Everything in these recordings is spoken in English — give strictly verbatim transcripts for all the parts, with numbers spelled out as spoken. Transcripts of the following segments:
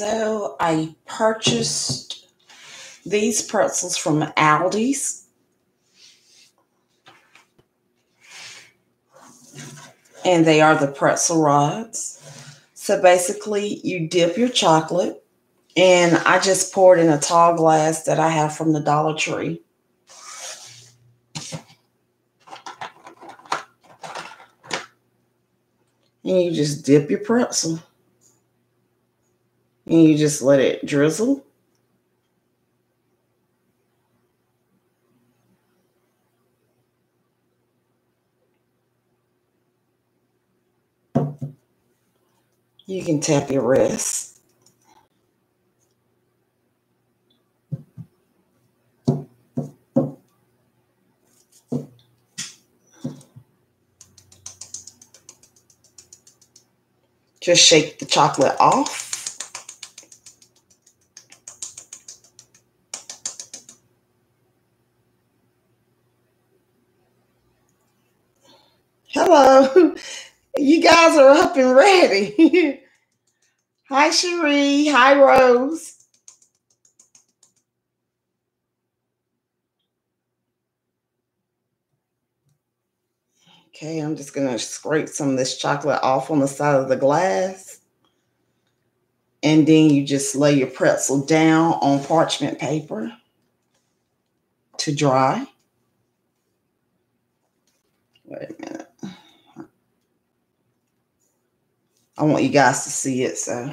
So I purchased these pretzels from Aldi's. And they are the pretzel rods. So basically you dip your chocolate, and I just poured in a tall glass that I have from the Dollar Tree. And you just dip your pretzel. And you just let it drizzle. You can tap your wrist. Just shake the chocolate off. Hello. You guys are up and ready. Hi, Cherie. Hi, Rose. Okay, I'm just going to scrape some of this chocolate off on the side of the glass. And then you just lay your pretzel down on parchment paper to dry. Wait a minute. I want you guys to see it, so.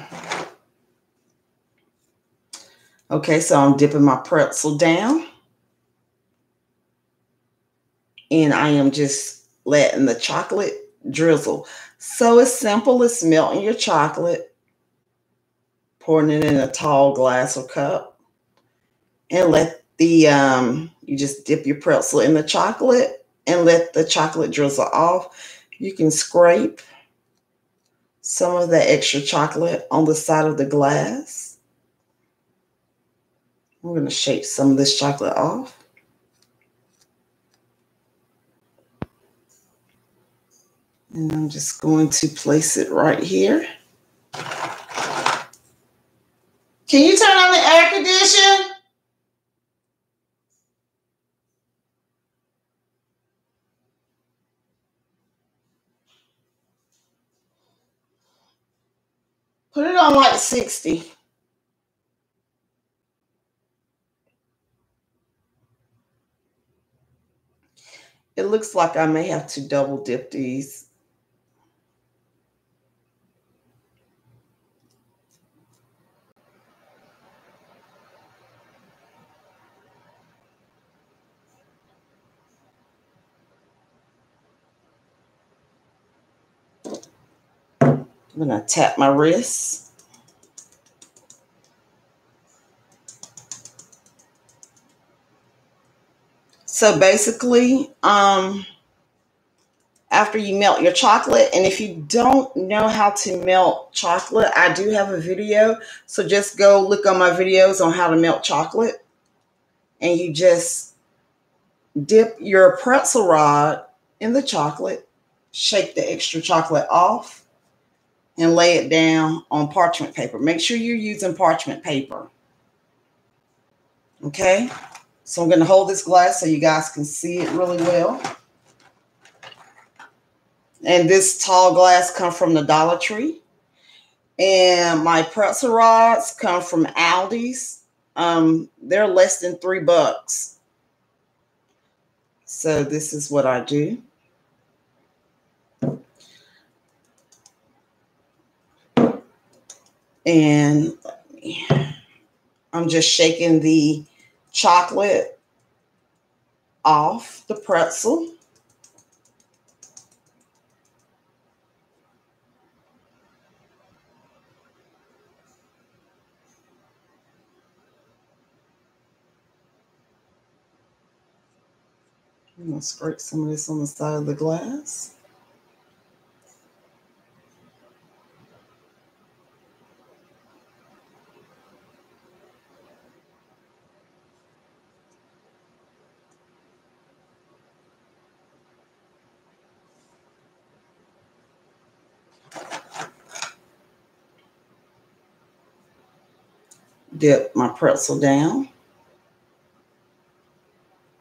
Okay, so I'm dipping my pretzel down. And I am just letting the chocolate drizzle. So it's simple. It's melting your chocolate, pouring it in a tall glass or cup, and let the, um, you just dip your pretzel in the chocolate and let the chocolate drizzle off. You can scrape some of that extra chocolate on the side of the glass. I'm going to shake some of this chocolate off. And I'm just going to place it right here. Can you turn on the air conditioner? Put it on like sixty. It looks like I may have to double dip these. I'm going to tap my wrist. So basically, um, after you melt your chocolate, and if you don't know how to melt chocolate, I do have a video. So just go look on my videos on how to melt chocolate. And you just dip your pretzel rod in the chocolate, shake the extra chocolate off, and lay it down on parchment paper. Make sure you're using parchment paper. Okay, so I'm going to hold this glass so you guys can see it really well. And this tall glass comes from the Dollar Tree. And my pretzel rods come from Aldi's. Um, they're less than three bucks. So this is what I do. And I'm just shaking the chocolate off the pretzel. I'm going to scrape some of this on the side of the glass. dip my pretzel down,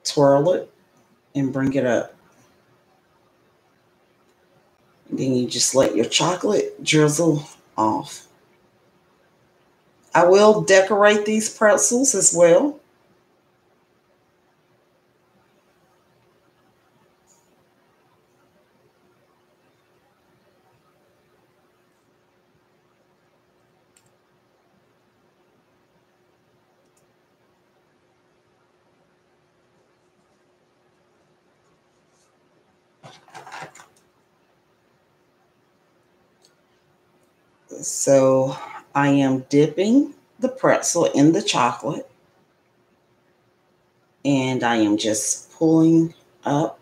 twirl it, and bring it up. Then you just let your chocolate drizzle off. I will decorate these pretzels as well. So I am dipping the pretzel in the chocolate, and I am just pulling up .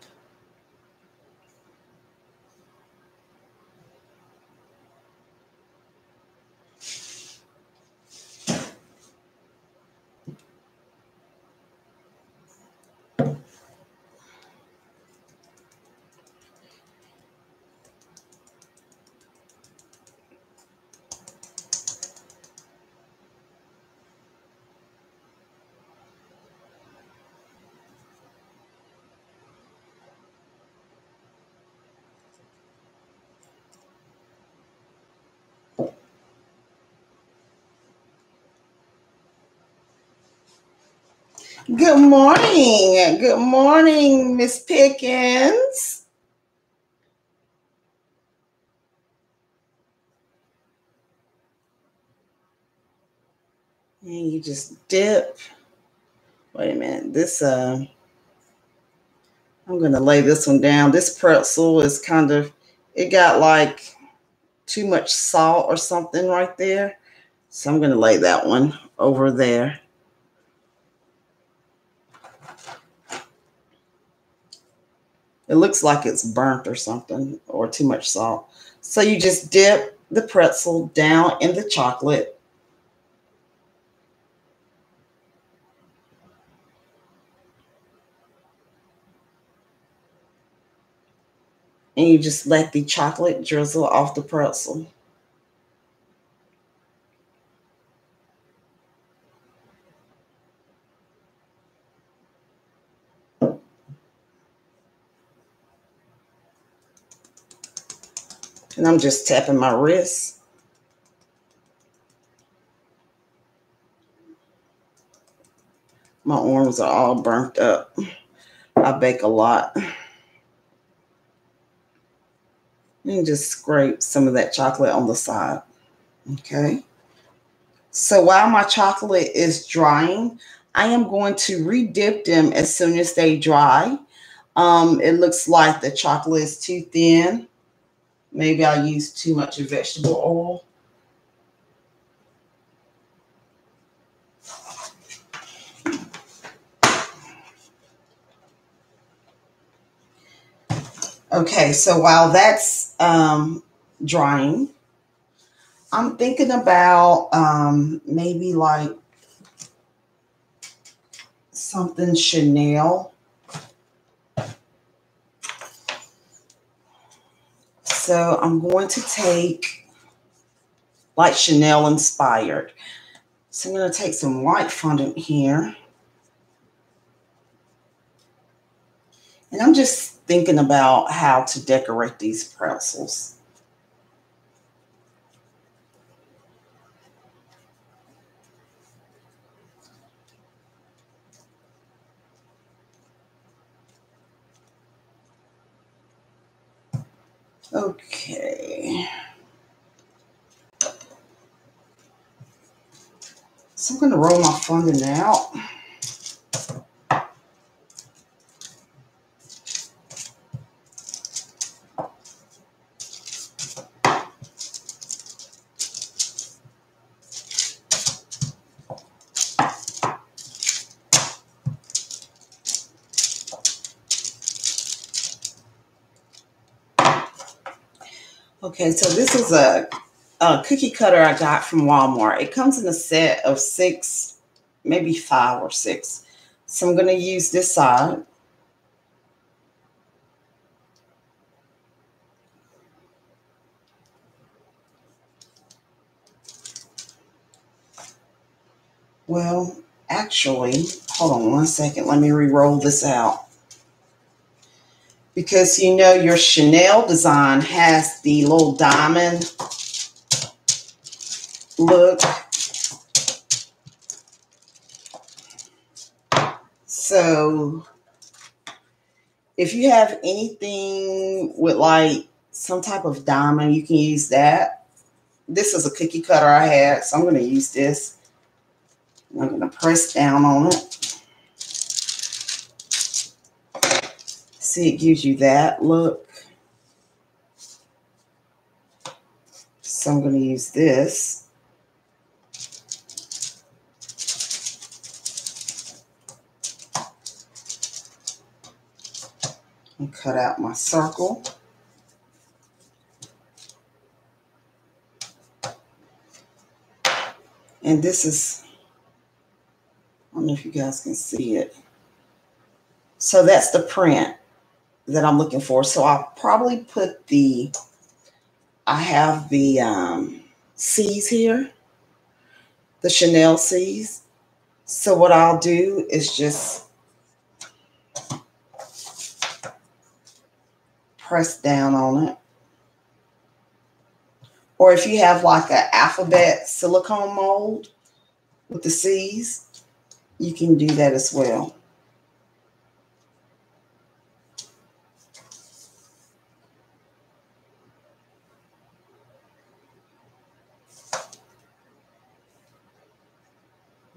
Good morning. Good morning, Miss Pickens. And you just dip. Wait a minute. This, uh, I'm going to lay this one down. This pretzel is kind of, it got like too much salt or something right there. So I'm going to lay that one over there. It looks like it's burnt or something, or too much salt. So you just dip the pretzel down in the chocolate. And you just let the chocolate drizzle off the pretzel. And I'm just tapping my wrist. My arms are all burnt up. I bake a lot. And just scrape some of that chocolate on the side. Okay. So while my chocolate is drying, I am going to re-dip them as soon as they dry. Um, it looks like the chocolate is too thin. Maybe I used too much vegetable oil. Okay, so while that's um, drying, I'm thinking about um, maybe like something Chanel. So I'm going to take like Chanel inspired. So I'm going to take some white fondant here. And I'm just thinking about how to decorate these pretzels. Okay, so I'm going to roll my fondant out. Okay, so this is a, a cookie cutter I got from Walmart. It comes in a set of six, maybe five or six. So I'm going to use this side. Well, actually, hold on one second. Let me re-roll this out. Because, you know, your Chanel design has the little diamond look. So if you have anything with like some type of diamond, you can use that. This is a cookie cutter I had, so I'm going to use this. I'm going to press down on it. See, it gives you that look. So I'm going to use this. And cut out my circle. And this is, I don't know if you guys can see it. So that's the print that I'm looking for. So I'll probably put the, I have the um, C's here, the Chanel C's. So what I'll do is just press down on it. Or if you have like an alphabet silicone mold with the C's, you can do that as well.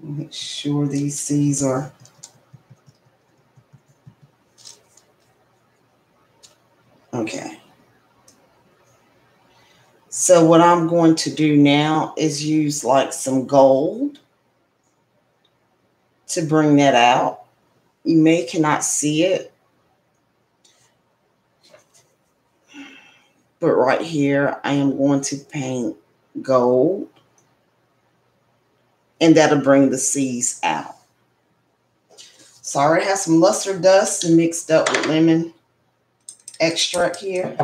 Make sure these C's are okay. So what I'm going to do now is use like some gold to bring that out. You may cannot see it, but right here I am going to paint gold. And that'll bring the C's out. So I already have some luster dust mixed up with lemon extract here.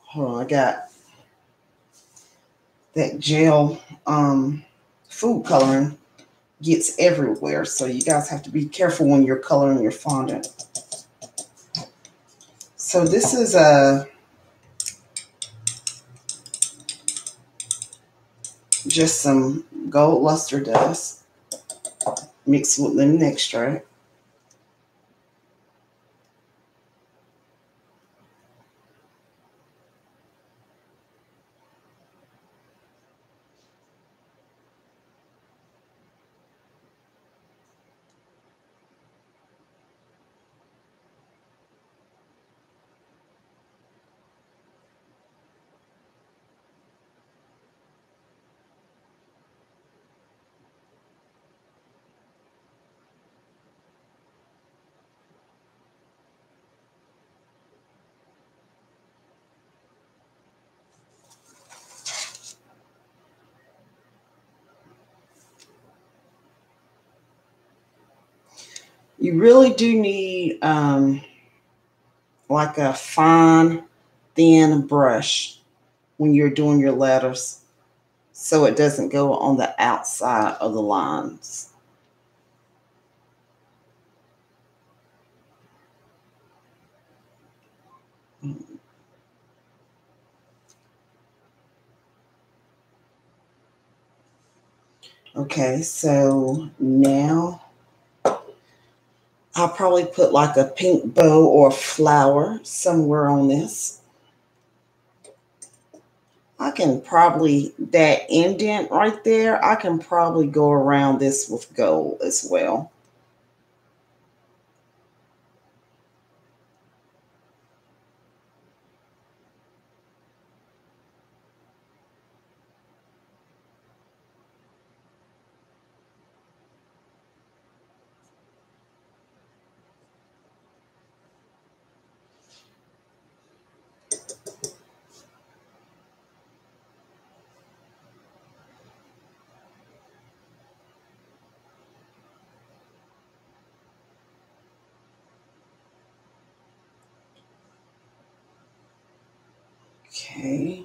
Hold on, I got that gel um, food coloring gets everywhere. So you guys have to be careful when you're coloring your fondant. So this is a just some gold luster dust mixed with lemon extract. You really do need um, like a fine, thin brush when you're doing your letters so it doesn't go on the outside of the lines. Okay, so now I'll probably put like a pink bow or flower somewhere on this. I can probably, that indent right there, I can probably go around this with gold as well. Okay.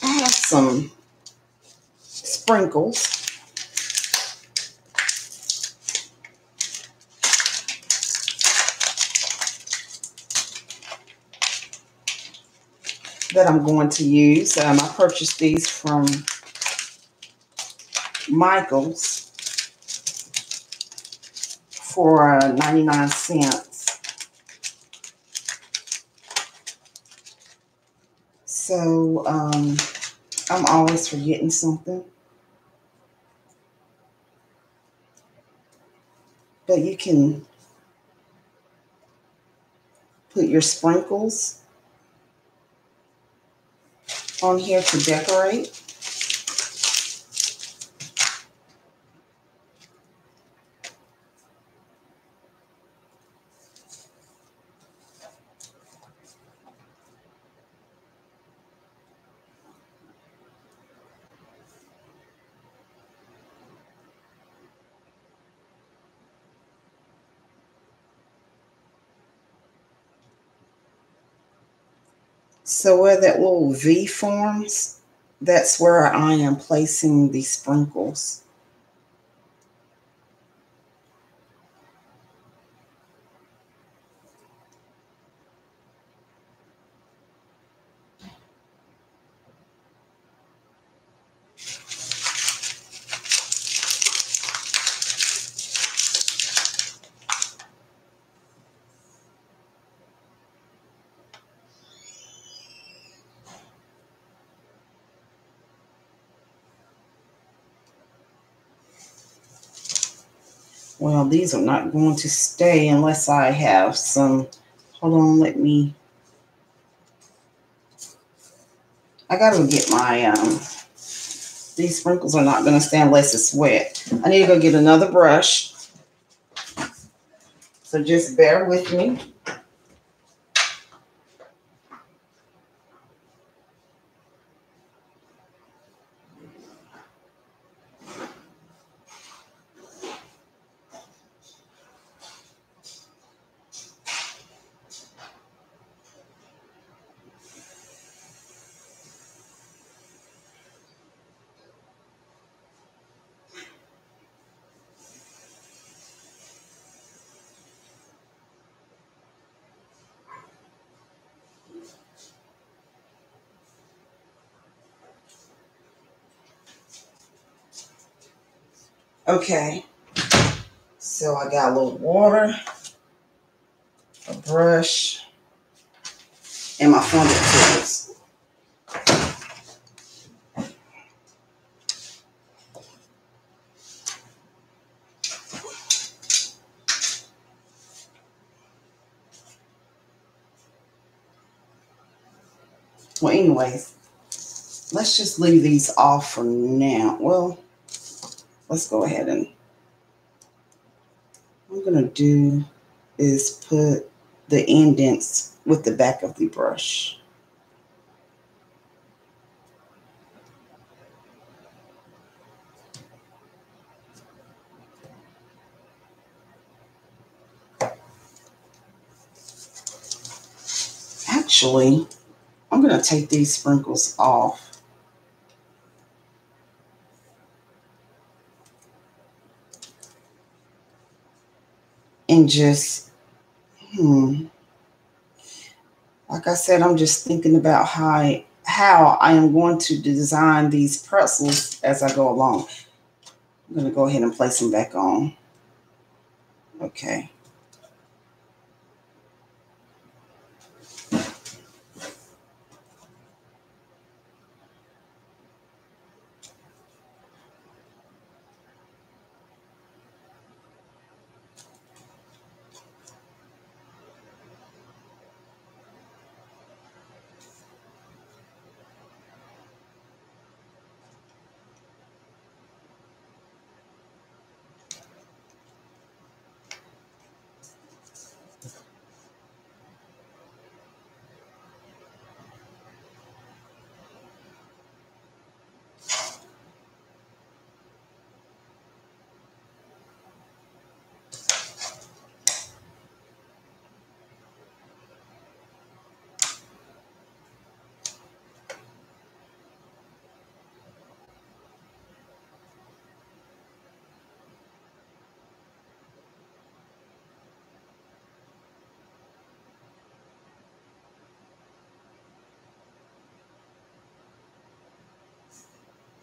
I have some sprinkles. That I'm going to use. Um, I purchased these from Michael's for uh, ninety-nine cents. So um, I'm always forgetting something. But you can put your sprinkles on here to decorate. So where that little V forms, that's where I am placing the sprinkles. Well, these are not going to stay unless I have some. Hold on, let me. I gotta get my, um, these sprinkles are not gonna stay unless it's wet. I need to go get another brush. So just bear with me. Okay, so I got a little water, a brush, and my fondant tools. Well, anyways, let's just leave these off for now. Well, let's go ahead and what I'm gonna do is put the indents with the back of the brush. Actually, I'm gonna take these sprinkles off. And just, hmm, like I said, I'm just thinking about how I, how I am going to design these pretzels as I go along. I'm going to go ahead and place them back on. Okay.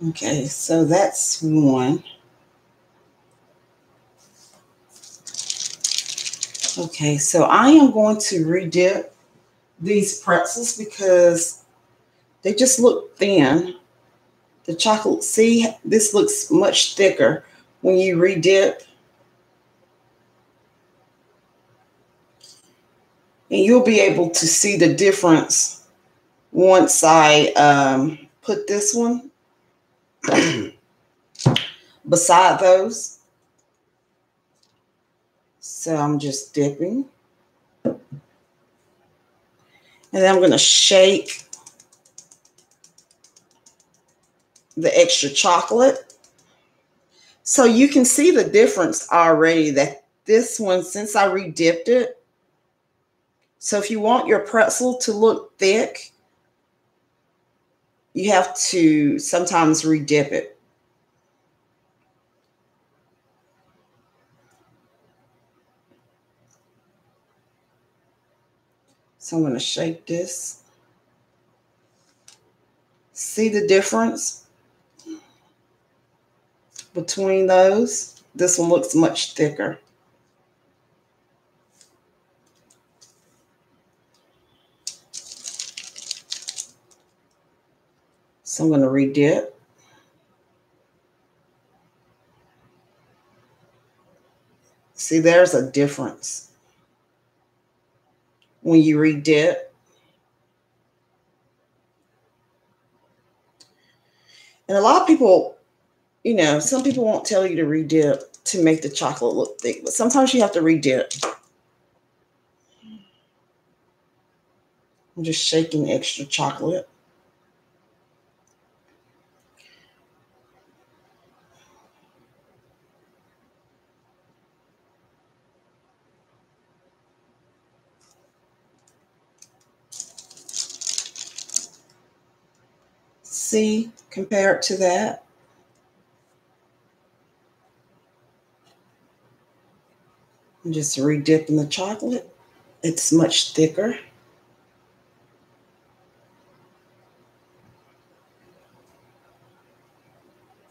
Okay, so that's one. Okay, so I am going to redip these pretzels because they just look thin. The chocolate, see, this looks much thicker when you redip. And you'll be able to see the difference once I um, put this one beside those. So I'm just dipping. And then I'm going to shake the extra chocolate. So you can see the difference already that this one, since I redipped it. So if you want your pretzel to look thick, you have to sometimes redip it. So I'm going to shake this. See the difference between those? This one looks much thicker. So I'm going to redip. See, there's a difference when you redip. And a lot of people, you know, some people won't tell you to redip to make the chocolate look thick, but sometimes you have to redip. I'm just shaking extra chocolate. See, compared to that. I'm just redipping the chocolate. It's much thicker.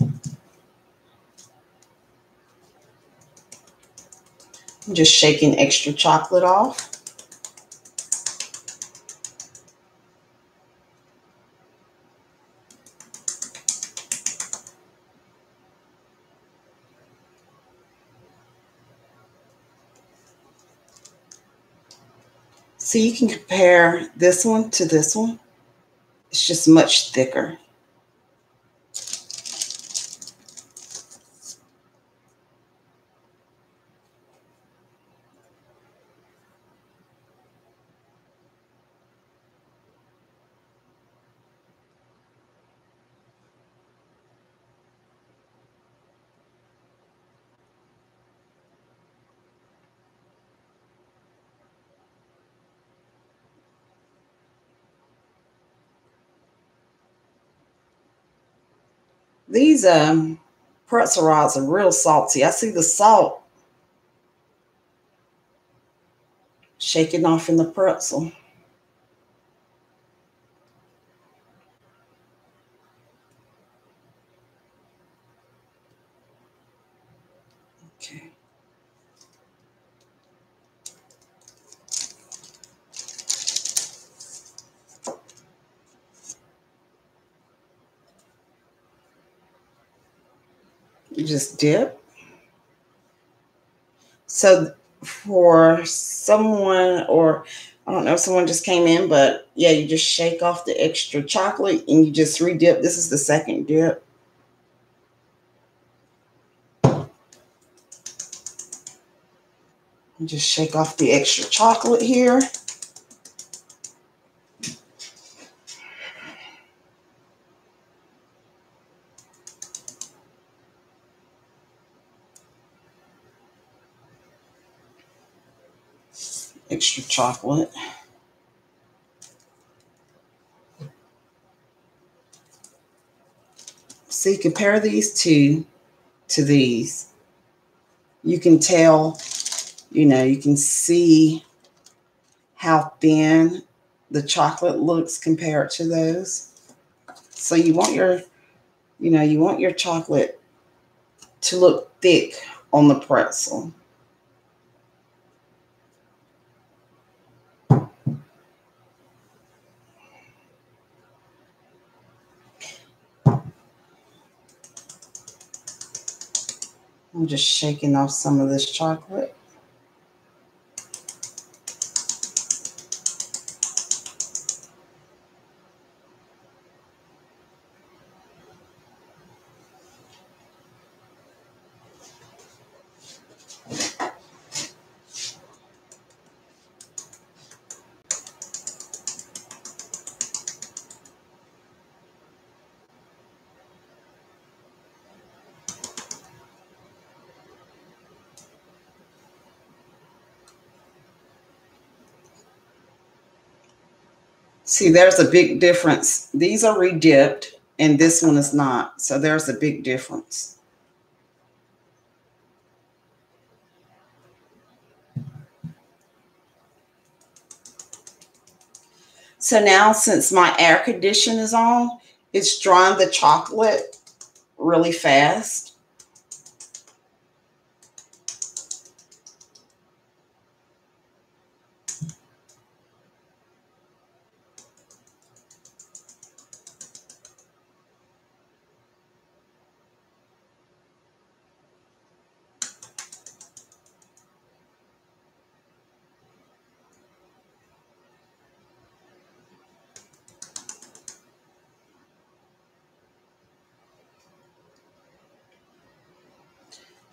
I'm just shaking extra chocolate off. So you can compare this one to this one. It's just much thicker. These um, pretzel rods are real salty. I see the salt shaking off in the pretzel. Okay. You just dip. So for someone, or I don't know if someone just came in, but yeah, you just shake off the extra chocolate and you just redip. This is the second dip. You just shake off the extra chocolate here. Extra chocolate. See, compare these two to these. You can tell, you know, you can see how thin the chocolate looks compared to those. So you want your You know, you want your chocolate to look thick on the pretzel. I'm just shaking off some of this chocolate. See, there's a big difference. These are re-dipped and this one is not. So there's a big difference. So now since my air condition is on, it's drying the chocolate really fast.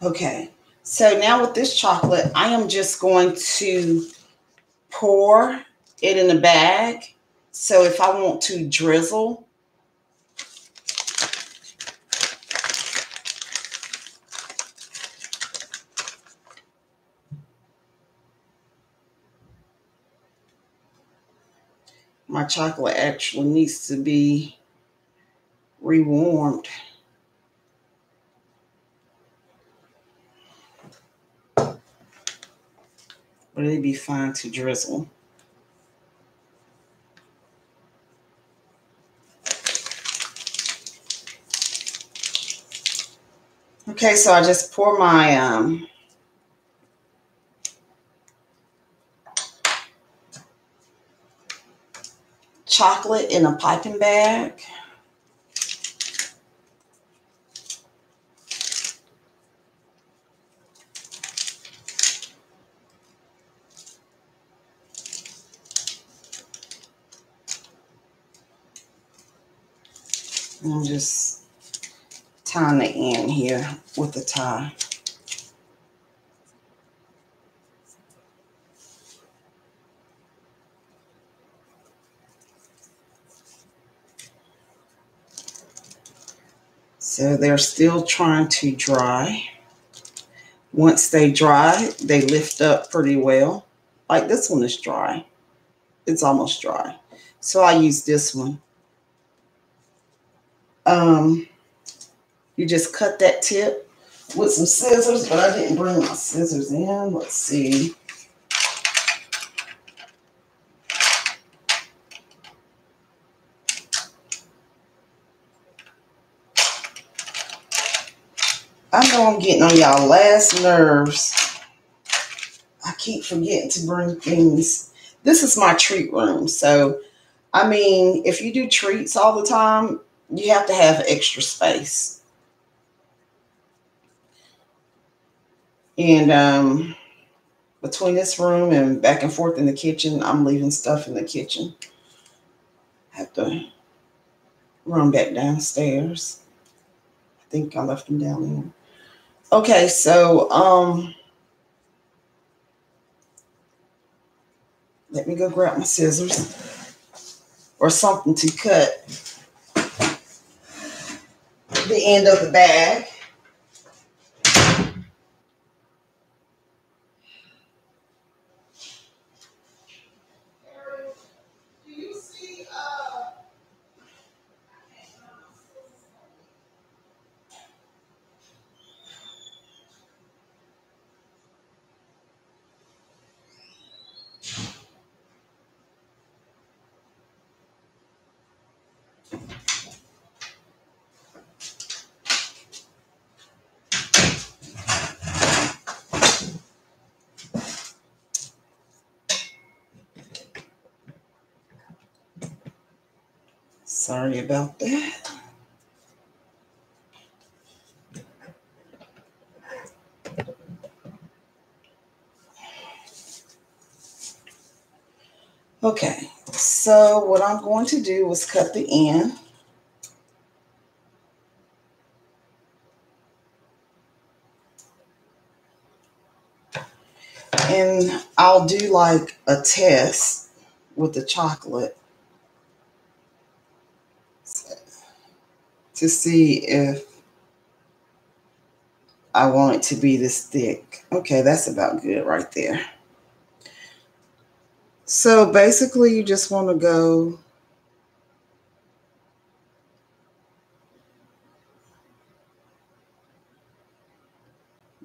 Okay, so now with this chocolate, I am just going to pour it in a bag. So if I want to drizzle, my chocolate actually needs to be rewarmed. But it'd be fine to drizzle. Okay, so I just pour my um, chocolate in a piping bag. I'm just tying the end here with the tie. So they're still trying to dry. Once they dry, they lift up pretty well. Like this one is dry. It's almost dry. So I use this one. Um, you just cut that tip with some scissors, but I didn't bring my scissors in. Let's see. I know I'm getting on y'all last nerves. I keep forgetting to bring things. This is my treat room. So, I mean, if you do treats all the time, you have to have extra space. And um, between this room and back and forth in the kitchen, I'm leaving stuff in the kitchen. I have to run back downstairs. I think I left them down there. Okay, so um, let me go grab my scissors or something to cut the end of the bag. Do you see? Uh... Sorry about that. Okay, so what I'm going to do is cut the end. And I'll do like a test with the chocolate to see if I want it to be this thick. Okay, that's about good right there. So basically, you just want to go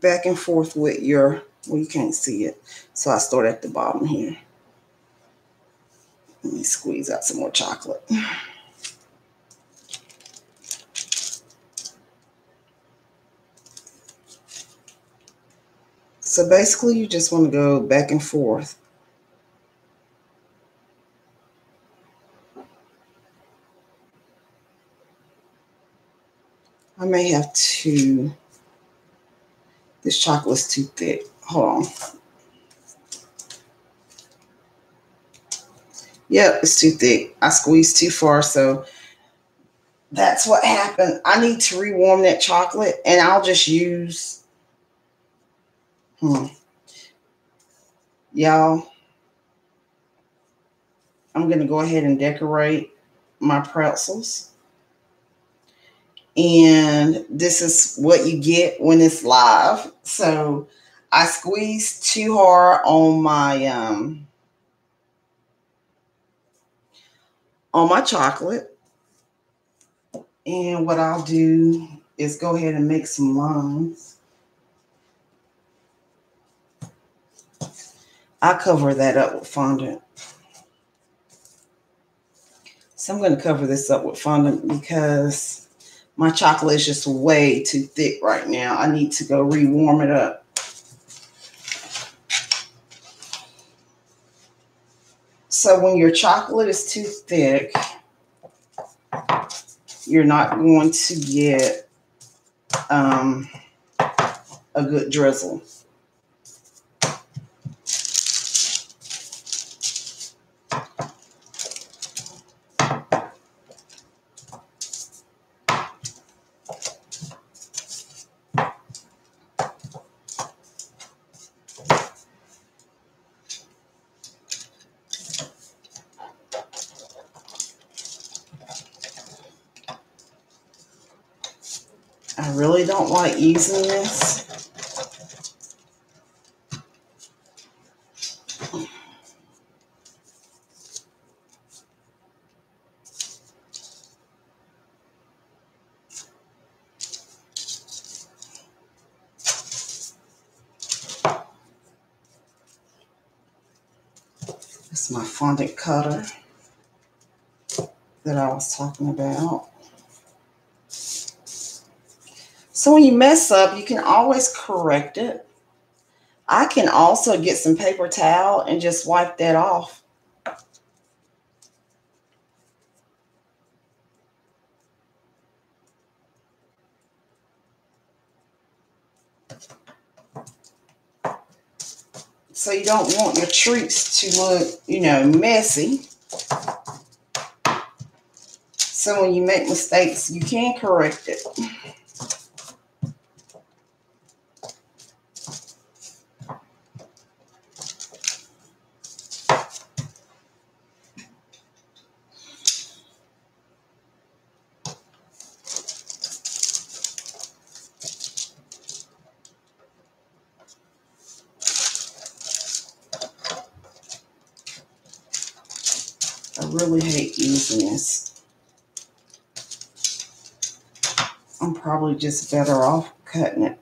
back and forth with your, well, you can't see it. So I start at the bottom here. Let me squeeze out some more chocolate. So basically, you just want to go back and forth. I may have to, this chocolate's too thick. Hold on. Yep, it's too thick. I squeezed too far, so that's what happened. I need to rewarm that chocolate, and I'll just use, hmm. Y'all, I'm going to go ahead and decorate my pretzels. And this is what you get when it's live. So I squeezed too hard on my um, on my chocolate. And what I'll do is go ahead and make some lines. I cover that up with fondant. So I'm going to cover this up with fondant because my chocolate is just way too thick right now. I need to go rewarm it up. So when your chocolate is too thick, you're not going to get um, a good drizzle. I really don't like using this. That's my fondant cutter that I was talking about. So when you mess up, you can always correct it. I can also get some paper towel and just wipe that off. So you don't want your treats to look, you know, messy. So when you make mistakes, you can correct it. Really hate using this. I'm probably just better off cutting it.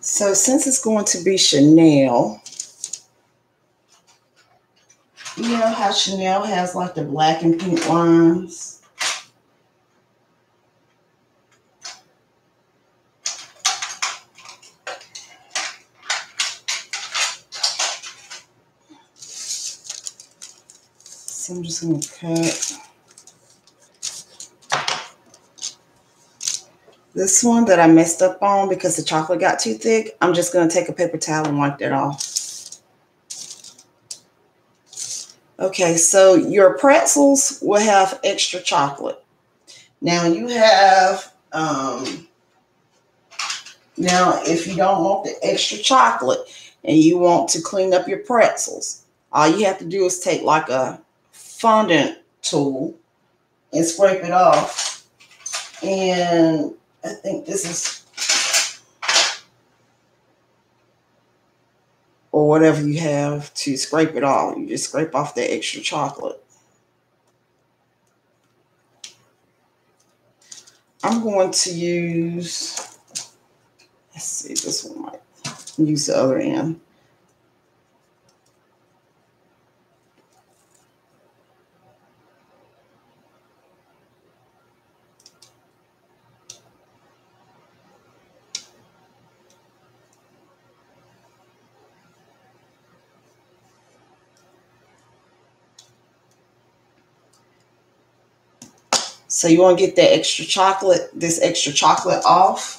So since it's going to be Chanel, you know, how Chanel has like the black and pink lines. So I'm just going to cut this one that I messed up on because the chocolate got too thick. I'm just going to take a paper towel and wipe that off. Okay, so your pretzels will have extra chocolate. Now you have, um, now if you don't want the extra chocolate and you want to clean up your pretzels, all you have to do is take like a fondant tool and scrape it off. And I think this is, or whatever you have to scrape it all. You just scrape off the extra chocolate. I'm going to use, let's see, this one might use the other end. So you want to get that extra chocolate, this extra chocolate off.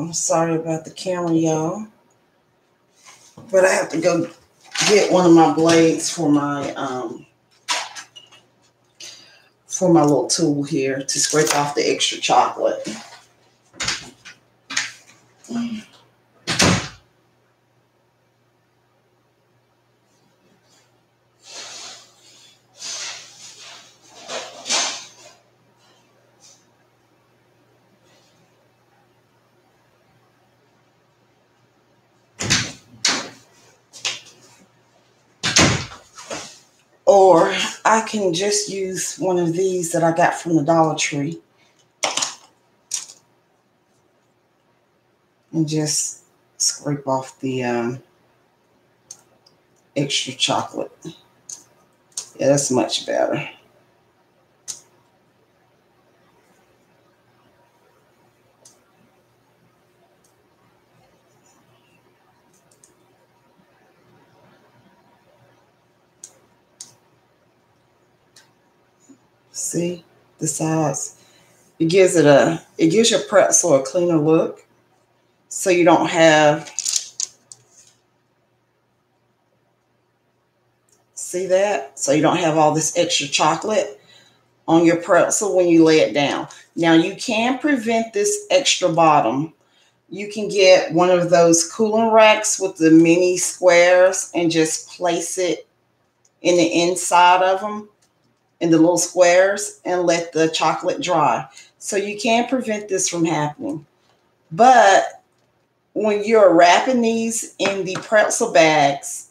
I'm sorry about the camera, y'all, but I have to go get one of my blades for my um, for my little tool here to scrape off the extra chocolate. Or I can just use one of these that I got from the Dollar Tree and just scrape off the um, extra chocolate. Yeah, that's much better. See the sides, it gives it a it gives your pretzel a cleaner look, so you don't have, see that, so you don't have all this extra chocolate on your pretzel when you lay it down. Now you can prevent this extra bottom. You can get one of those cooling racks with the mini squares and just place it in the inside of them, in the little squares, and let the chocolate dry. So you can prevent this from happening. But when you're wrapping these in the pretzel bags,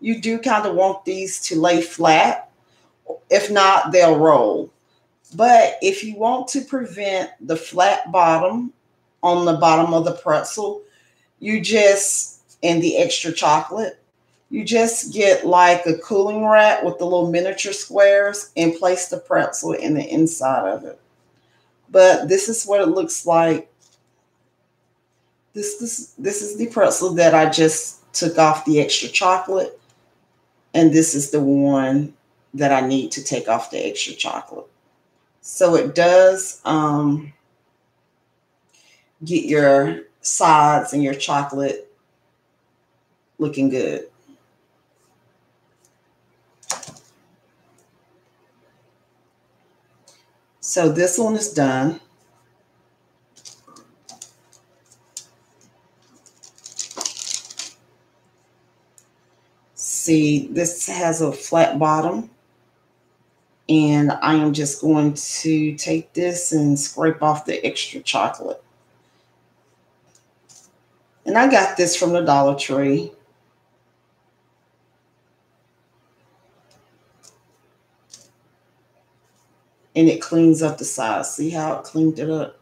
you do kind of want these to lay flat. If not, they'll roll. But if you want to prevent the flat bottom on the bottom of the pretzel, you just, and the extra chocolate, you just get like a cooling rack with the little miniature squares and place the pretzel in the inside of it. But this is what it looks like. This, this, this is the pretzel that I just took off the extra chocolate. And this is the one that I need to take off the extra chocolate. So it does um, get your sides and your chocolate looking good. So this one is done. See, this has a flat bottom. And I am just going to take this and scrape off the extra chocolate. And I got this from the Dollar Tree. And it cleans up the sides. See how it cleaned it up?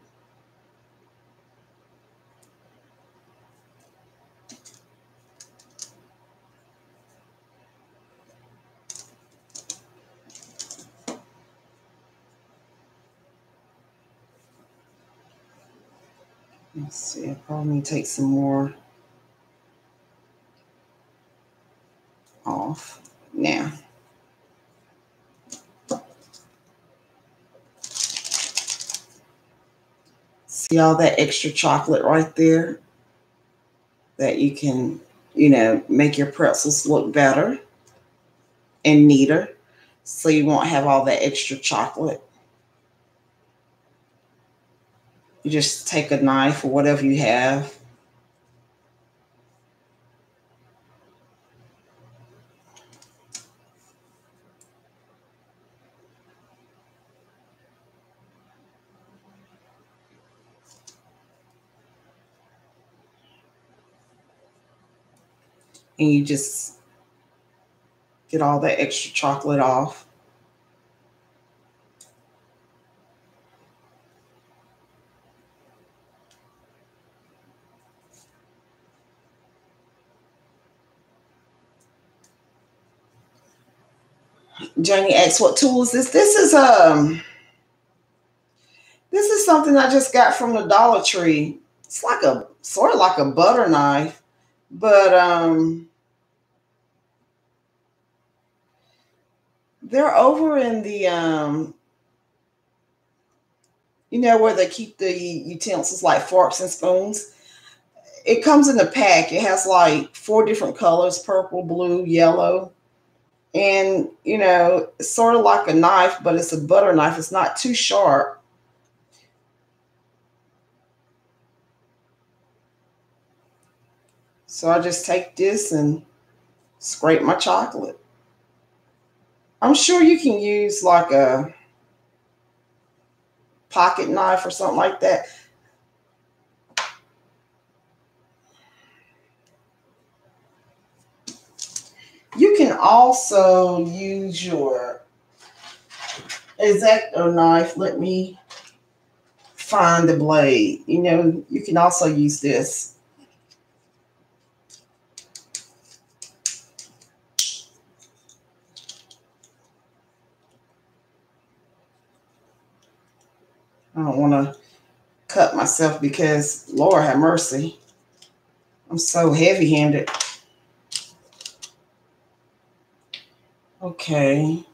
Let's see, I probably need to take some more off now. See all that extra chocolate right there? That you can, you know, make your pretzels look better and neater, so you won't have all that extra chocolate. You just take a knife or whatever you have. And you just get all that extra chocolate off. Janie asks, what tool is this? This is um this is something I just got from the Dollar Tree. It's like a sort of like a butter knife, but um they're over in the um you know where they keep the utensils like forks and spoons. It comes in a pack. It has like four different colors, purple, blue, yellow. And, you know, it's sort of like a knife, but it's a butter knife. It's not too sharp. So I just take this and scrape my chocolate. I'm sure you can use like a pocket knife or something like that. You can also use your X-Acto knife. Let me find the blade. You know, you can also use this. I don't want to cut myself because, Lord have mercy, I'm so heavy-handed. Okay.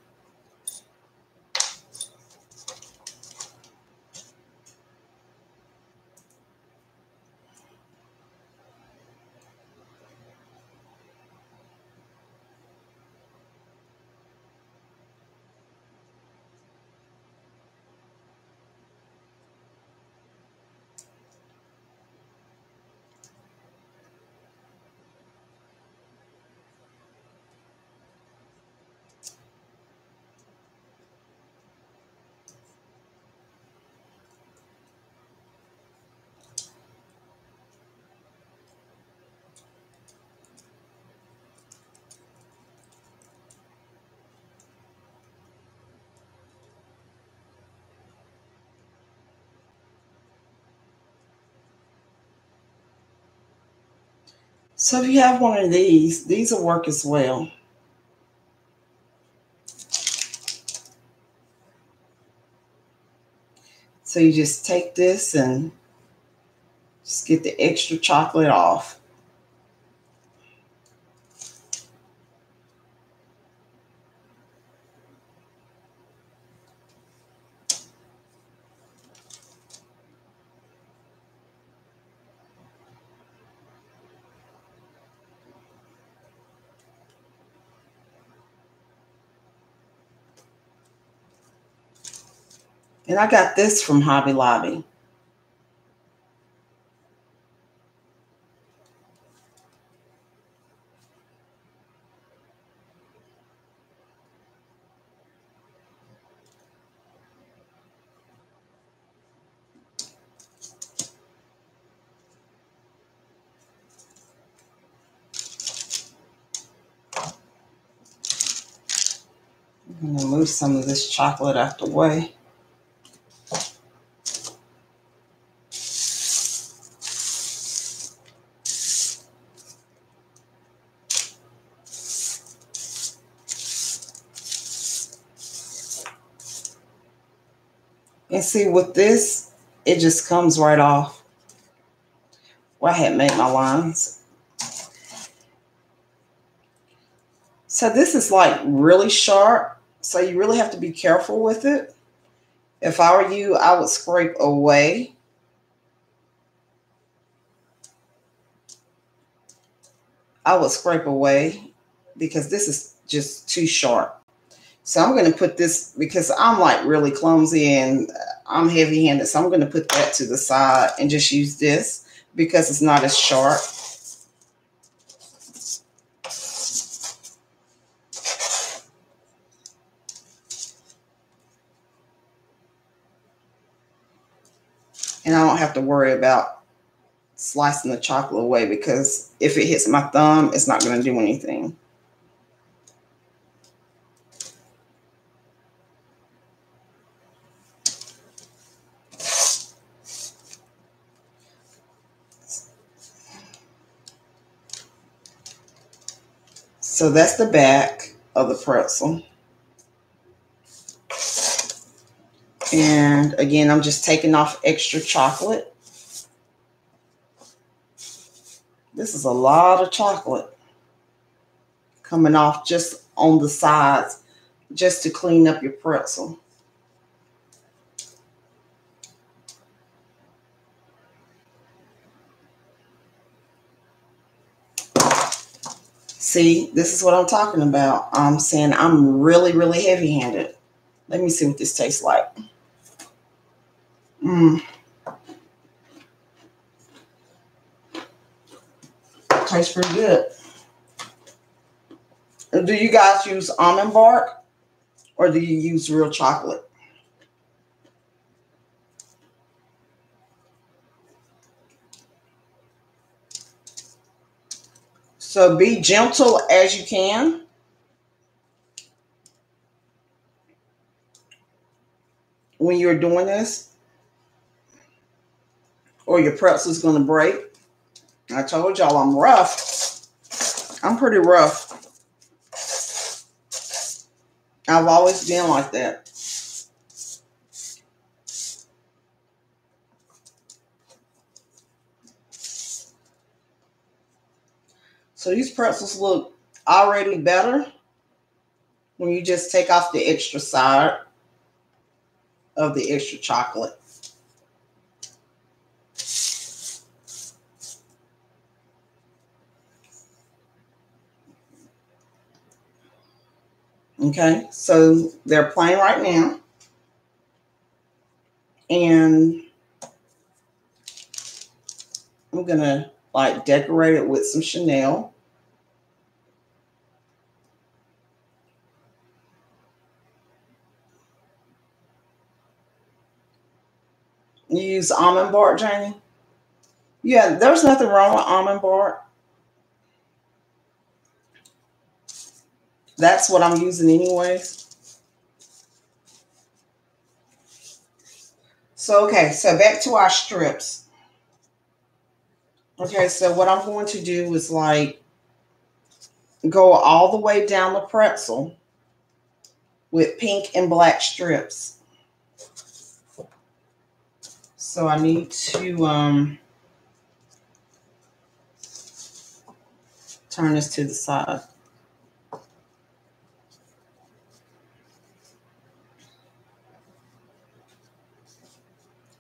So if you have one of these, these will work as well. So you just take this and just get the extra chocolate off. And I got this from Hobby Lobby. I'm gonna move some of this chocolate out the way. And see, with this, it just comes right off. Well, I had made my lines. So this is like really sharp. So you really have to be careful with it. If I were you, I would scrape away. I would scrape away because this is just too sharp. So I'm going to put this, because I'm like really clumsy and I'm heavy-handed. So I'm going to put that to the side and just use this because it's not as sharp. And I don't have to worry about slicing the chocolate away because if it hits my thumb, it's not going to do anything. So that's the back of the pretzel. And again, I'm just taking off extra chocolate. This is a lot of chocolate coming off just on the sides, just to clean up your pretzel. See, this is what I'm talking about. I'm saying I'm really, really heavy-handed. Let me see what this tastes like. Mmm. Tastes pretty good. Do you guys use almond bark or do you use real chocolate? So be gentle as you can. When you're doing this, or your pretzel's going to break. I told y'all I'm rough. I'm pretty rough. I've always been like that. So these pretzels look already better when you just take off the extra side of the extra chocolate. Okay, so they're plain right now. And I'm gonna like decorate it with some Chanel. You use almond bark, Janie? Yeah, there's nothing wrong with almond bark. That's what I'm using anyways. So, okay, so back to our strips. Okay, so what I'm going to do is like go all the way down the pretzel with pink and black strips. So I need to um, turn this to the side.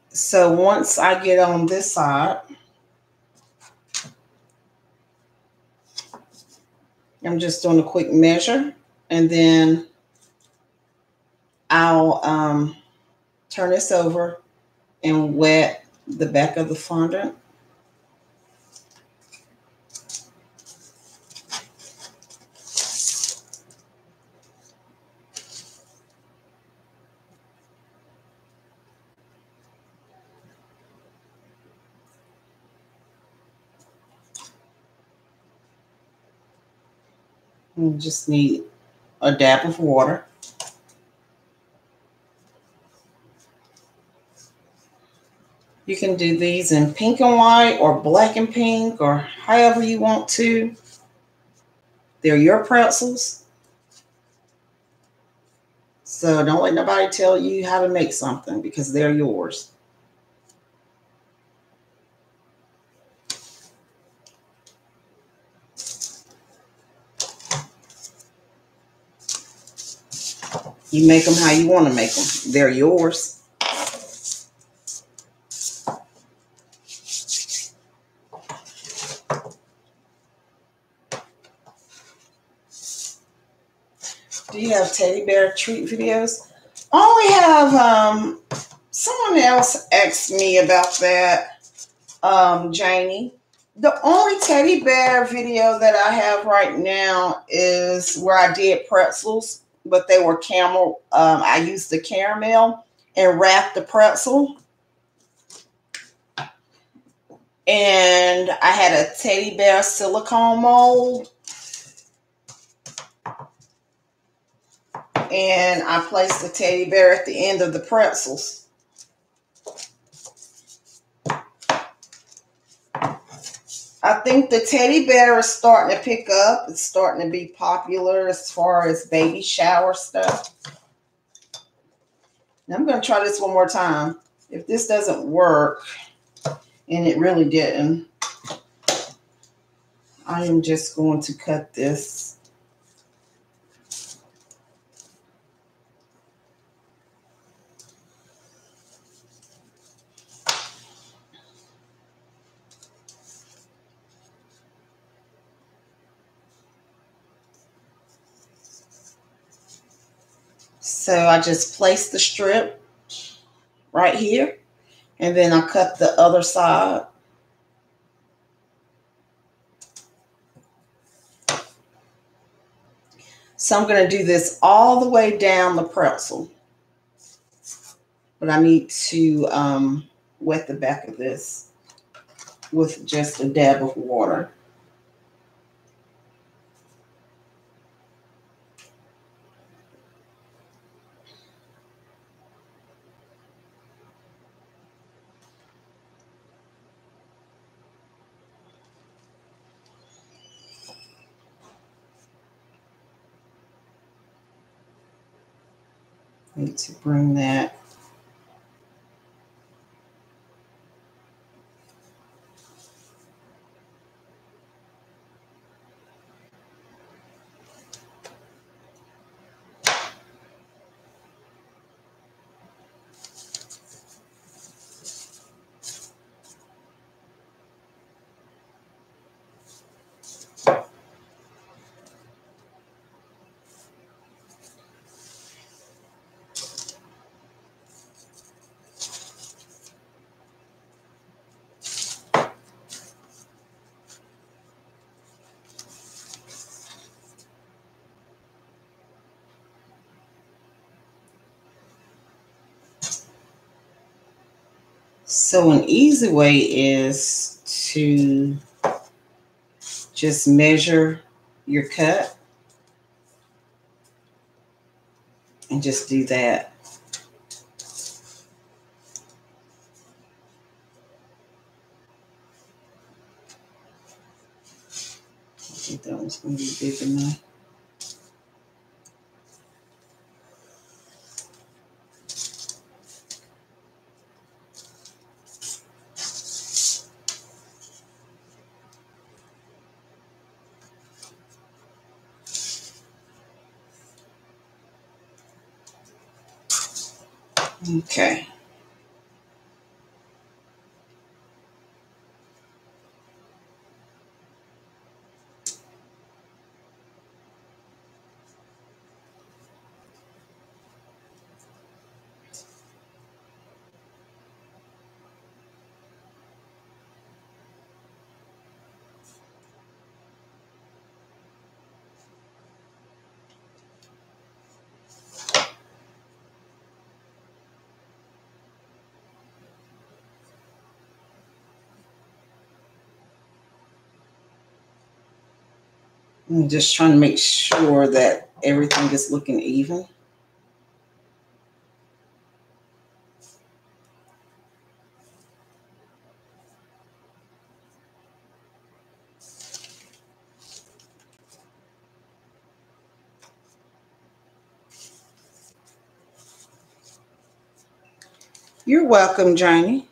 So once I get on this side, I'm just doing a quick measure and then I'll um, turn this over and wet the back of the fondant. You just need a dab of water. You can do these in pink and white or black and pink or however you want to. They're your pretzels. So don't let nobody tell you how to make something because they're yours. You make them how you want to make them. They're yours. Do you have teddy bear treat videos? I only have, um, someone else asked me about that, um, Janie. The only teddy bear video that I have right now is where I did pretzels. But they were caramel. Um, I used the caramel and wrapped the pretzel. And I had a teddy bear silicone mold. And I placed the teddy bear at the end of the pretzels. I think the teddy bear is starting to pick up. It's starting to be popular as far as baby shower stuff. And I'm going to try this one more time. If this doesn't work, and it really didn't, I am just going to cut this. So I just place the strip right here, and then I cut the other side. So I'm going to do this all the way down the pretzel. But I need to um, wet the back of this with just a dab of water. Need to bring that So an easy way is to just measure your cut and just do that. I think that one's going to be big enough. Okay. I'm just trying to make sure that everything is looking even. You're welcome, Johnny.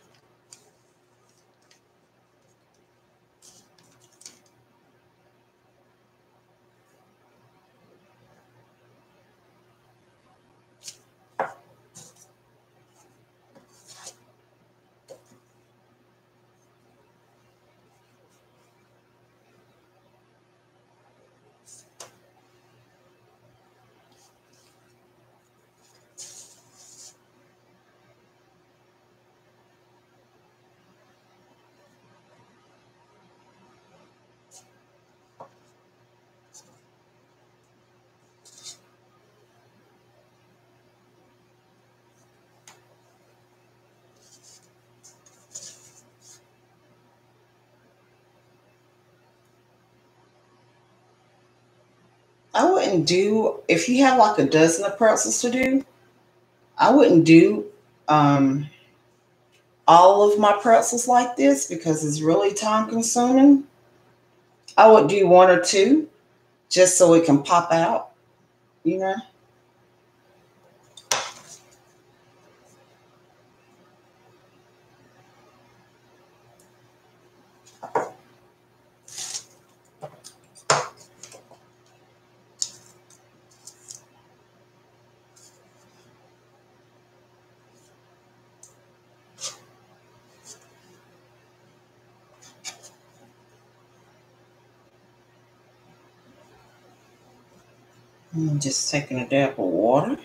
I wouldn't do, if you have like a dozen of pretzels to do, I wouldn't do um, all of my pretzels like this because it's really time consuming. I would do one or two just so it can pop out, you know. I'm just taking a dab of water.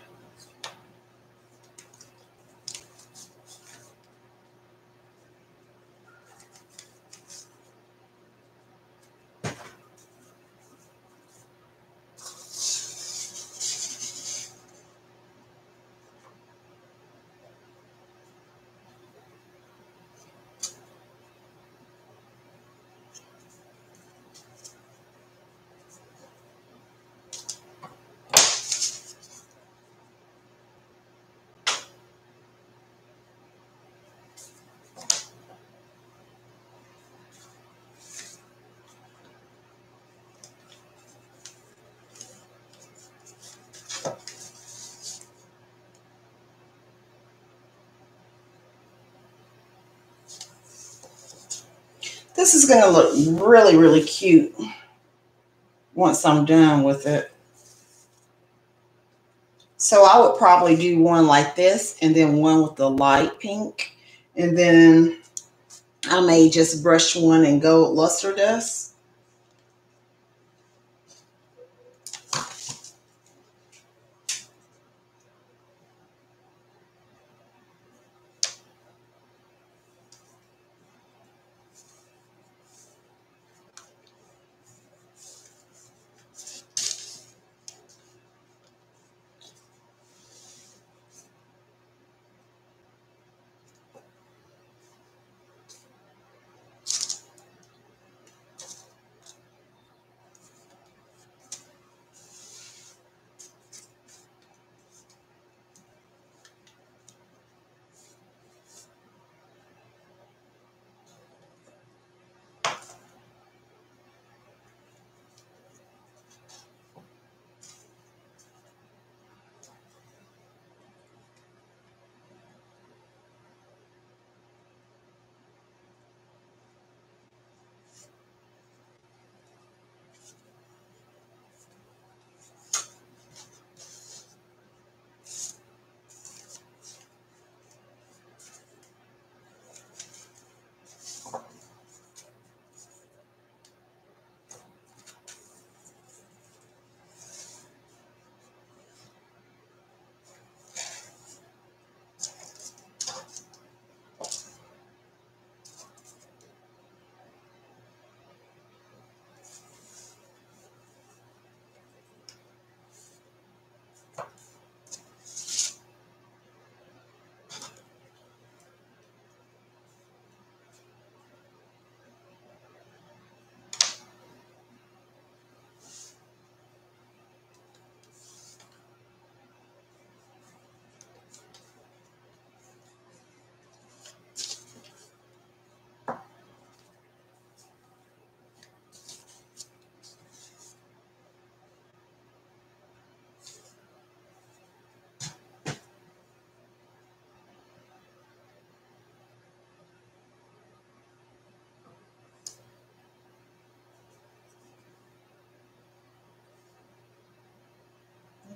This is going to look really, really cute once I'm done with it. So I would probably do one like this and then one with the light pink. And then I may just brush one in gold luster dust.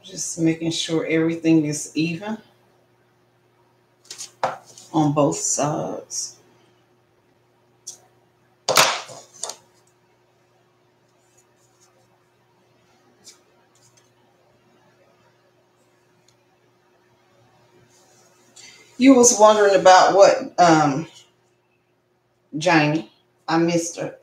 Just making sure everything is even on both sides. You was wondering about what, um, Janie, I missed her.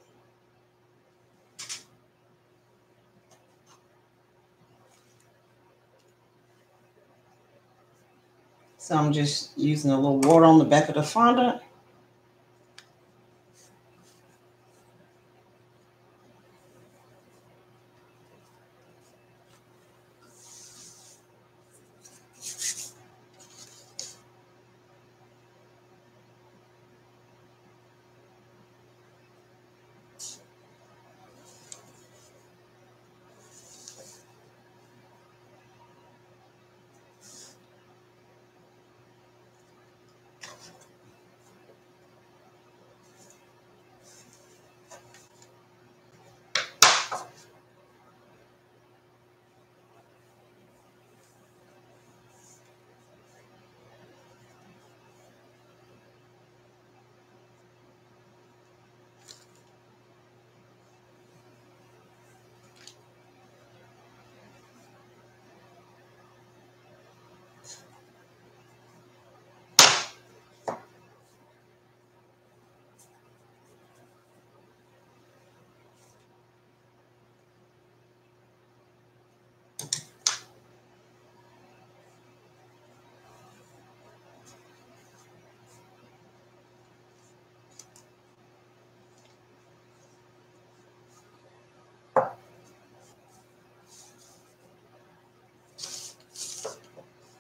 So I'm just using a little water on the back of the fondant.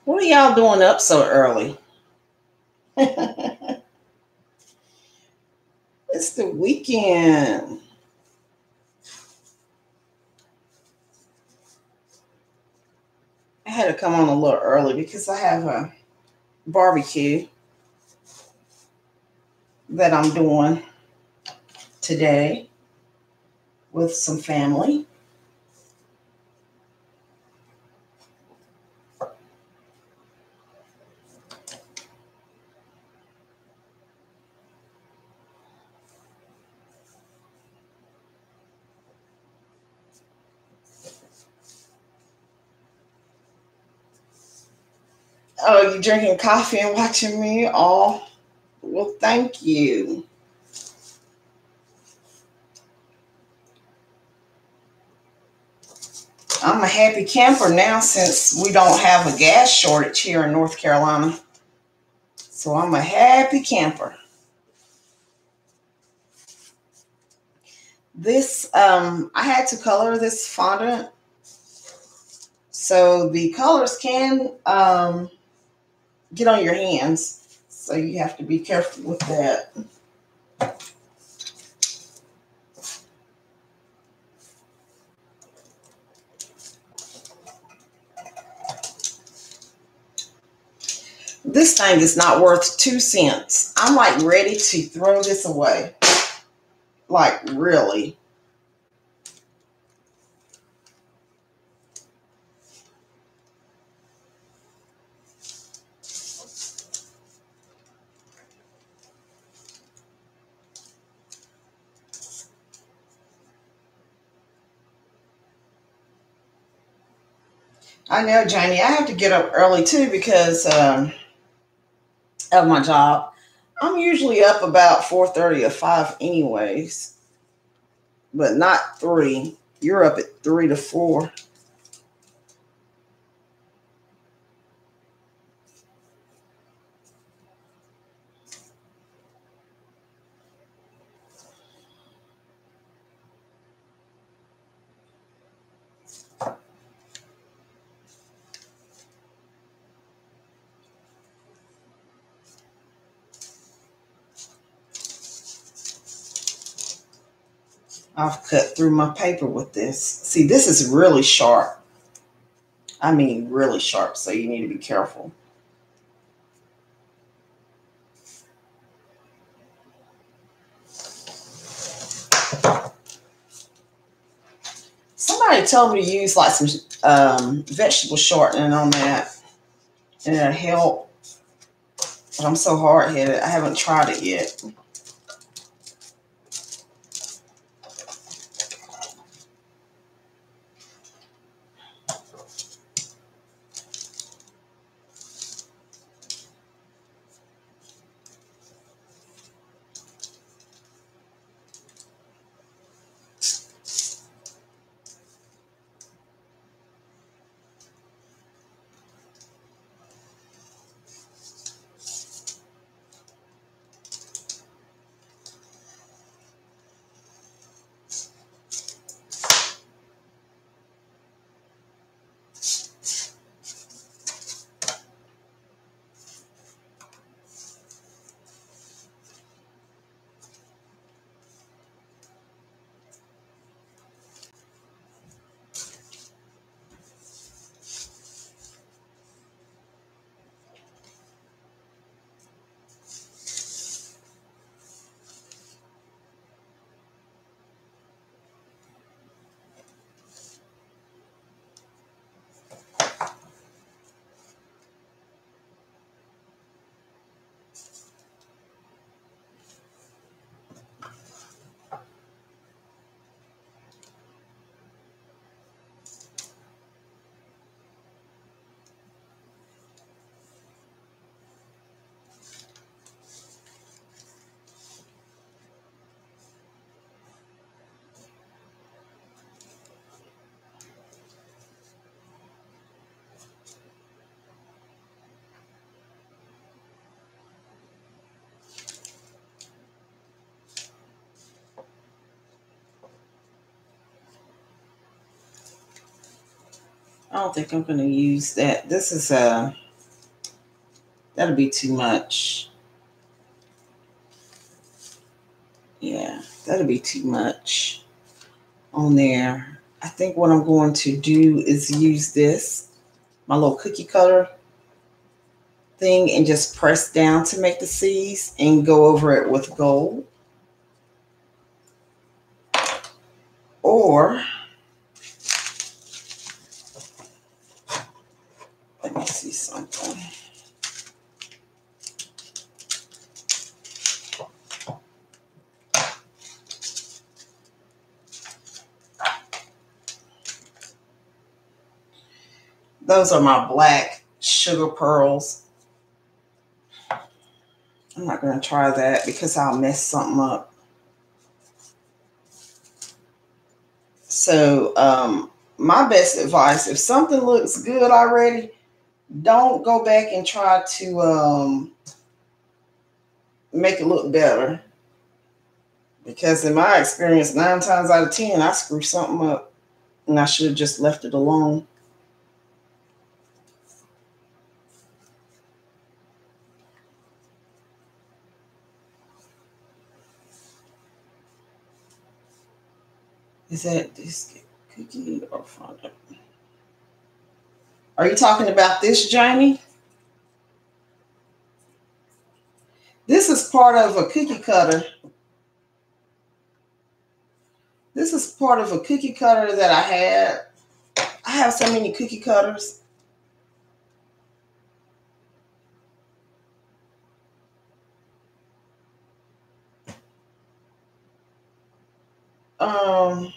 What are y'all doing up so early? It's the weekend. I had to come on a little early because I have a barbecue that I'm doing today with some family. Oh, you drinking coffee and watching me? Oh, well, thank you. I'm a happy camper now since we don't have a gas shortage here in North Carolina. So I'm a happy camper. This, um, I had to color this fondant. So the colors can... Um, get on your hands, so you have to be careful with that. This thing is not worth two cents. I'm like ready to throw this away. Like really. I know, Janie, I have to get up early, too, because um, of my job. I'm usually up about four thirty or five anyways, but not three. You're up at three to four. I've cut through my paper with this. See, this is really sharp. I mean, really sharp, so you need to be careful. Somebody told me to use like some um, vegetable shortening on that, and it'll help. But I'm so hard-headed, I haven't tried it yet. I don't think I'm going to use that. This is a, that'll be too much. Yeah, that'll be too much on there. I think what I'm going to do is use this, my little cookie cutter thing, and just press down to make the C's and go over it with gold. Or... see something. Those are my black sugar pearls. I'm not going to try that because I'll mess something up. So um, my best advice, if something looks good already, don't go back and try to um, make it look better, because in my experience, nine times out of ten, I screw something up, and I should have just left it alone. Is that this cookie or fondant? Are you talking about this, Jamie? This is part of a cookie cutter. This is part of a cookie cutter that I had. I have so many cookie cutters. Um,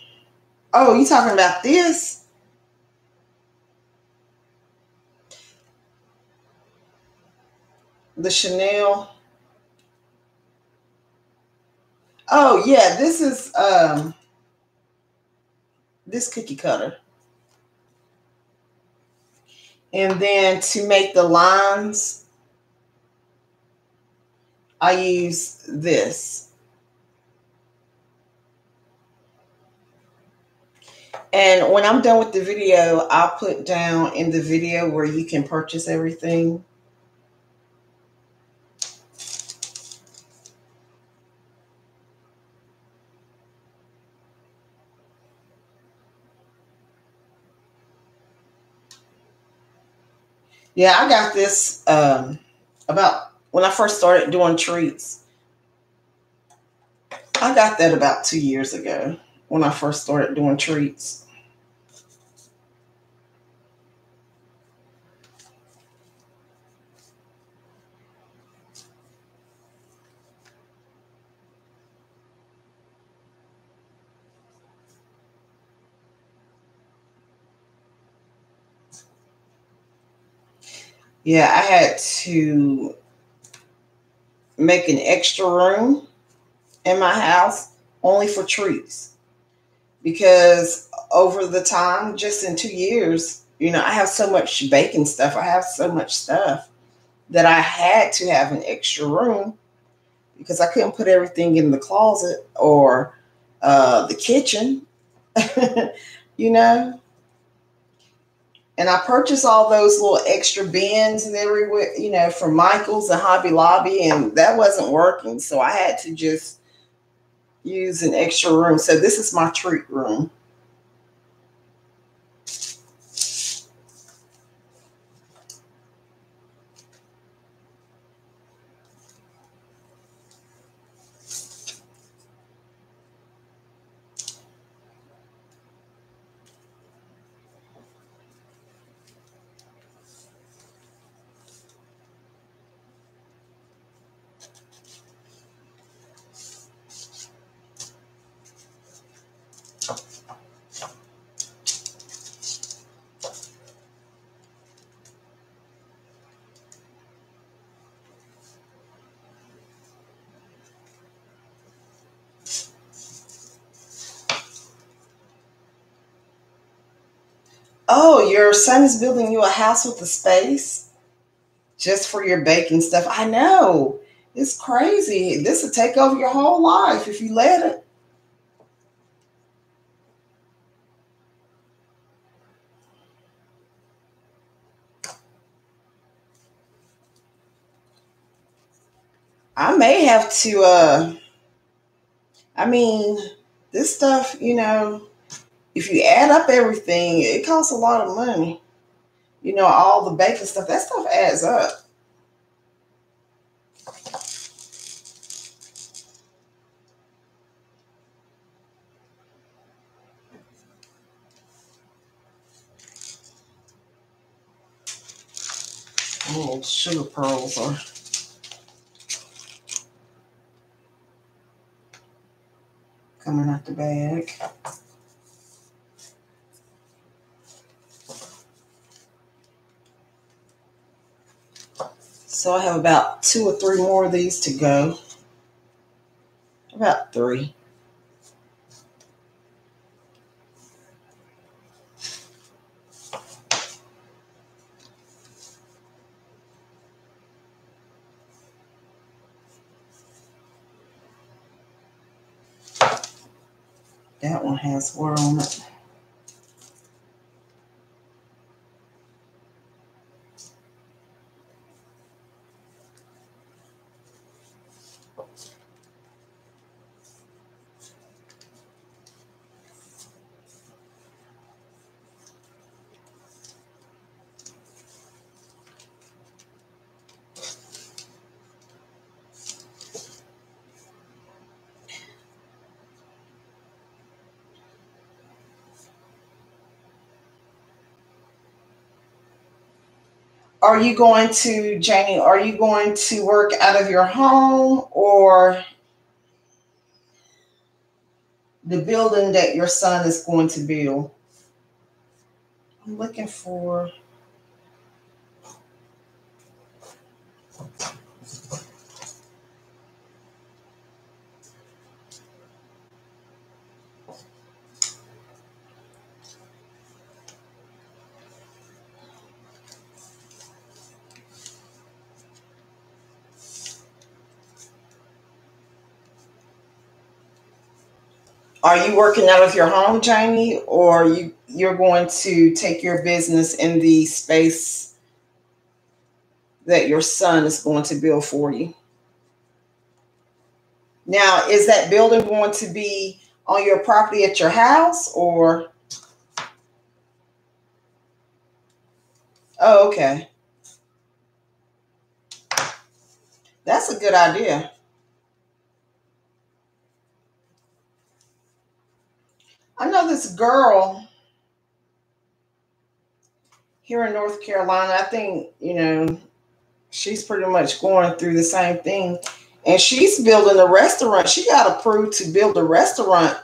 oh, you talking about this? The Chanel. Oh yeah, this is um, this cookie cutter. And then to make the lines, I use this. And when I'm done with the video, I'll put down in the video where you can purchase everything. Yeah, I got this um, about when I first started doing treats. I got that about two years ago when I first started doing treats. Yeah, I had to make an extra room in my house only for trees, because over the time, just in two years, you know, I have so much baking stuff. I have so much stuff that I had to have an extra room because I couldn't put everything in the closet or uh, the kitchen, you know. And I purchased all those little extra bins and everywhere, you know, from Michael's and Hobby Lobby, and that wasn't working. So I had to just use an extra room. So this is my treat room. Oh, your son is building you a house with a space just for your baking stuff. I know. It's crazy. This will take over your whole life if you let it. I may have to, uh, I mean, this stuff, you know, if you add up everything, it costs a lot of money. You know, all the baking stuff, that stuff adds up. Oh, sugar pearls are... coming out the bag. So I have about two or three more of these to go. About three. That one has water on it. Are you going to, Janie, are you going to work out of your home, or the building that your son is going to build? I'm looking for... Are you working out of your home, Janie, or you, you're going to take your business in the space that your son is going to build for you? Now, is that building going to be on your property at your house, or? Oh, okay. That's a good idea. I know this girl here in North Carolina. I think, you know, she's pretty much going through the same thing. And she's building a restaurant. She got approved to build a restaurant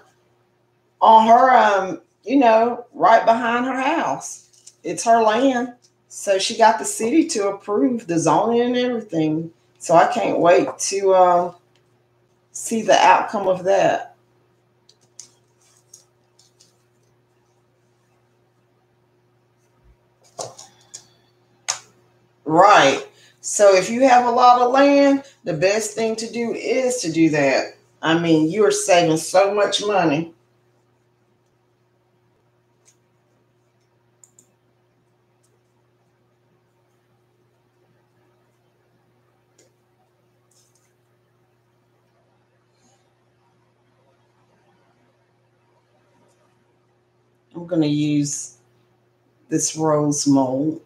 on her, um, you know, right behind her house. It's her land. So she got the city to approve the zoning and everything. So I can't wait to uh, see the outcome of that. Right. So if you have a lot of land, the best thing to do is to do that. I mean, you are saving so much money. I'm going to use this rose mold.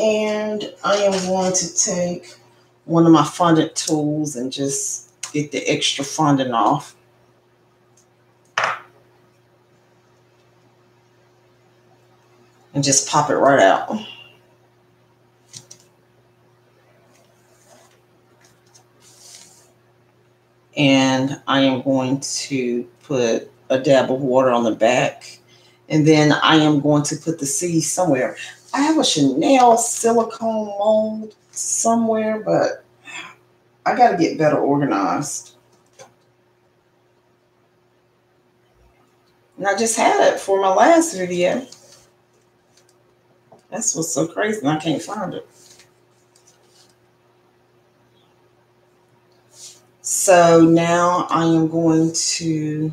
And I am going to take one of my fondant tools and just get the extra fondant off. And just pop it right out. And I am going to put a dab of water on the back. And then I am going to put the seed somewhere. I have a Chanel silicone mold somewhere, but I got to get better organized. And I just had it for my last video. That's what's so crazy, and I can't find it. So now I am going to...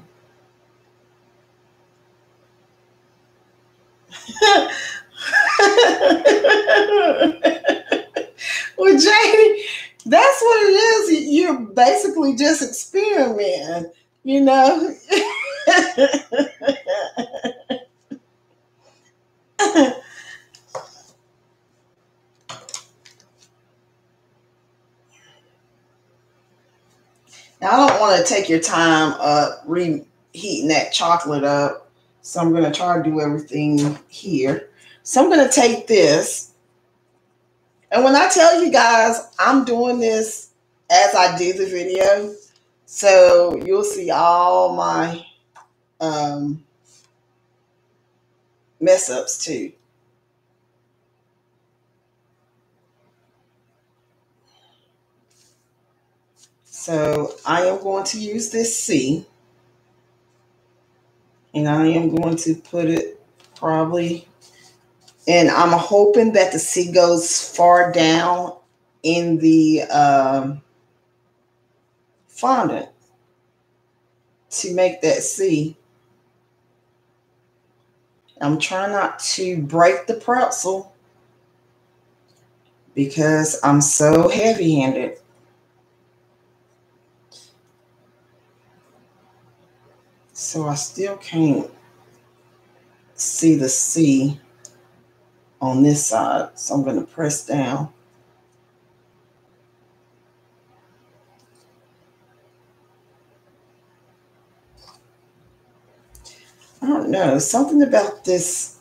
Well, Janie, that's what it is. You're basically just experimenting, you know. Now, I don't want to take your time up reheating that chocolate up, so I'm going to try to do everything here. So I'm going to take this, and when I tell you guys, I'm doing this as I do the video, so you'll see all my um, mess ups too. So I am going to use this C, and I am going to put it probably... And I'm hoping that the C goes far down in the um, fondant to make that C. I'm trying not to break the pretzel because I'm so heavy-handed. So I still can't see the C on this side, so I'm going to press down. I don't know, something about this.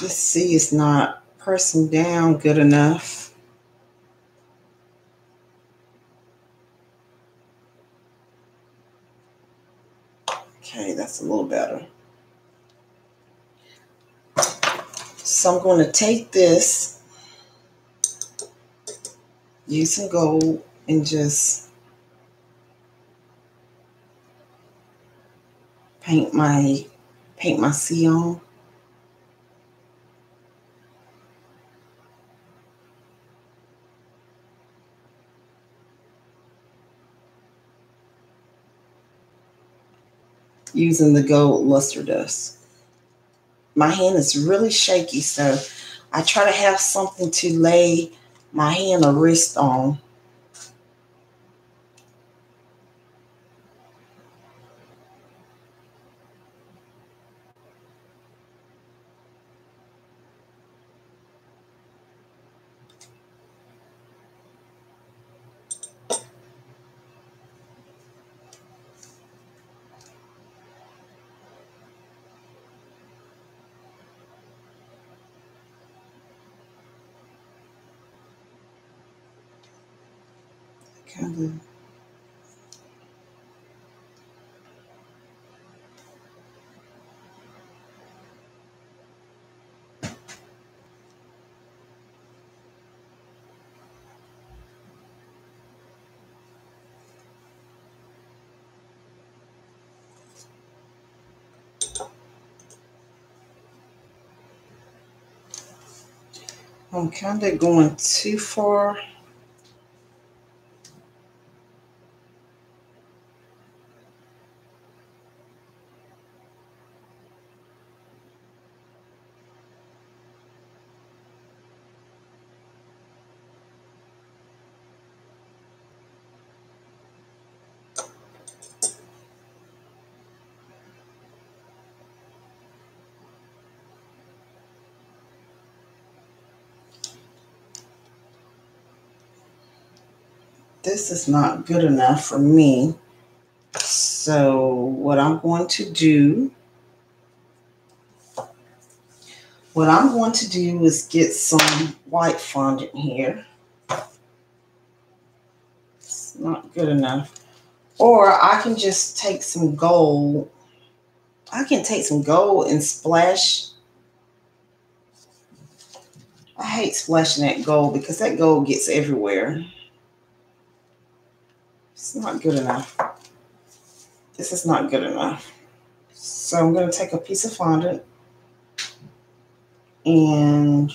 This C is not pressing down good enough. Okay, that's a little better. So I'm going to take this, use some gold, and just paint my paint my C on. Using the gold luster dust. My hand is really shaky, so I try to have something to lay my hand or wrist on. kind of I'm kind of going too far. This is not good enough for me. So what I'm going to do, what I'm going to do is get some white fondant here. It's not good enough. Or I can just take some gold. I can take some gold and splash. I hate splashing that gold because that gold gets everywhere. It's not good enough. This is not good enough. So I'm going to take a piece of fondant and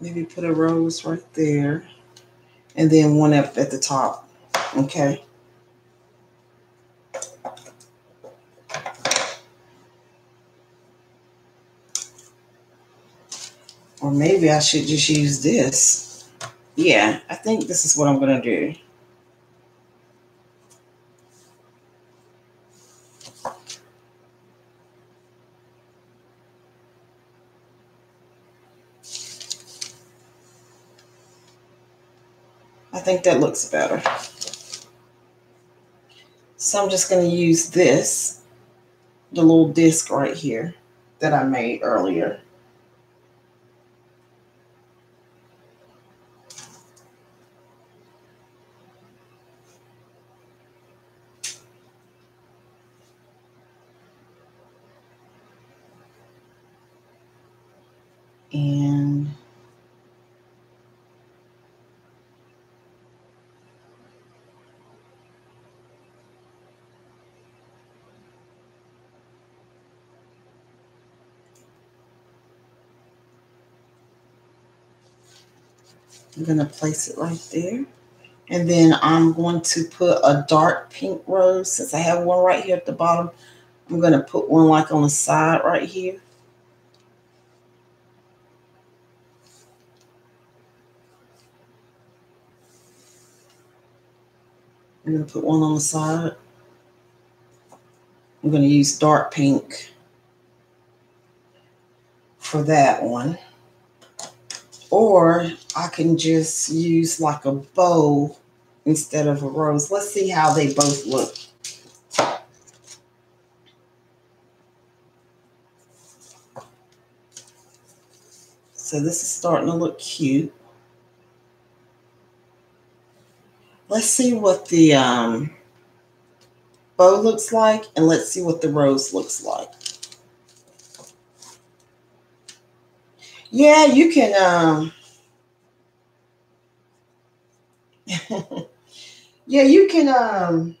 maybe put a rose right there and then one up at the top. Okay. Or maybe I should just use this. Yeah, I think this is what I'm going to do. I think that looks better. So I'm just going to use this, the little disc right here that I made earlier. And I'm going to place it right there. And then I'm going to put a dark pink rose. Since I have one right here at the bottom, I'm going to put one like on the side right here. I'm going to put one on the side. I'm going to use dark pink for that one. Or I can just use like a bow instead of a rose. Let's see how they both look. So this is starting to look cute. Let's see what the um, bow looks like, and let's see what the rose looks like. Yeah, you can. Um, yeah, you can. Um,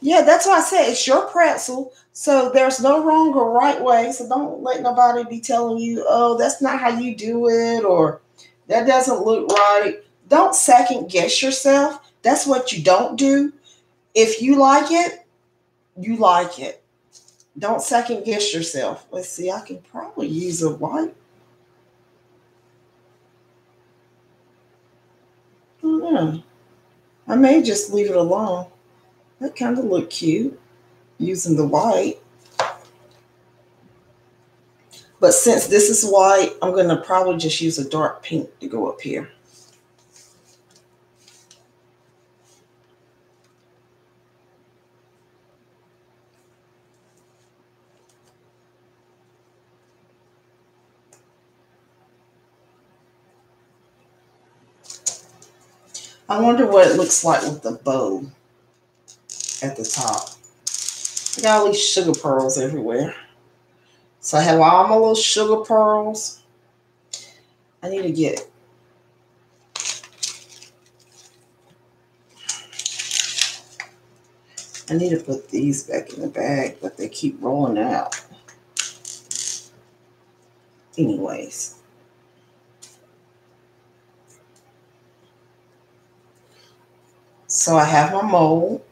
yeah, that's why I said it's your pretzel, so there's no wrong or right way. So don't let nobody be telling you, "Oh, that's not how you do it," or "That doesn't look right." Don't second guess yourself. That's what you don't do. If you like it, you like it. Don't second guess yourself. Let's see. I can probably use a white. I don't know. I may just leave it alone. That kind of looked cute using the white. But since this is white, I'm going to probably just use a dark pink to go up here. I wonder what it looks like with the bow at the top. I got all these sugar pearls everywhere. So I have all my little sugar pearls. I need to get I need to put these back in the bag, but they keep rolling out. Anyways. So I have my mold.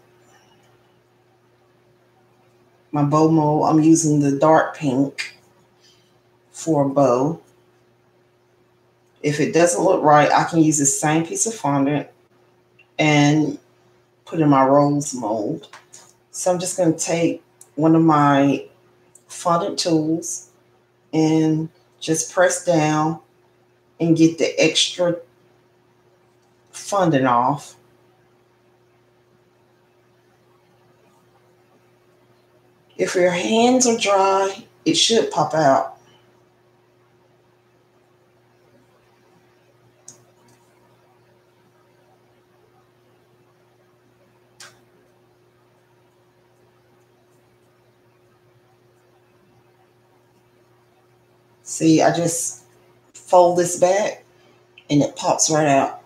My bow mold. I'm using the dark pink for a bow. If it doesn't look right, I can use the same piece of fondant and put in my rose mold. So I'm just going to take one of my fondant tools and just press down and get the extra fondant off. If your hands are dry, it should pop out. See, I just fold this back and it pops right out.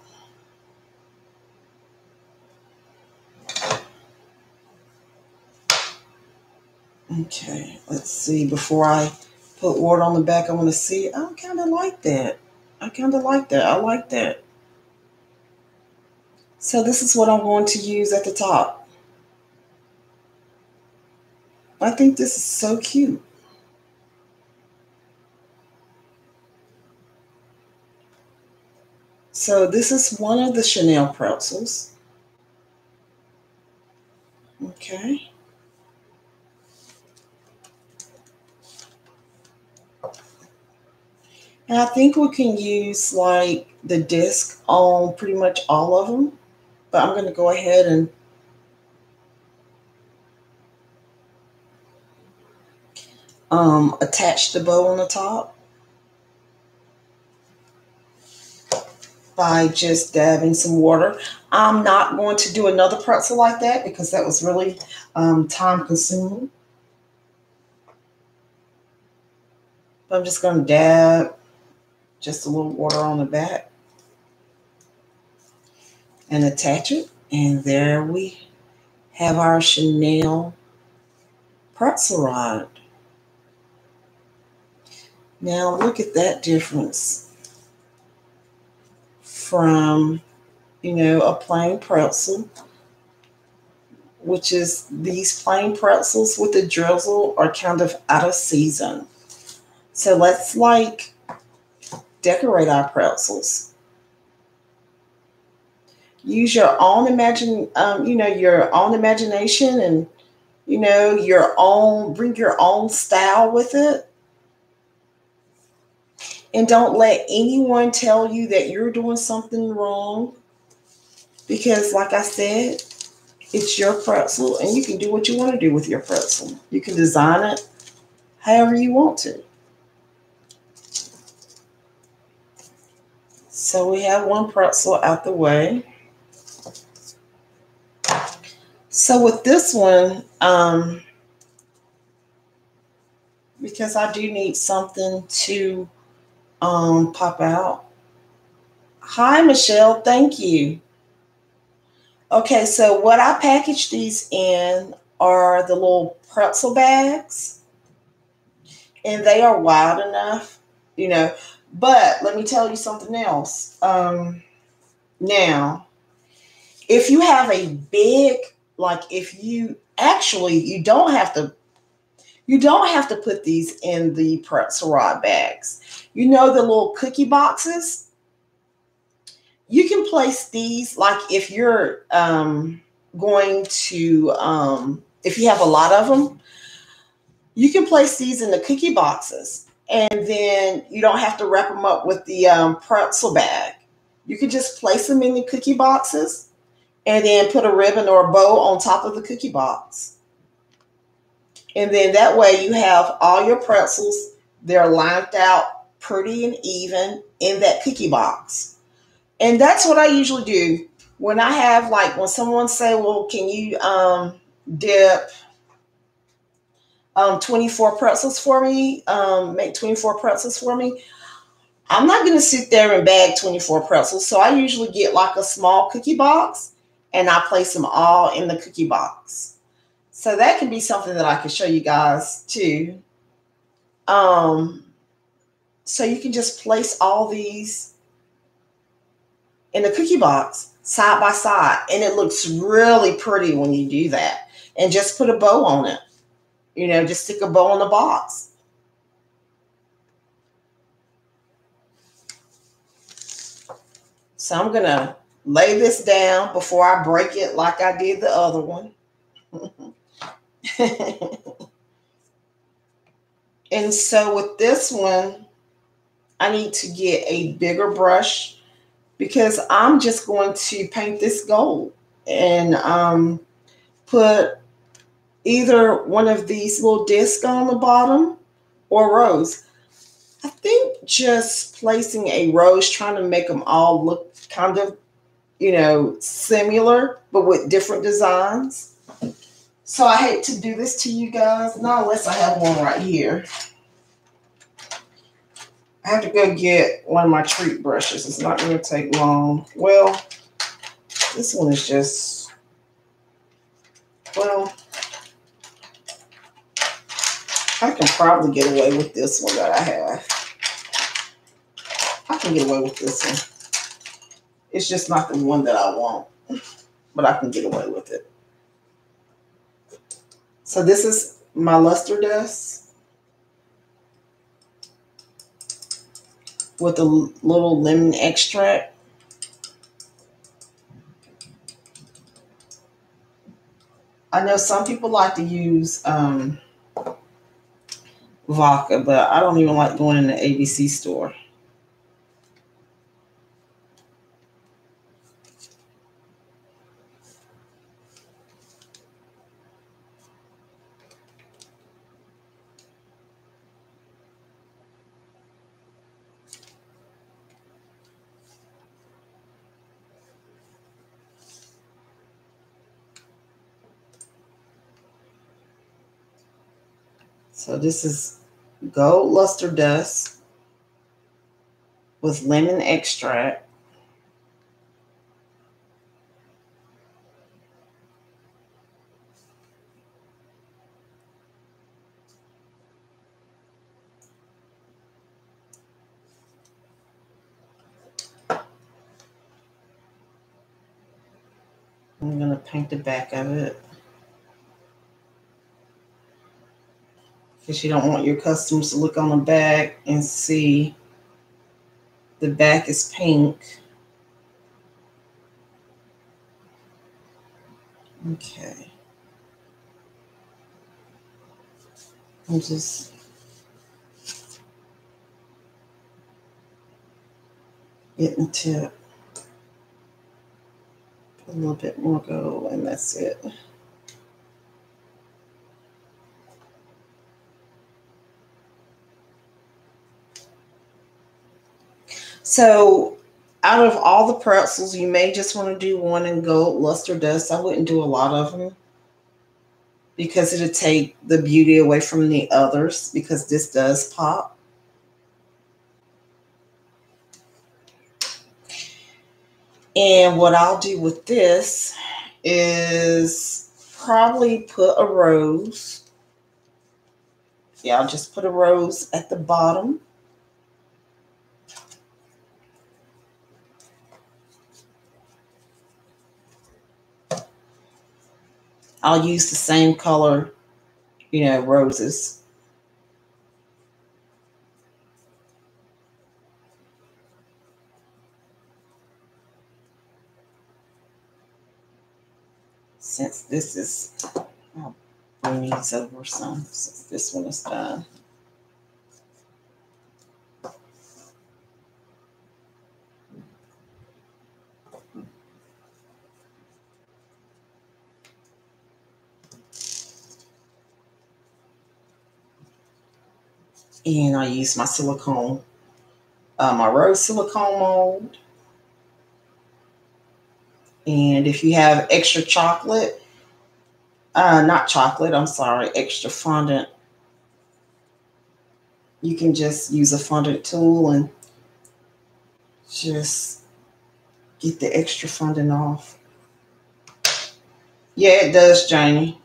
Okay, let's see. Before I put water on the back, I want to see. I kind of like that. I kind of like that. I like that. So this is what I'm going to use at the top. I think this is so cute. So this is one of the Chanel pretzels. Okay. And I think we can use like the disc on pretty much all of them, but I'm going to go ahead and um, attach the bow on the top by just dabbing some water. I'm not going to do another pretzel like that because that was really um, time consuming. But I'm just going to dab just a little water on the back and attach it. And there we have our Chanel pretzel rod. Now look at that difference from, you know, a plain pretzel, which is these plain pretzels with the drizzle are kind of out of season. So let's like decorate our pretzels. Use your own imagine, um, you know, your own imagination, and you know your own. Bring your own style with it, and don't let anyone tell you that you're doing something wrong. Because, like I said, it's your pretzel, and you can do what you want to do with your pretzel. You can design it however you want to. So we have one pretzel out the way. So with this one, um, because I do need something to um, pop out. Hi, Michelle. Thank you. Okay, so what I package these in are the little pretzel bags. And they are wide enough, you know. But let me tell you something else. Um, now, if you have a big, like if you actually, you don't have to, you don't have to put these in the pretzel rod bags. You know, the little cookie boxes, you can place these like if you're um, going to, um, if you have a lot of them, you can place these in the cookie boxes. And then you don't have to wrap them up with the um, pretzel bag. You can just place them in the cookie boxes and then put a ribbon or a bow on top of the cookie box. And then that way you have all your pretzels. They're lined out pretty and even in that cookie box. And that's what I usually do when I have, like, when someone say, well, can you um, dip um, twenty-four pretzels for me, um, make twenty-four pretzels for me, I'm not going to sit there and bag twenty-four pretzels. So I usually get like a small cookie box and I place them all in the cookie box. So that can be something that I can show you guys too. Um, so you can just place all these in the cookie box side by side. And it looks really pretty when you do that. And just put a bow on it. You know, just stick a bow on the box. So I'm going to lay this down before I break it like I did the other one. And so with this one, I need to get a bigger brush because I'm just going to paint this gold and um, put either one of these little discs on the bottom or rose. I think just placing a rose, trying to make them all look kind of, you know, similar, but with different designs. So I hate to do this to you guys. Not unless I have one right here. I have to go get one of my treat brushes. It's not going to take long. Well, this one is just, well, I can probably get away with this one that I have. I can get away with this one. It's just not the one that I want, but I can get away with it. So this is my luster dust with a little lemon extract. I know some people like to use um, vodka, but I don't even like going in the A B C store. So this is gold luster dust with lemon extract. I'm going to paint the back of it, because you don't want your customers to look on the back and see the back is pink. Okay. I'm just... getting to a little bit more gold, and that's it. So out of all the pretzels, you may just want to do one in gold luster dust. I wouldn't do a lot of them because it'll take the beauty away from the others, because this does pop. And what I'll do with this is probably put a rose. Yeah, I'll just put a rose at the bottom. I'll use the same color, you know, roses. Since this is, I'll bring these over some, since this one is done. And I use my silicone, uh, my rose silicone mold. And if you have extra chocolate, uh, not chocolate, I'm sorry, extra fondant, you can just use a fondant tool and just get the extra fondant off. Yeah, it does, Janie.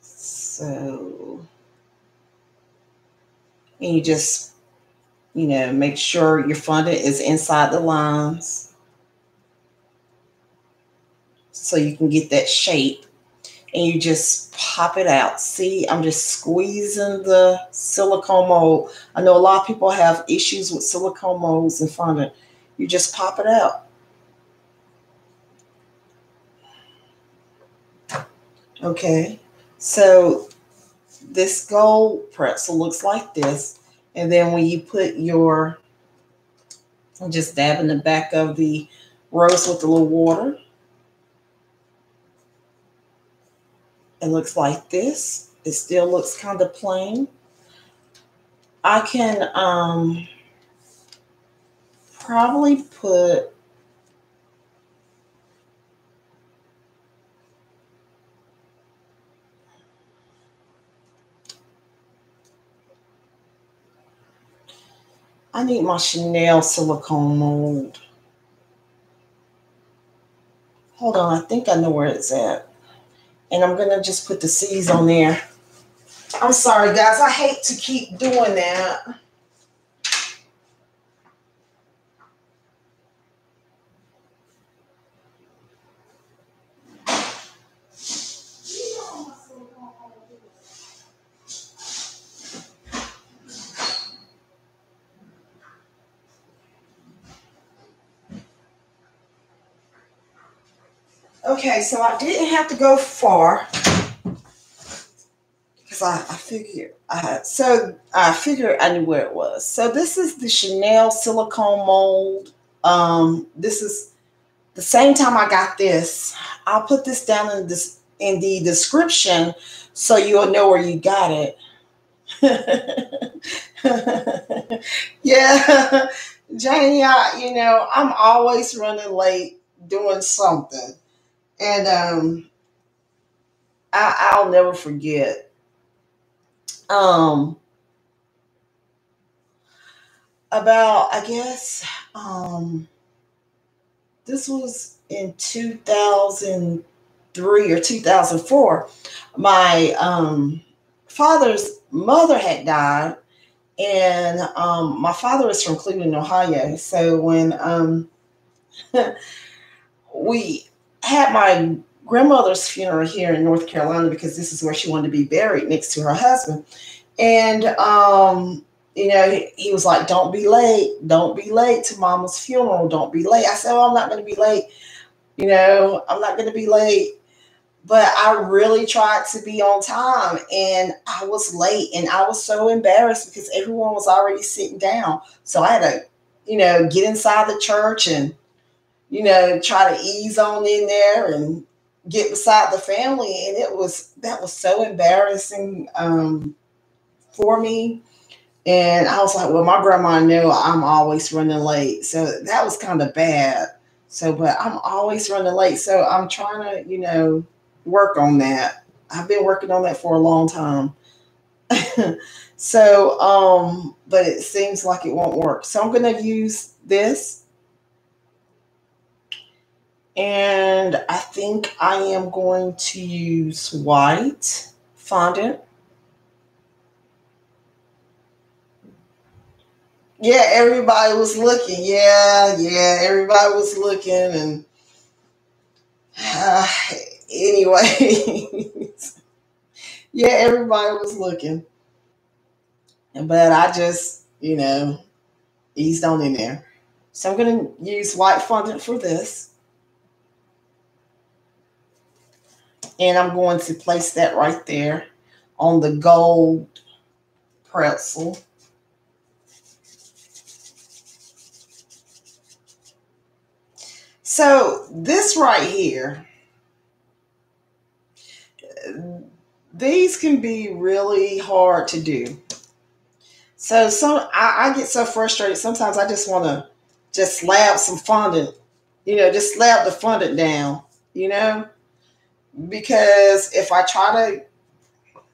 So, and you just, you know, make sure your fondant is inside the lines so you can get that shape. And you just pop it out. See, I'm just squeezing the silicone mold. I know a lot of people have issues with silicone molds and fondant. You just pop it out. Okay, so this gold pretzel looks like this. And then when you put your, I'm just dabbing the back of the rose with a little water. It looks like this. It still looks kind of plain. I can um, probably put I need my Chanel silicone mold. Hold on, I think I know where it's at. And I'm going to just put the C's on there. I'm sorry, guys. I hate to keep doing that. Okay, so I didn't have to go far because I, I figured I so I figured I knew where it was. So this is the Chanel silicone mold. Um, this is the same time I got this. I'll put this down in this in the description so you'll know where you got it. Yeah, Janie, I, you know I'm always running late doing something. And um, I, I'll never forget. Um, about, I guess, um, this was in two thousand three or two thousand four. My um, father's mother had died. And um, my father is from Cleveland, Ohio. So when um, we... had my grandmother's funeral here in North Carolina because this is where she wanted to be buried next to her husband. And, um, you know, he, he was like, don't be late. Don't be late to mama's funeral. Don't be late. I said, well, I'm not going to be late. You know, I'm not going to be late. But I really tried to be on time and I was late and I was so embarrassed because everyone was already sitting down. So I had to, you know, get inside the church and, you know, try to ease on in there and get beside the family. And it was, that was so embarrassing um, for me. And I was like, well, my grandma knew I'm always running late. So that was kind of bad. So, but I'm always running late. So I'm trying to, you know, work on that. I've been working on that for a long time. So, um, but it seems like it won't work. So I'm going to use this. And I think I am going to use white fondant. Yeah, everybody was looking. Yeah, yeah, everybody was looking. And uh, anyways, yeah, everybody was looking. But I just, you know, eased on in there. So I'm going to use white fondant for this. And I'm going to place that right there on the gold pretzel. So this right here, these can be really hard to do. So some I, I get so frustrated. Sometimes I just want to just slab some fondant, you know, just slab the fondant down, you know, because if I try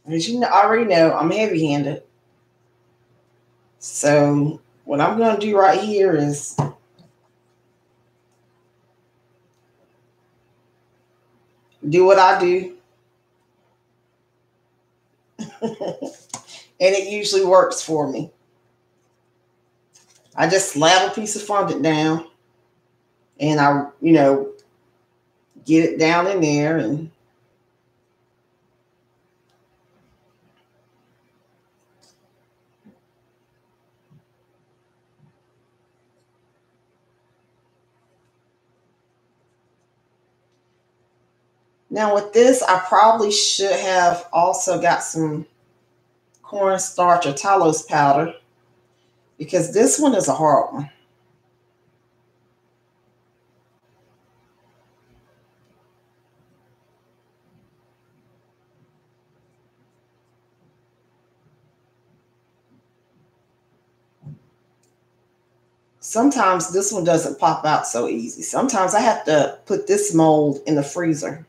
to, as you already know, I'm heavy handed. So what I'm going to do right here is do what I do. And it usually works for me. I just slab a piece of fondant down and I, you know, get it down in there and now with this, I probably should have also got some cornstarch or tallow powder, because this one is a hard one. Sometimes this one doesn't pop out so easy. Sometimes I have to put this mold in the freezer.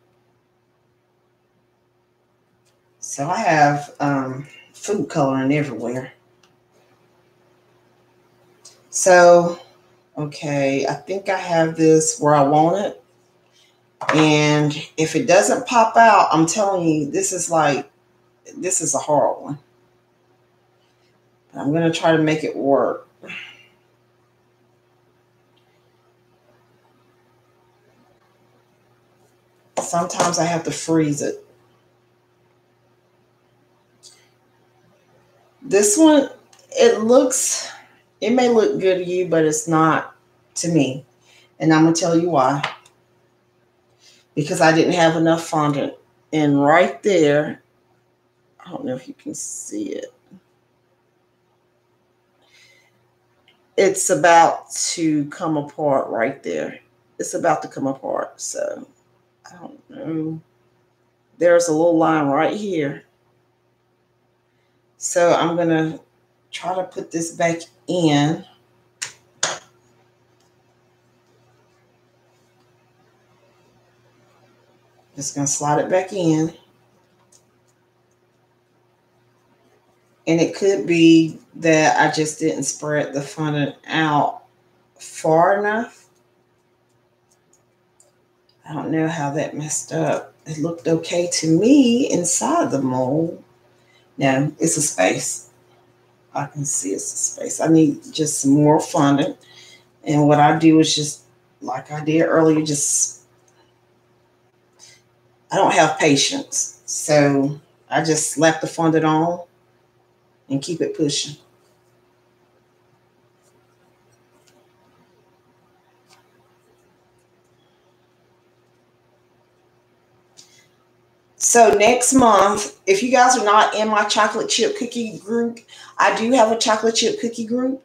So I have um, food coloring everywhere. So, okay, I think I have this where I want it. And if it doesn't pop out, I'm telling you, this is like, this is a hard one. I'm going to try to make it work. Sometimes I have to freeze it. This one, it looks... it may look good to you, but it's not to me. And I'm going to tell you why. Because I didn't have enough fondant. And right there, I don't know if you can see it. It's about to come apart right there. It's about to come apart. So, I don't know. There's a little line right here. So, I'm going to try to put this back in. Just gonna slide it back in. And it could be that I just didn't spread the fondant out far enough. I don't know how that messed up. It looked okay to me inside the mold. No, it's a space. I can see it's a space. I need just some more fondant. And what I do is just, like I did earlier, just, I don't have patience. So I just slap the fondant on and keep it pushing. So next month, if you guys are not in my chocolate chip cookie group, I do have a chocolate chip cookie group.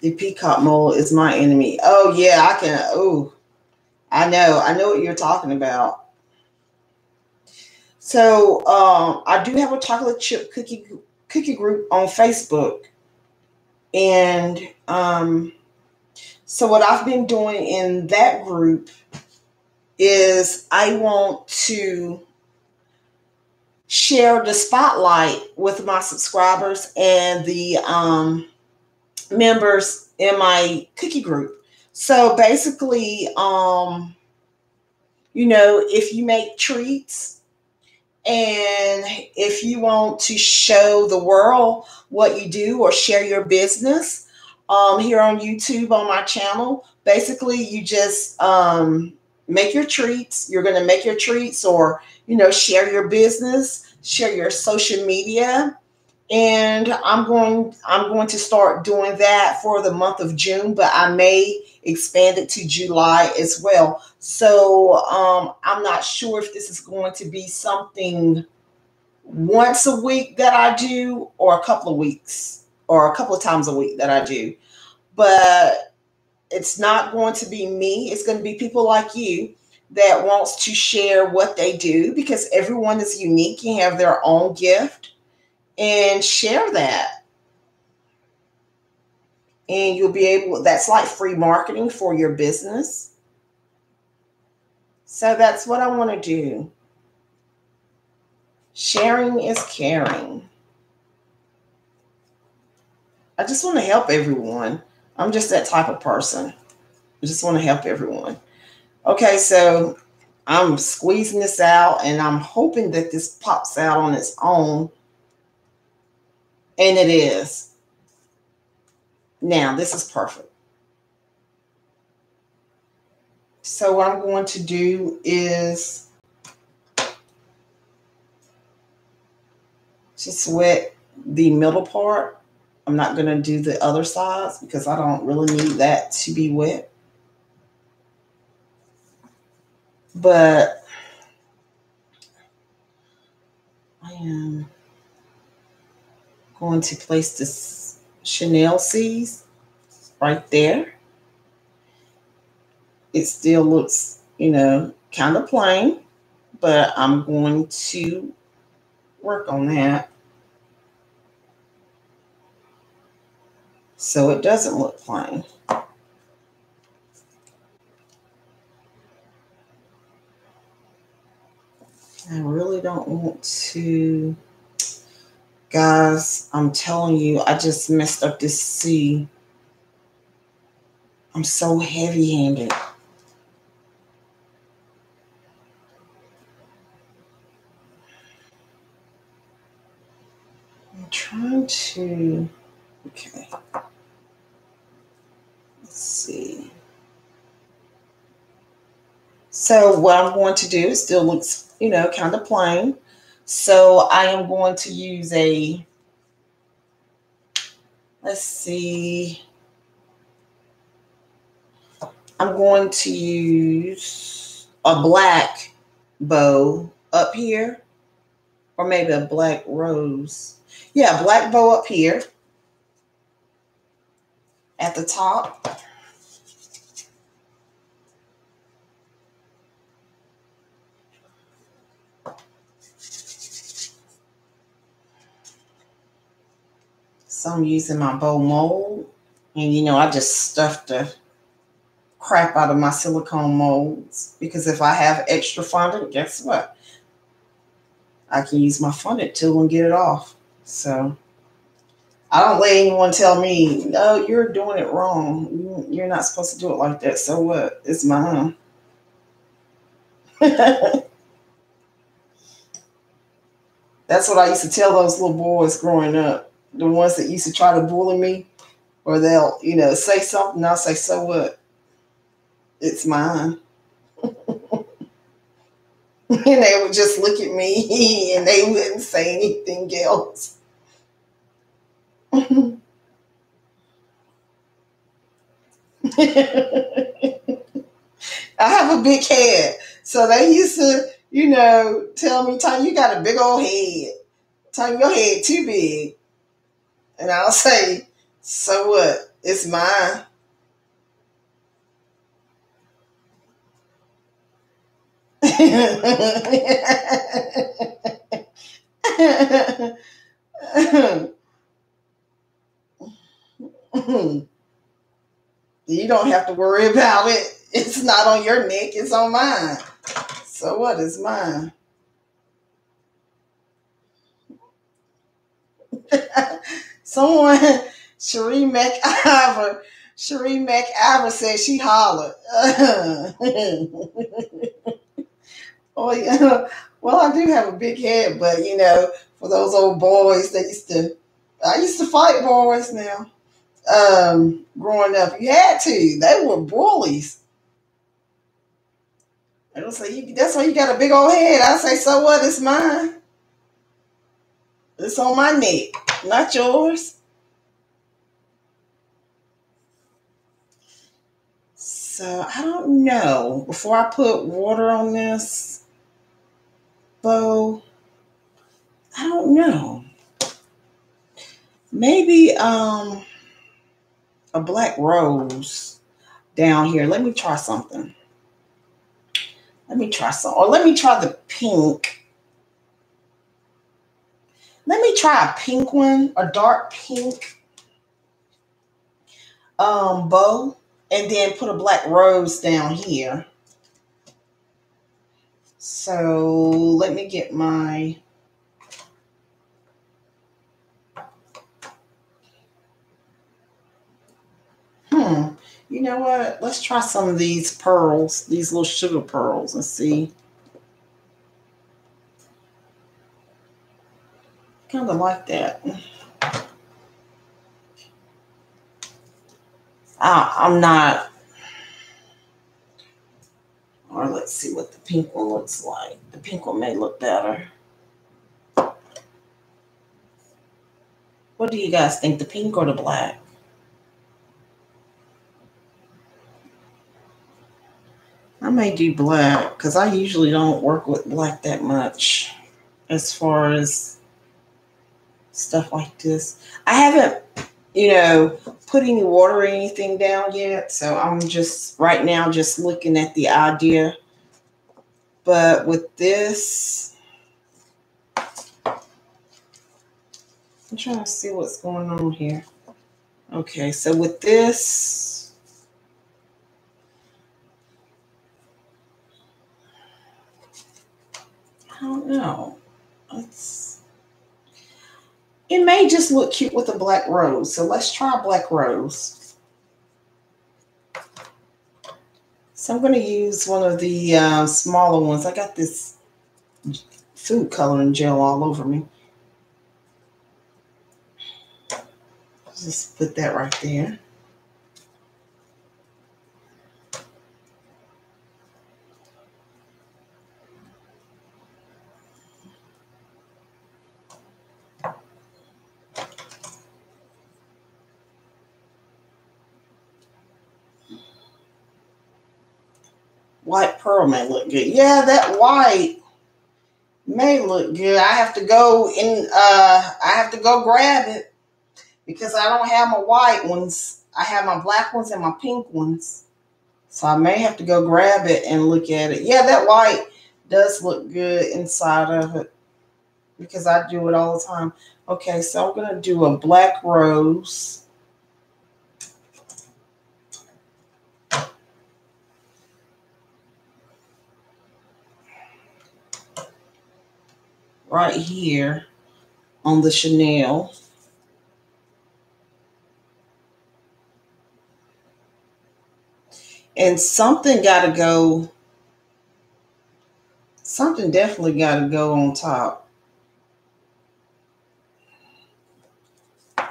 The peacock mold is my enemy. Oh, yeah, I can. Oh, I know. I know what you're talking about. So um, I do have a chocolate chip cookie cookie group on Facebook. And um, so what I've been doing in that group is I want to share the spotlight with my subscribers and the um, members in my cookie group. So basically, um, you know, if you make treats and if you want to show the world what you do or share your business um, here on YouTube on my channel, basically you just... Um, make your treats. You're going to make your treats or, you know, share your business, share your social media. And I'm going, I'm going to start doing that for the month of June, but I may expand it to July as well. So um, I'm not sure if this is going to be something once a week that I do or a couple of weeks or a couple of times a week that I do. But it's not going to be me. It's going to be people like you that wants to share what they do, because everyone is unique and have their own gift. and share that. And you'll be able, that's like free marketing for your business. So that's what I want to do. Sharing is caring. I just want to help everyone. I'm just that type of person. I just want to help everyone. Okay, so I'm squeezing this out, and I'm hoping that this pops out on its own. And it is. Now, this is perfect. So what I'm going to do is just wet the middle part. I'm not going to do the other sides because I don't really need that to be wet. But I am going to place this Chanel seeds right there. It still looks, you know, kind of plain, but I'm going to work on that so it doesn't look plain. I really don't want to, guys, I'm telling you, I just messed up this C. I'm so heavy-handed. I'm trying to, okay, let's see. So what I'm going to do, it still looks, you know, kind of plain. So I am going to use a, let's see, I'm going to use a black bow up here, or maybe a black rose. Yeah, black bow up here at the top. So I'm using my bow mold, and you know, I just stuffed the crap out of my silicone molds because if I have extra fondant, guess what? I can use my fondant tool and get it off. So I don't let anyone tell me, no, you're doing it wrong. You're not supposed to do it like that. So what? It's mine. That's what I used to tell those little boys growing up. The ones that used to try to bully me, or they'll, you know, say something, I'll say, so what? It's mine. And they would just look at me and they wouldn't say anything else. I have a big head. So they used to, you know, tell me, Tanya, you got a big old head. Tanya, your head too big. And I'll say, so what? It's mine. You don't have to worry about it. It's not on your neck. It's on mine. So what? It's mine. Someone, Cherie McIver, Cherie McIver said she hollered. Oh, yeah. Well, I do have a big head, but, you know, for those old boys, they used to, I used to fight boys now. Um, growing up, you had to. They were bullies. I don't say, that's why you got a big old head. I say, so what? It's mine. It's on my neck. Not yours. So I don't know. Before I put water on this bow, I don't know. Maybe um, a black rose down here. Let me try something. Let me try some. Or let me try the pink. Let me try a pink one, a dark pink um, bow, and then put a black rose down here. So let me get my hmm. You know what? Let's try some of these pearls, these little sugar pearls, and see. Kind of like that. I, I'm not. Or let's see what the pink one looks like. The pink one may look better. What do you guys think? The pink or the black? I may do black because I usually don't work with black that much as far as stuff like this. I haven't, you know, put any water or anything down yet. So I'm just right now just looking at the idea. But with this, I'm trying to see what's going on here. Okay, so with this, I don't know. It's, it may just look cute with a black rose. So let's try black rose. So I'm going to use one of the uh, smaller ones. I got this food coloring gel all over me. Just put that right there. White pearl may look good. Yeah, that white may look good. I have to go in. Uh, I have to go grab it because I don't have my white ones. I have my black ones and my pink ones. So I may have to go grab it and look at it. Yeah, that white does look good inside of it because I do it all the time. Okay, so I'm going to do a black rose. Right here on the Chanel. And something gotta go, something definitely gotta go on top. I'm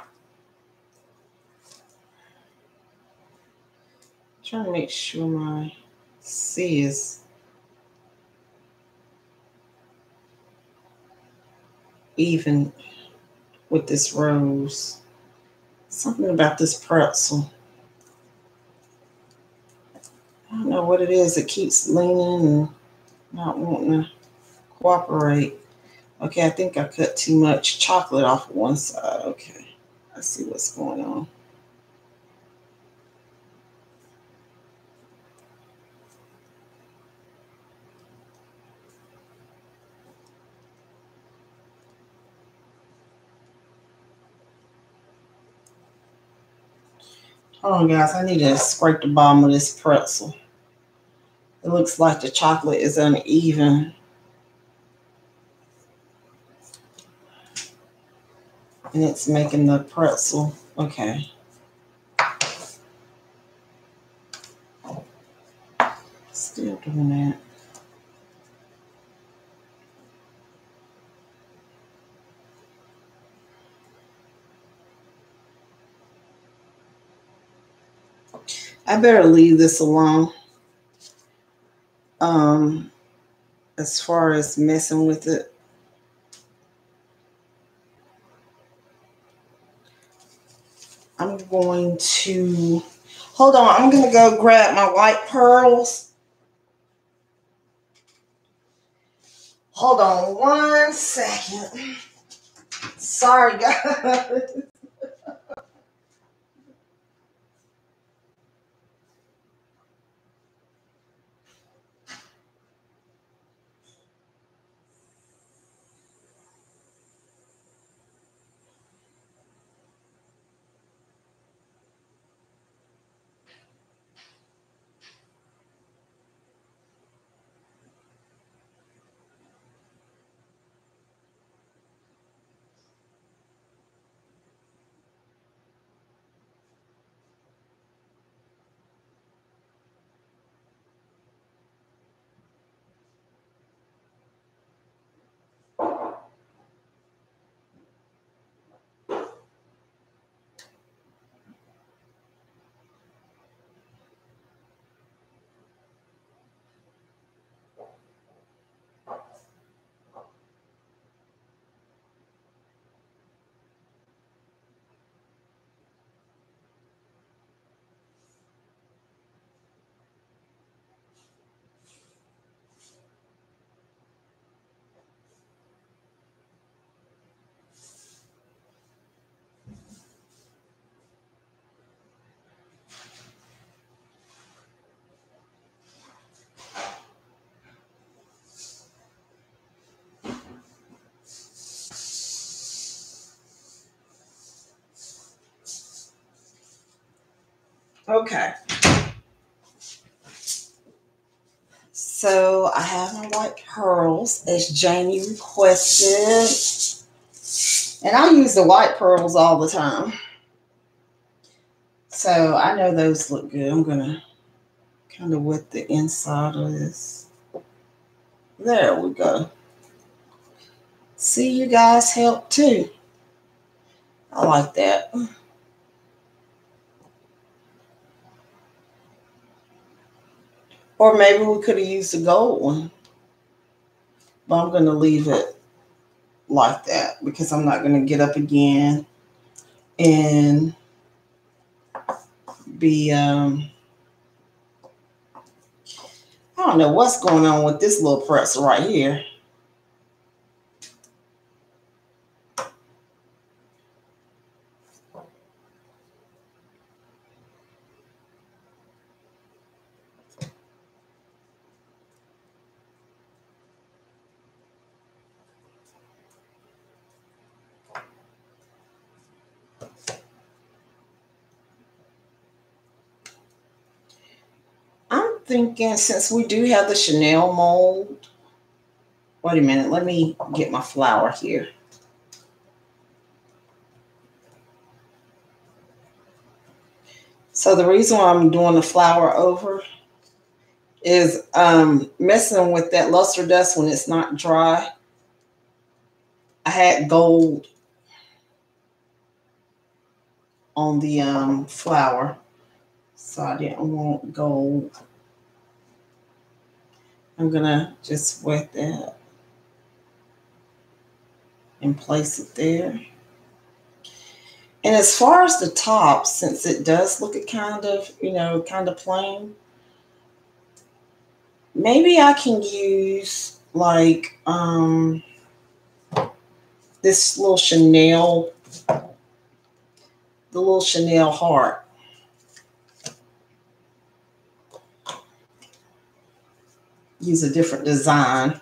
trying to make sure my C is even with this rose. Something about this pretzel. I don't know what it is. It keeps leaning and not wanting to cooperate. Okay, I think I cut too much chocolate off of one side. Okay, I see what's going on. Hold on, guys. I need to scrape the bottom of this pretzel. It looks like the chocolate is uneven. And it's making the pretzel. Okay. Still doing that. I better leave this alone um, as far as messing with it. I'm going to, hold on, I'm going to go grab my white pearls. Hold on one second. Sorry, guys. Okay. So I have my white pearls as Jamie requested. And I use the white pearls all the time. So I know those look good. I'm going to kind of wet the inside of this. There we go. See, you guys help too. I like that. Or maybe we could have used the gold one. But I'm going to leave it like that because I'm not going to get up again and be, um, I don't know what's going on with this little pretzel right here. Thinking since we do have the Chanel mold, wait a minute, let me get my flower here. So the reason why I'm doing the flower over is um, messing with that luster dust when it's not dry. I had gold on the um, flower, so I didn't want gold. I'm going to just wet that and place it there. And as far as the top, since it does look kind of, you know, kind of plain, maybe I can use like um, this little Chanel, the little Chanel heart. Use a different design.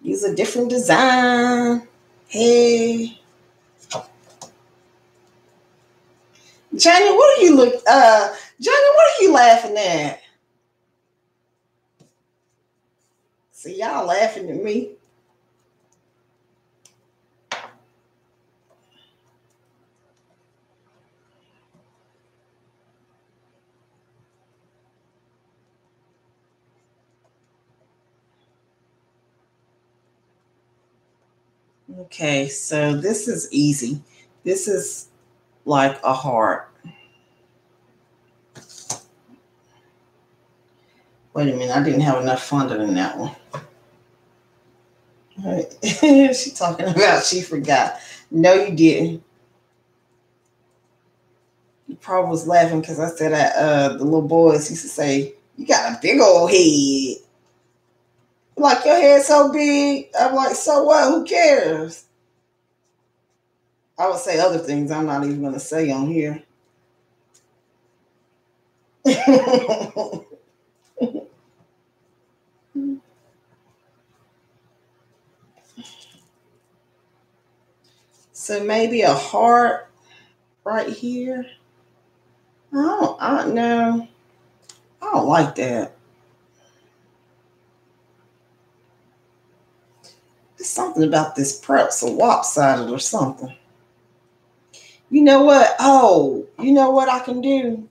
Use a different design. Hey. Johnny, what are you look uh Johnny, what are you laughing at? See, y'all laughing at me. Okay, so this is easy. This is like a heart. Wait a minute, I didn't have enough fondant in that one. All right. She's talking about she forgot. No, you didn't. You probably was laughing because I said I, uh, the little boys used to say, you got a big old head. Like, your head's so big. I'm like, so what? Who cares? I would say other things I'm not even going to say on here. So maybe a heart right here. I don't, I don't know. I don't like that. Something about this pretzel lopsided or something. You know what? Oh, you know what I can do?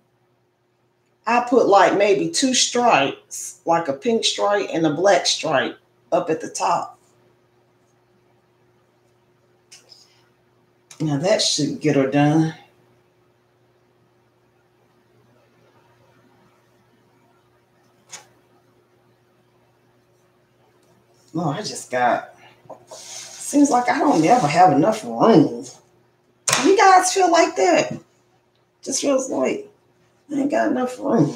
I put like maybe two stripes, like a pink stripe and a black stripe up at the top. Now that should get her done. No, I just got... Seems like I don't ever have enough room. You guys feel like that? Just feels like I ain't got enough room.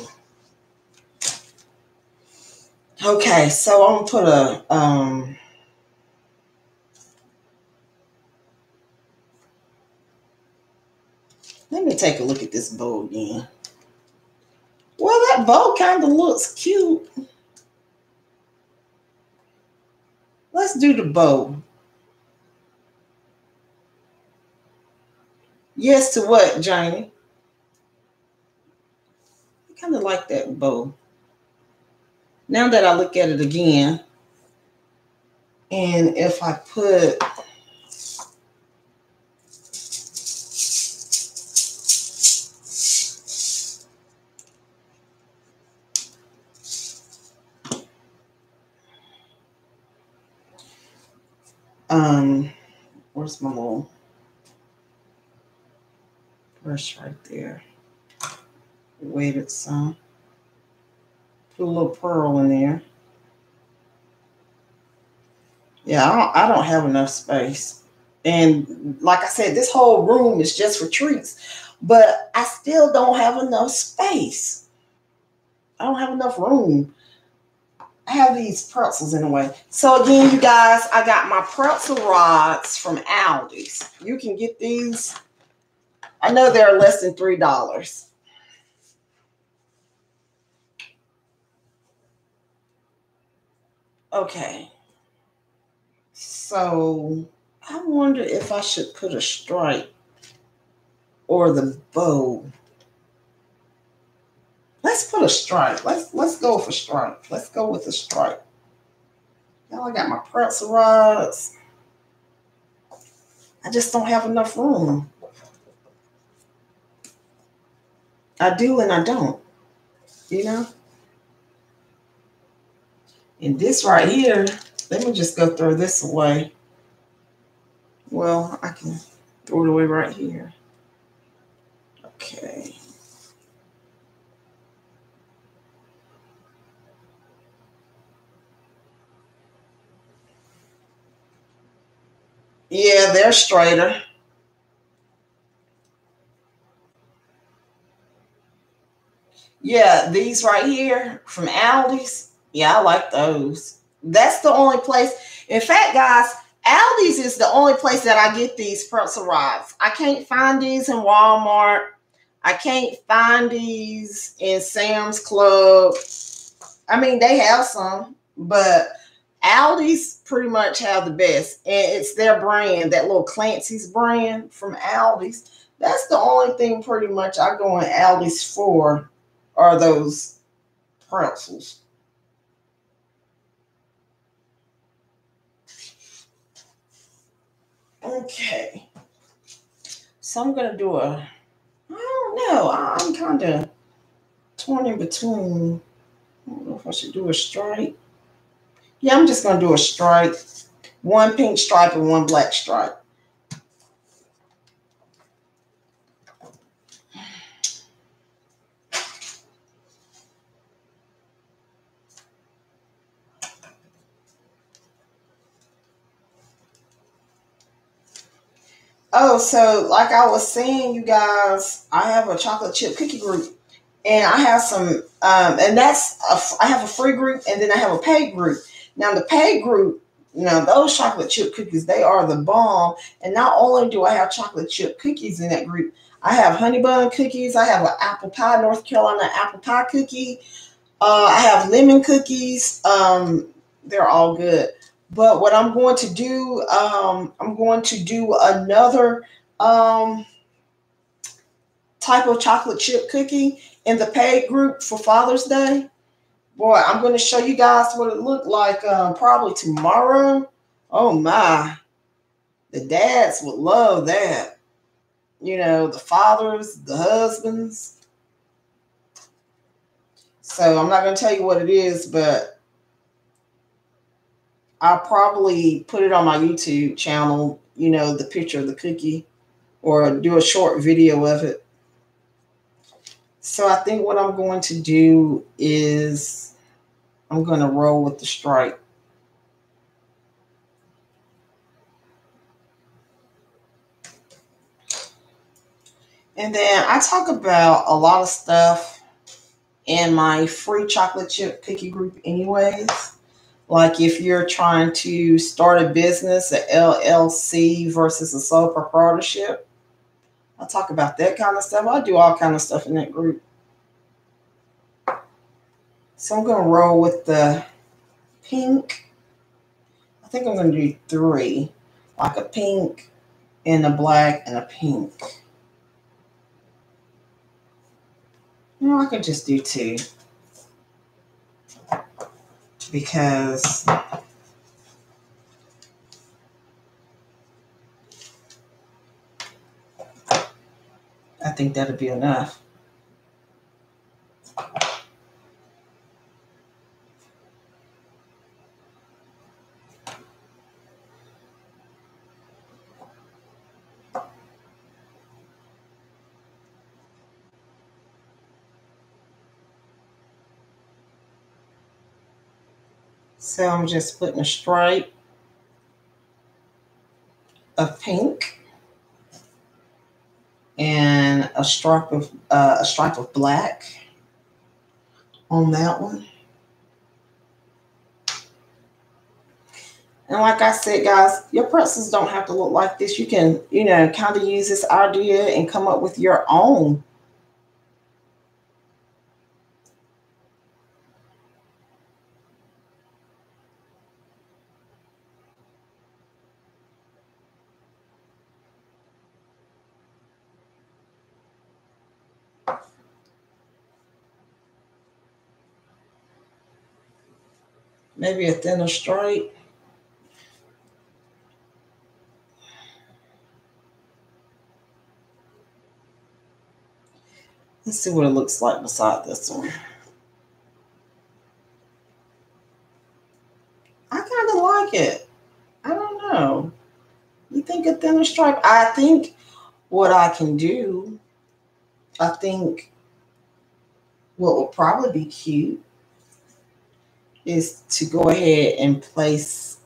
Okay, so I'm gonna put a um let me take a look at this bow again. Well, that bow kind of looks cute. Let's do the bow. Yes to what, Johnny? kind of like that bow. Now that I look at it again, and if I put, um, where's my little brush right there? Weighted some. Put a little pearl in there. Yeah, I don't, I don't have enough space. And like I said, this whole room is just for treats. But I still don't have enough space. I don't have enough room. I have these pretzels in a way. So again, you guys, I got my pretzel rods from Aldi's. You can get these. I know they're less than three dollars. Okay, so I wonder if I should put a stripe or the bow. Let's put a stripe. Let's let's go for stripe. Let's go with a stripe. Now I got my pretzel rods. I just don't have enough room. I do and I don't, you know? And this right here, let me just go throw this away. Well, I can throw it away right here. Okay. Yeah, they're straighter. Yeah, these right here from Aldi's. Yeah, I like those. That's the only place. In fact, guys, Aldi's is the only place that I get these pretzel rods. I can't find these in Walmart. I can't find these in Sam's Club. I mean, they have some, but Aldi's pretty much have the best. And it's their brand, that little Clancy's brand from Aldi's. That's the only thing pretty much I go in Aldi's for are those pretzels. Okay, so I'm going to do a, I don't know, I'm kind of torn in between. I don't know if I should do a stripe. Yeah, I'm just going to do a stripe, one pink stripe and one black stripe. Oh, so like I was saying, you guys, I have a chocolate chip cookie group, and I have some, um, and that's, a, I have a free group, and then I have a paid group. Now, the paid group, you know, those chocolate chip cookies, they are the bomb, and not only do I have chocolate chip cookies in that group, I have honey bun cookies, I have an apple pie, North Carolina apple pie cookie, uh, I have lemon cookies, um, they're all good. But what I'm going to do, um, I'm going to do another um, type of chocolate chip cookie in the paid group for Father's Day. Boy, I'm going to show you guys what it looked like uh, probably tomorrow. Oh, my. The dads would love that. You know, the fathers, the husbands. So I'm not going to tell you what it is, but I'll probably put it on my YouTube channel, you know, the picture of the cookie, or do a short video of it. So I think what I'm going to do is I'm going to roll with the stripe. And then I talk about a lot of stuff in my free chocolate chip cookie group anyways. Like if you're trying to start a business, an L L C versus a sole proprietorship. I talk about that kind of stuff. I do all kind of stuff in that group. So I'm going to roll with the pink. I think I'm going to do three. Like a pink and a black and a pink. I No, I could just do two. Because I think that'll be enough. So I'm just putting a stripe of pink and a stripe of uh, a stripe of black on that one. And like I said, guys, your pretzels don't have to look like this. You can, you know, kind of use this idea and come up with your own. Maybe a thinner stripe. Let's see what it looks like beside this one. I kind of like it. I don't know. You think a thinner stripe? I think what I can do, I think what will probably be cute is to go ahead and place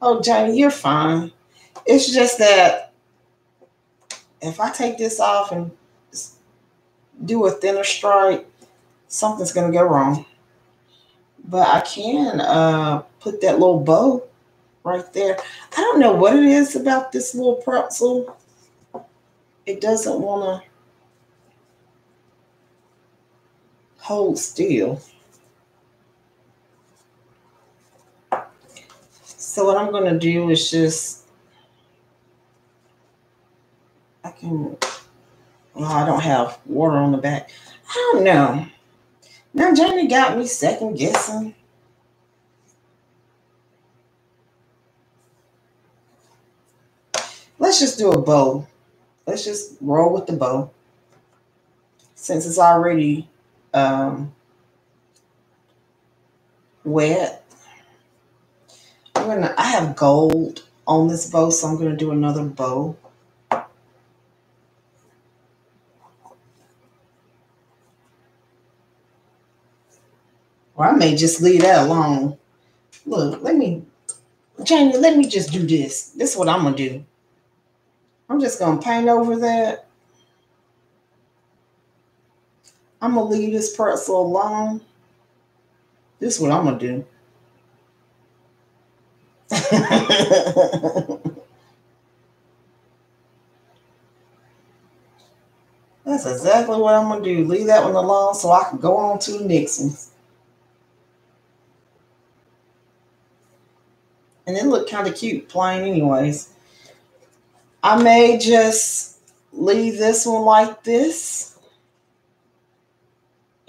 oh, Johnny, you're fine. It's just that if I take this off and do a thinner stripe, something's going to go wrong. But I can uh, put that little bow right there. I don't know what it is about this little pretzel. It doesn't want to hold still. So what I'm going to do is just, I can, well, I don't have water on the back. I don't know. Now Jamie got me second guessing. Let's just do a bow. Let's just roll with the bow. Since it's already um, wet. I'm gonna, I have gold on this bow, so I'm going to do another bow. Or I may just leave that alone. Look, let me, Janie, let me just do this. This is what I'm going to do. I'm just going to paint over that. I'm going to leave this pretzel alone. This is what I'm going to do. That's exactly what I'm going to do. Leave that one alone so I can go on to the next one. And it looked kind of cute plain anyways. I may just leave this one like this,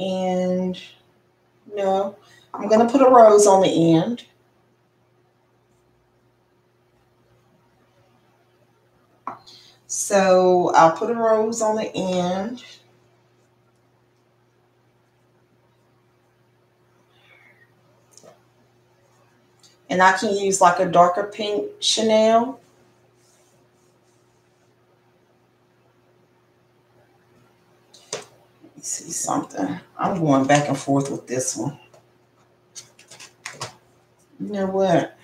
and no, I'm going to put a rose on the end. So I'll put a rose on the end. And I can use like a darker pink Chanel. See something. I'm going back and forth with this one. You know what?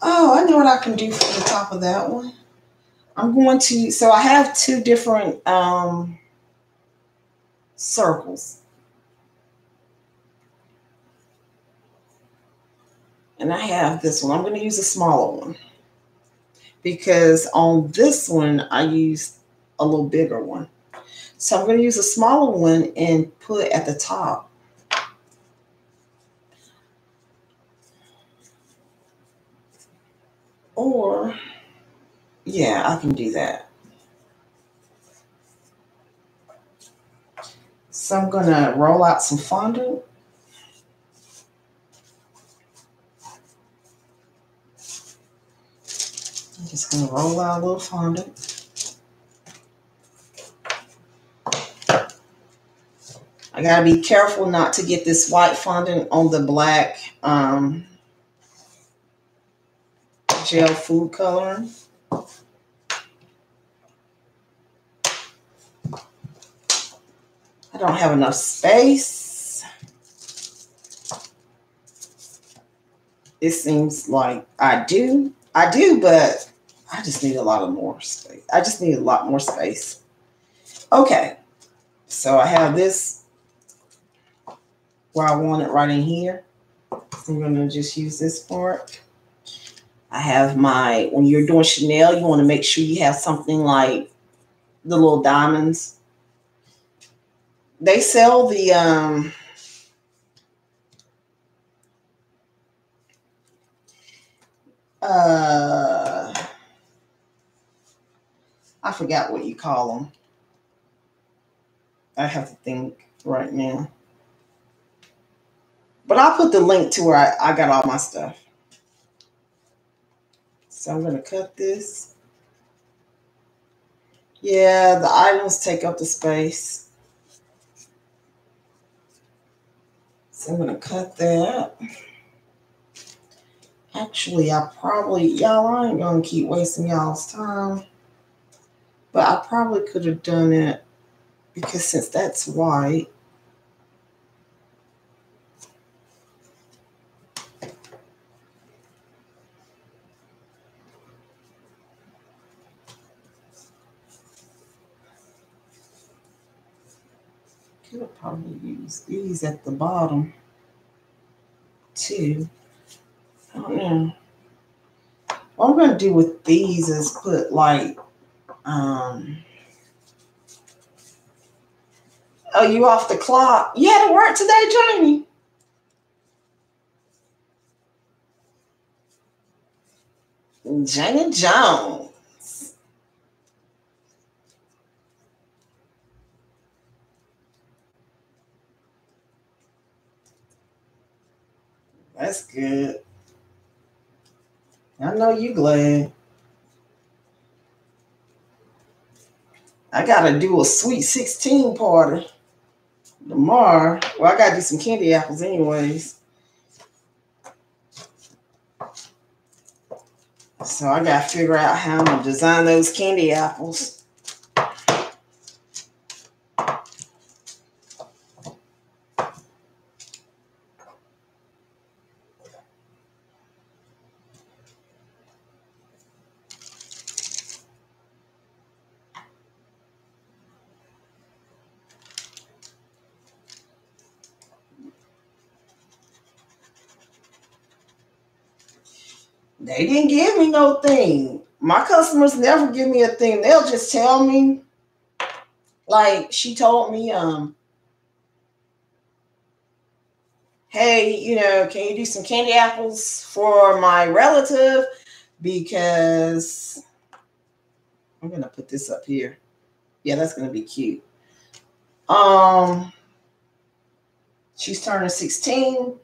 Oh, I know what I can do for the top of that one. I'm going to, so I have two different um, circles. And I have this one. I'm going to use a smaller one because on this one, I used a little bigger one. So I'm going to use a smaller one and put it at the top. Or, yeah, I can do that. So I'm going to roll out some fondue. I'm just going to roll out a little fondue. I got to be careful not to get this white fondant on the black um, gel food coloring. I don't have enough space. It seems like I do. I do, but I just need a lot of more space. I just need a lot more space. Okay. So I have this where I want it right in here. So I'm gonna just use this part. I have my, when you're doing Chanel, you wanna make sure you have something like the little diamonds. They sell the, um, uh, I forgot what you call them. I have to think right now. But I'll put the link to where I, I got all my stuff. So I'm going to cut this. Yeah, the items take up the space. So I'm going to cut that. Actually, I probably, y'all, I ain't going to keep wasting y'all's time. But I probably could have done it because since that's white, I'll probably use these at the bottom too. I don't know. What I'm gonna do with these is put like, um, oh, you off the clock? You had to work today, Jamie. Jamie Jones. That's good. I know you glad. I gotta do a sweet sixteen party tomorrow. Well, I gotta do some candy apples anyways. So I gotta figure out how I'm gonna design those candy apples. They didn't give me no thing. My customers never give me a thing. They'll just tell me. Like she told me, um, hey, you know, can you do some candy apples for my relative? Because I'm gonna put this up here. Yeah, that's gonna be cute. Um, she's turning sixteen,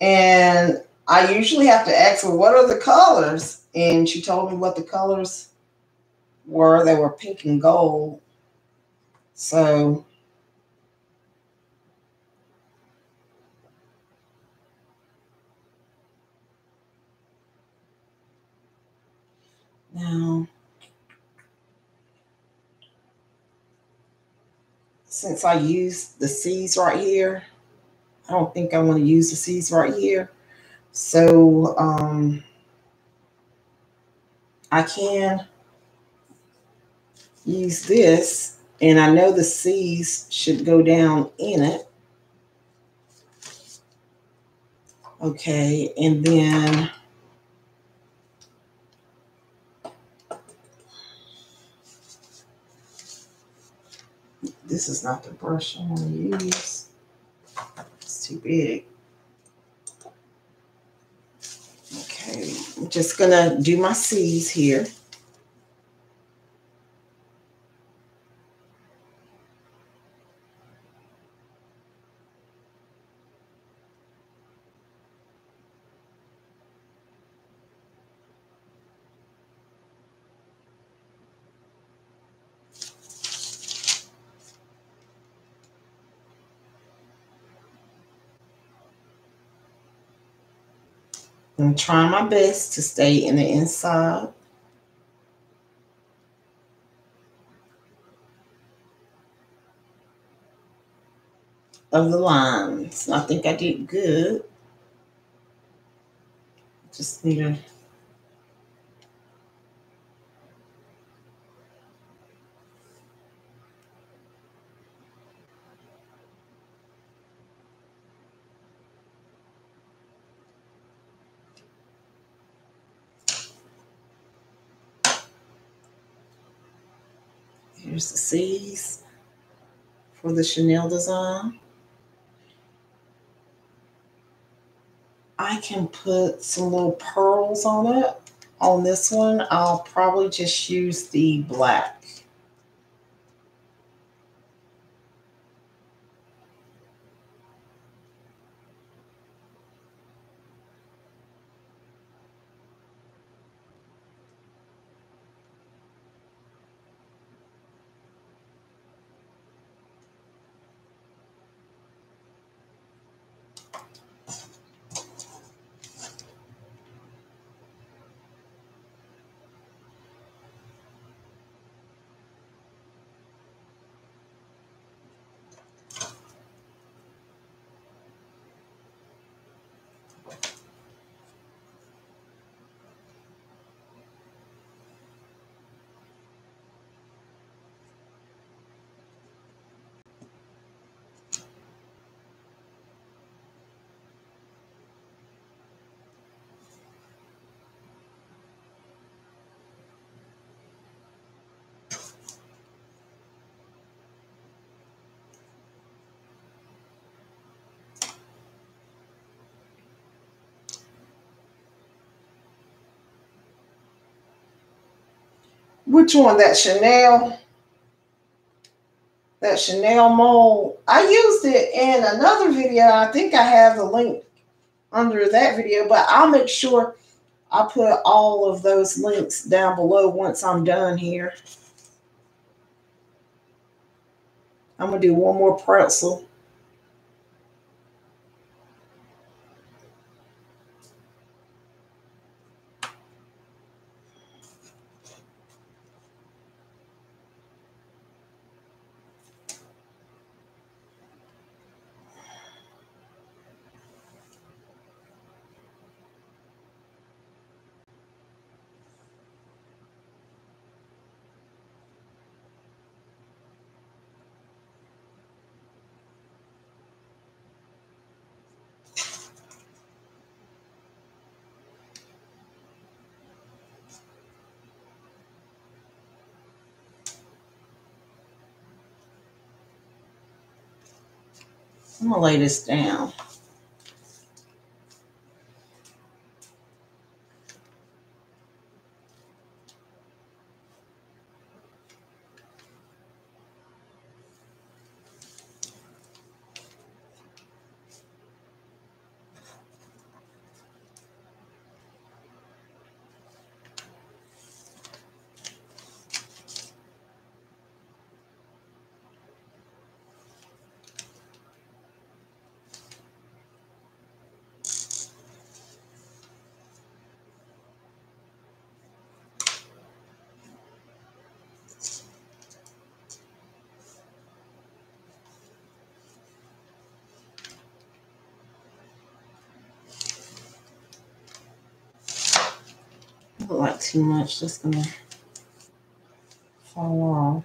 and I usually have to ask her, what are the colors? And she told me what the colors were. They were pink and gold. So now, since I used the C's right here, I don't think I want to use the C's right here. So um, I can use this, and I know the C's should go down in it. Okay, and then This is not the brush I want to use. It's too big. Okay, I'm just gonna do my C's here. I'm trying my best to stay in the inside. Of the lines. I think I did good. Just need to here's the C's for the Chanel design. I can put some little pearls on it. On this one, I'll probably just use the black. Which one? That Chanel, that Chanel mold. I used it in another video. I think I have the link under that video, but I'll make sure I put all of those links down below once I'm done here. I'm going to do one more pretzel. I'm going to lay this down. Like too much, that's gonna fall off.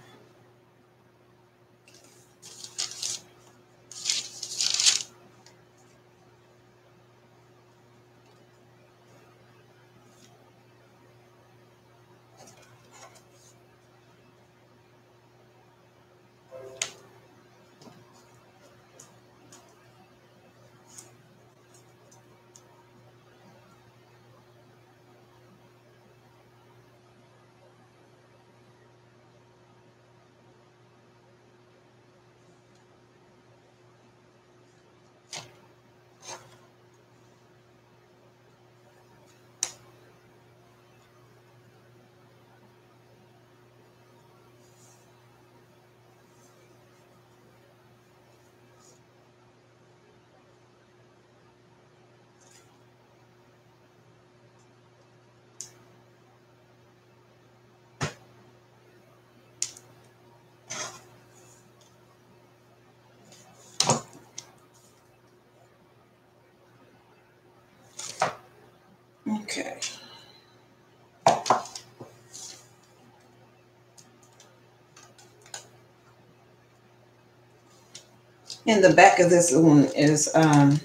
in the back of this one is, um,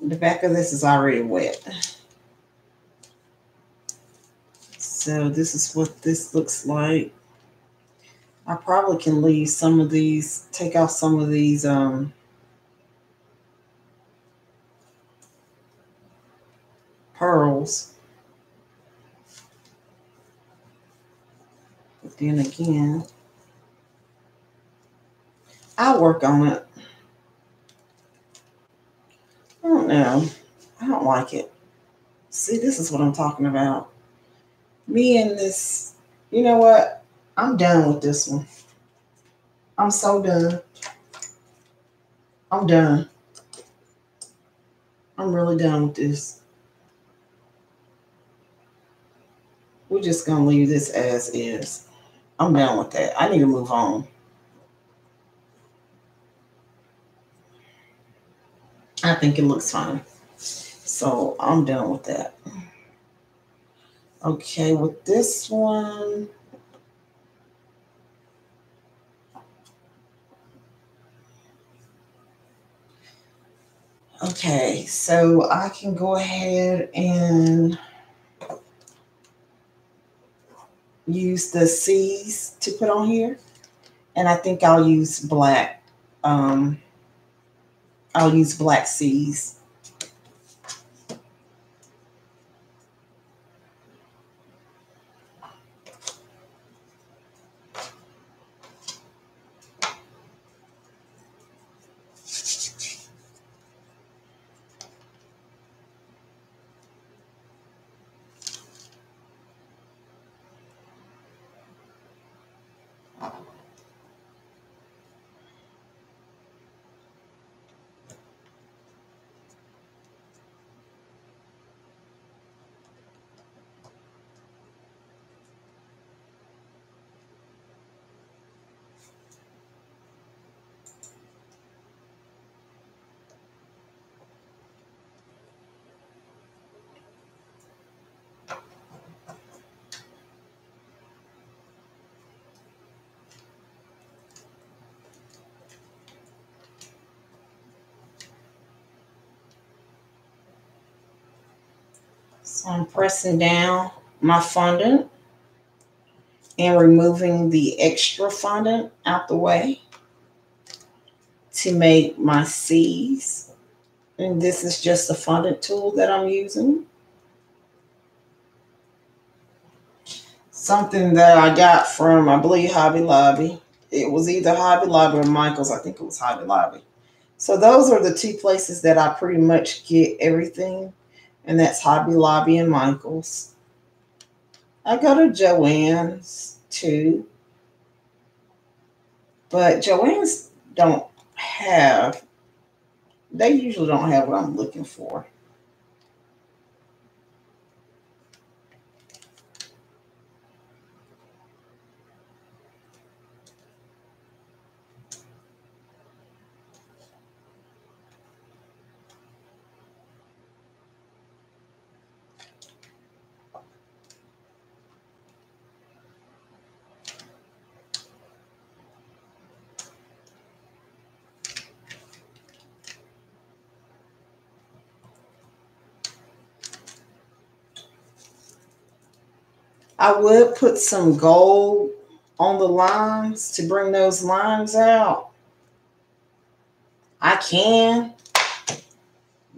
the back of this is already wet. So this is what this looks like. I probably can leave some of these, take off some of these, um, pearls. But then again, I'll work on it. I don't know. I don't like it. See, this is what I'm talking about. Me and this, you know what? I'm done with this one. I'm so done. I'm done. I'm really done with this. We're just going to leave this as is. I'm done with that. I need to move on. I think it looks fine. So I'm done with that. Okay, with this one, okay, so I can go ahead and use the C's to put on here, and I think I'll use black. Um, I'll use black C's. So I'm pressing down my fondant and removing the extra fondant out the way to make my C's. And this is just a fondant tool that I'm using. Something that I got from, I believe, Hobby Lobby. It was either Hobby Lobby or Michael's. I think it was Hobby Lobby. So those are the two places that I pretty much get everything. And that's Hobby Lobby and Michael's. I go to Joanne's too. But Joanne's don't have, they usually don't have what I'm looking for. I would put some gold on the lines to bring those lines out. I can,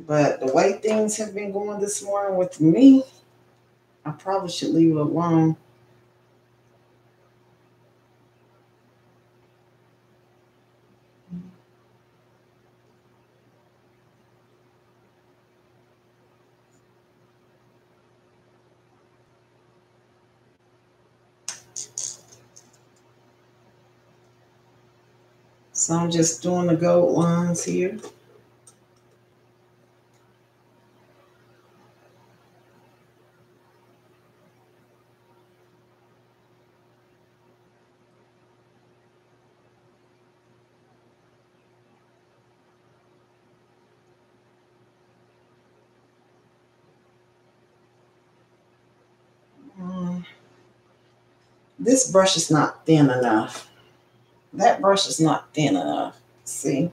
but the way things have been going this morning with me, I probably should leave it alone. So I'm just doing the gold lines here. Um, this brush is not thin enough. That brush is not thin enough. See,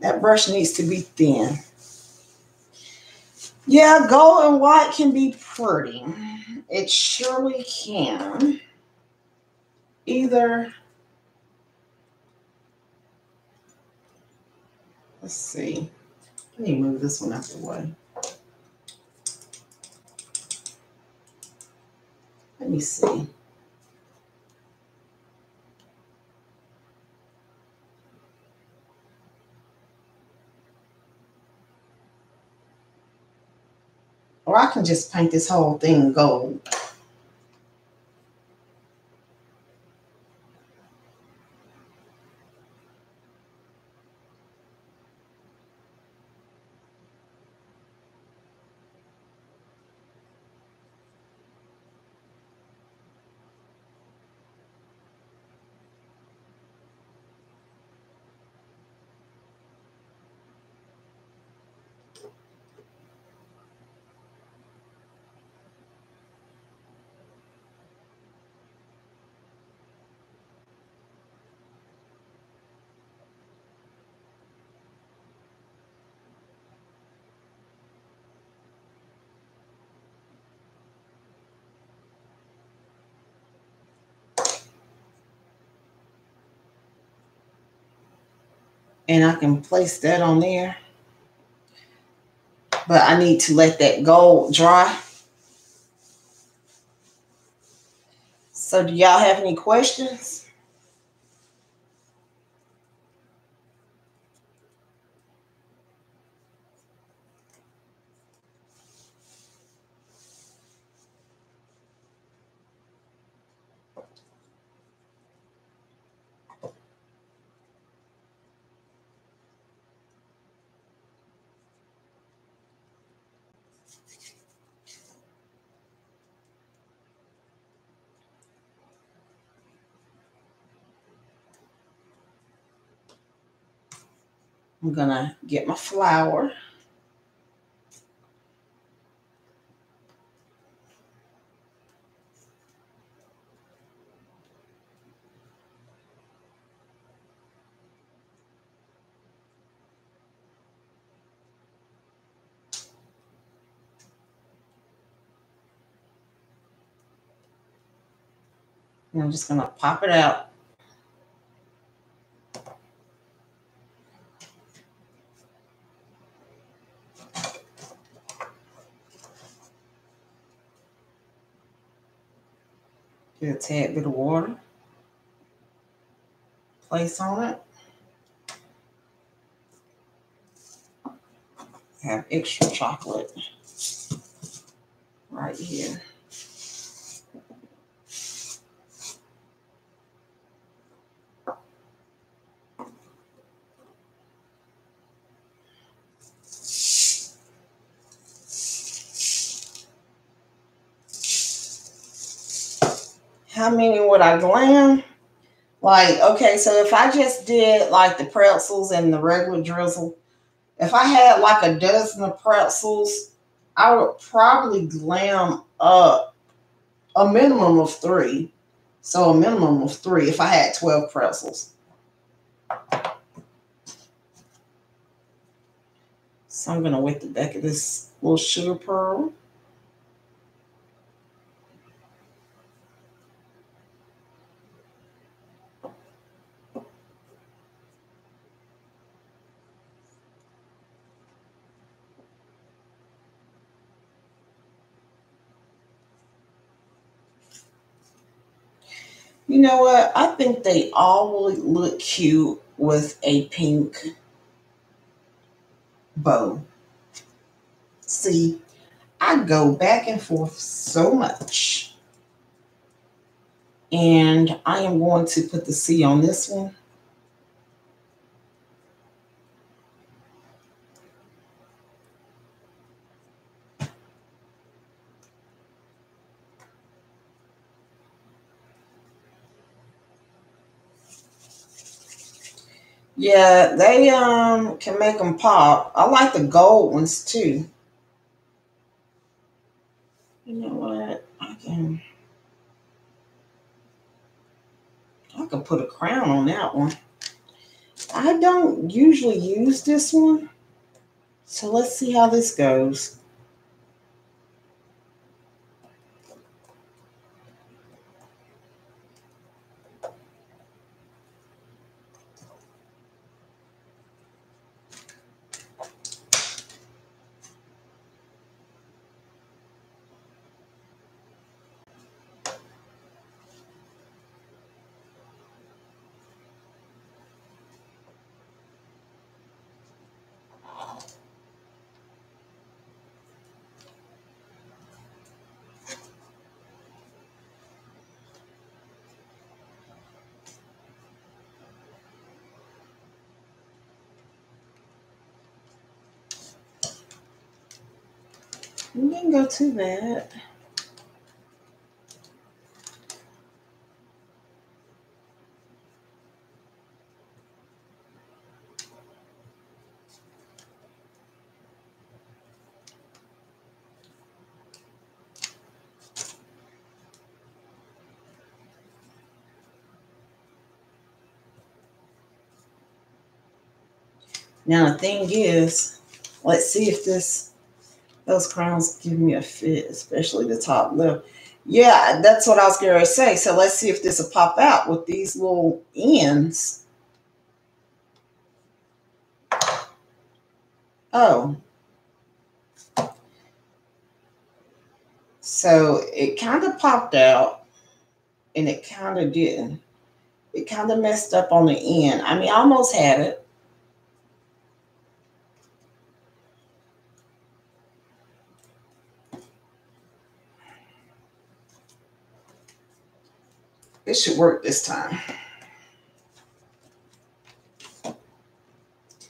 that brush needs to be thin. Yeah, gold and white can be pretty. It surely can. Either, let's see. Let me move this one out the way. Let me see. Or I can just paint this whole thing gold. And I can place that on there. But I need to let that gold dry. So do y'all have any questions? I'm gonna get my flour. And I'm just gonna pop it out. A tad bit of water, place on it. I have extra chocolate right here. How many would I glam? Like, okay, so if I just did like the pretzels and the regular drizzle, if I had like a dozen of pretzels, I would probably glam up a minimum of three. So a minimum of three if I had twelve pretzels. So I'm going to wet the back of this little sugar pearl. You know what? I think they all would look cute with a pink bow. See, I go back and forth so much. And I am going to put the C on this one. Yeah, they um can make them pop. I like the gold ones too. You know what? I can I can put a crown on that one. I don't usually use this one. So let's see how this goes. You didn't go too bad. Now the thing is, let's see if this those crowns give me a fit, especially the top left. Yeah, that's what I was going to say. So let's see if this will pop out with these little ends. Oh. So it kind of popped out, and it kind of didn't. It kind of messed up on the end. I mean, I almost had it. It should work this time.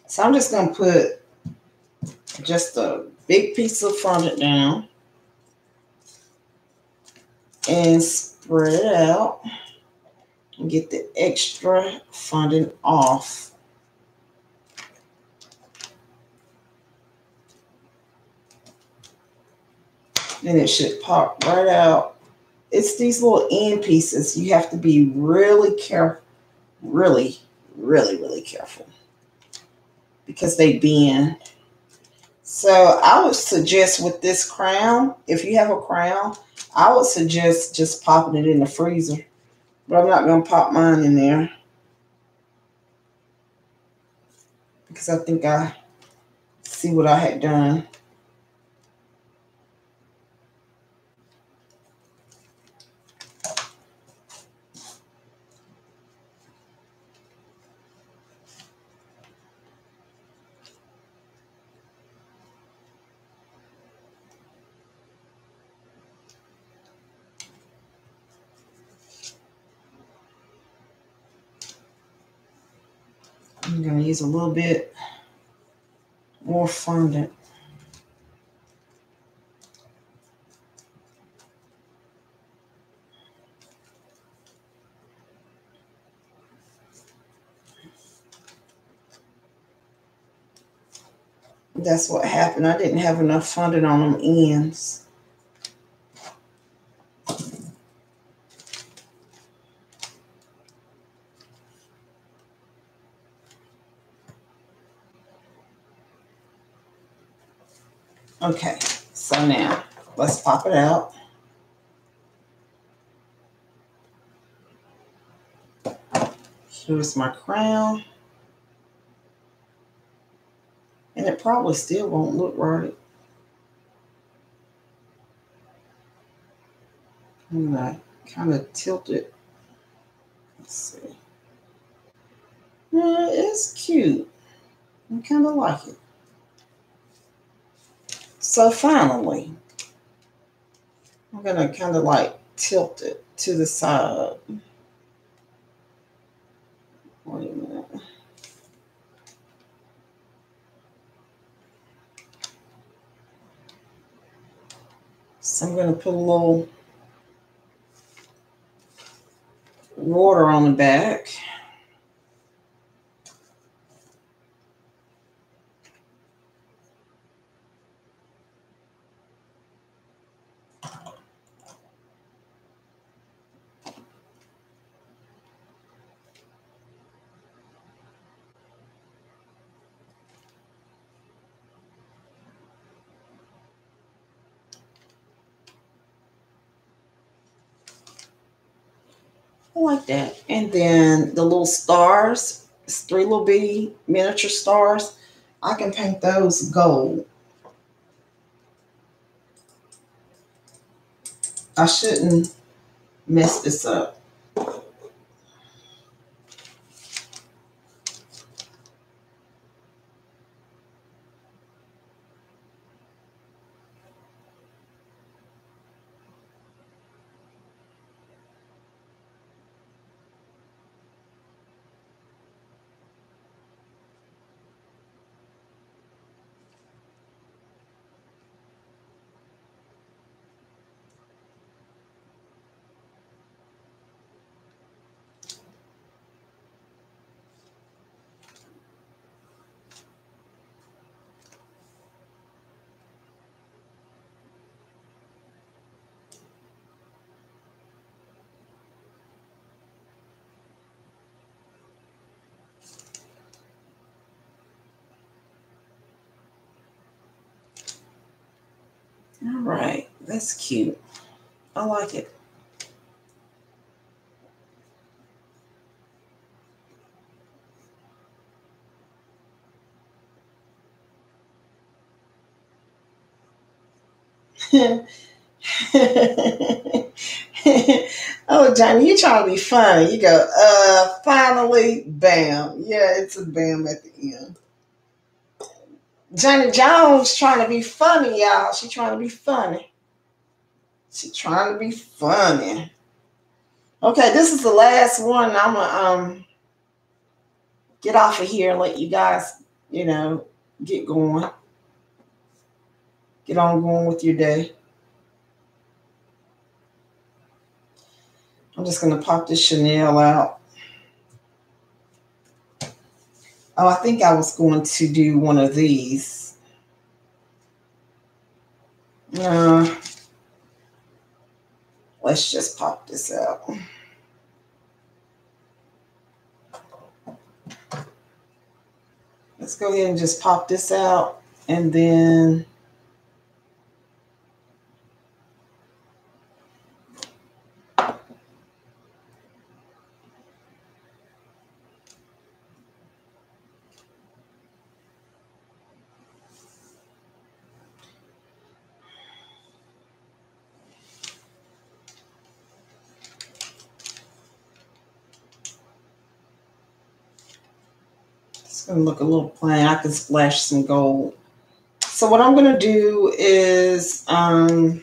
So I'm just going to put just a big piece of fondant down and spread it out and get the extra fondant off. Then it should pop right out. It's these little end pieces. You have to be really careful, really, really, really careful because they bend. So I would suggest with this crown, if you have a crown, I would suggest just popping it in the freezer. But I'm not going to pop mine in there because I think I see what I had done. I'm going to use a little bit more fondant. That's what happened. I didn't have enough fondant on them ends. Okay, so now let's pop it out. Here's my crown. And it probably still won't look right. I'm gonna kind of tilt it. Let's see. Yeah, it's cute. I kind of like it. So finally, I'm going to kind of like tilt it to the side. Wait a minute. So I'm going to put a little water on the back. I like that. And then the little stars, it's three little bitty miniature stars. I can paint those gold. I shouldn't mess this up. All right, that's cute. I like it. Oh, Johnny, you're trying to be funny. You go, uh, finally, bam. Yeah, it's a bam at the end. Janet Jones trying to be funny, y'all. She trying to be funny. She trying to be funny. Okay, this is the last one. I'm going to um, get off of here and let you guys, you know, get going. Get on going with your day. I'm just going to pop this Chanel out. Oh, I think I was going to do one of these. Uh, let's just pop this out. Let's go ahead and just pop this out. And then gonna look a little plain. I can splash some gold. So what I'm gonna do is, um,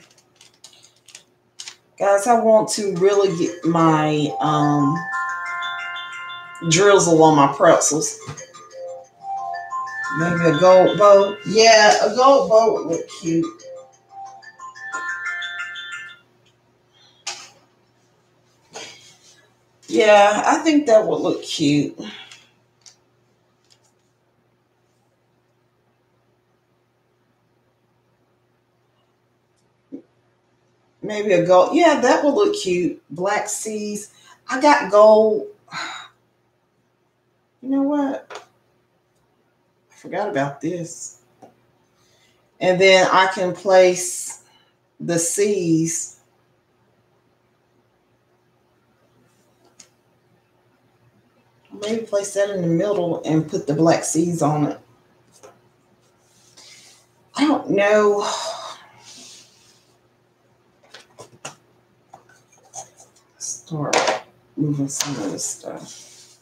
guys, I want to really get my um, drizzle on my pretzels. Maybe a gold bow. Yeah, a gold bow would look cute. Yeah, I think that would look cute. Maybe a gold. Yeah, that will look cute. Black seas. I got gold. You know what? I forgot about this. And then I can place the seas. Maybe place that in the middle and put the black seas on it. I don't know. Start moving some of this stuff.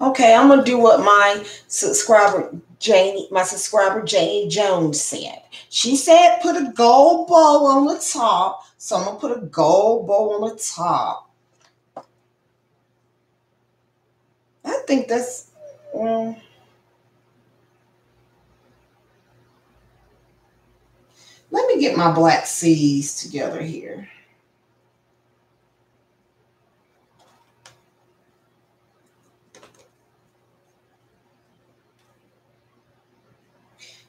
Okay, I'm gonna do what my subscriber Janie, my subscriber Janie Jones said. She said put a gold bow on the top. So I'm going to put a gold bow on the top. I think that's... Um, let me get my black seas together here.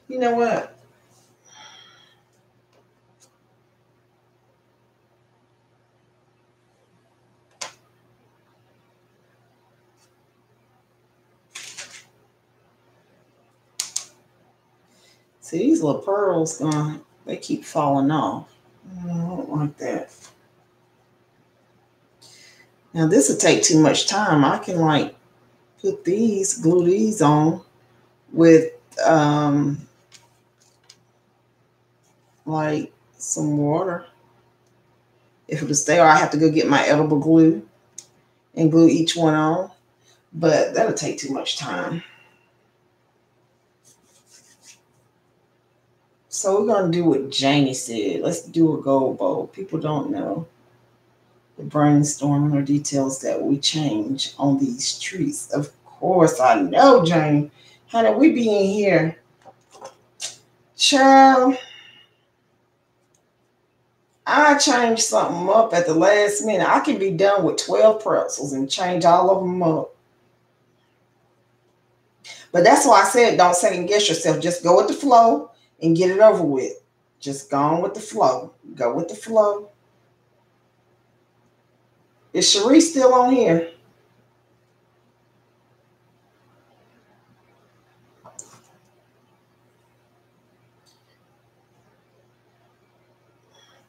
You know what? See, these little pearls, uh, they keep falling off. I don't like that. Now this will take too much time. I can like put these, glue these on with um, like some water. If it was there, I have to go get my edible glue and glue each one on. But that'll take too much time. So we're going to do what Janie said. Let's do a gold bowl. People don't know the brainstorming or details that we change on these treats. Of course, I know, Janie. Honey, we be in here. Child, I changed something up at the last minute. I can be done with twelve pretzels and change all of them up. But that's why I said don't second guess yourself. Just go with the flow and get it over with. Just go on with the flow. Go with the flow. Is Cherie still on here?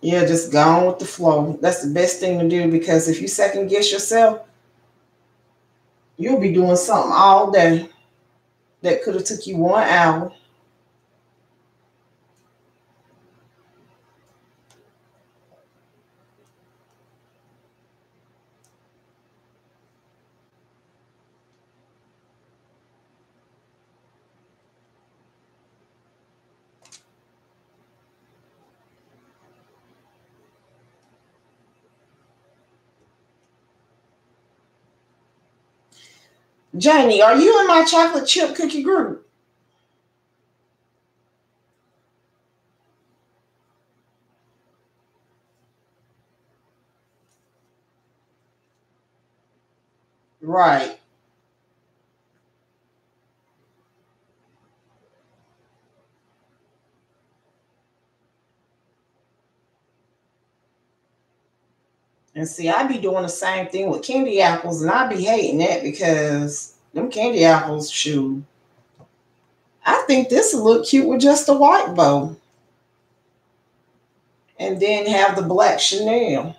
Yeah, just go on with the flow. That's the best thing to do, because if you second guess yourself, you'll be doing something all day that could have took you one hour. Janie, are you in my chocolate chip cookie group? Right. And see, I be doing the same thing with candy apples, and I be hating that because them candy apples, shoot. I think this will look cute with just a white bow. And then have the black Chanel.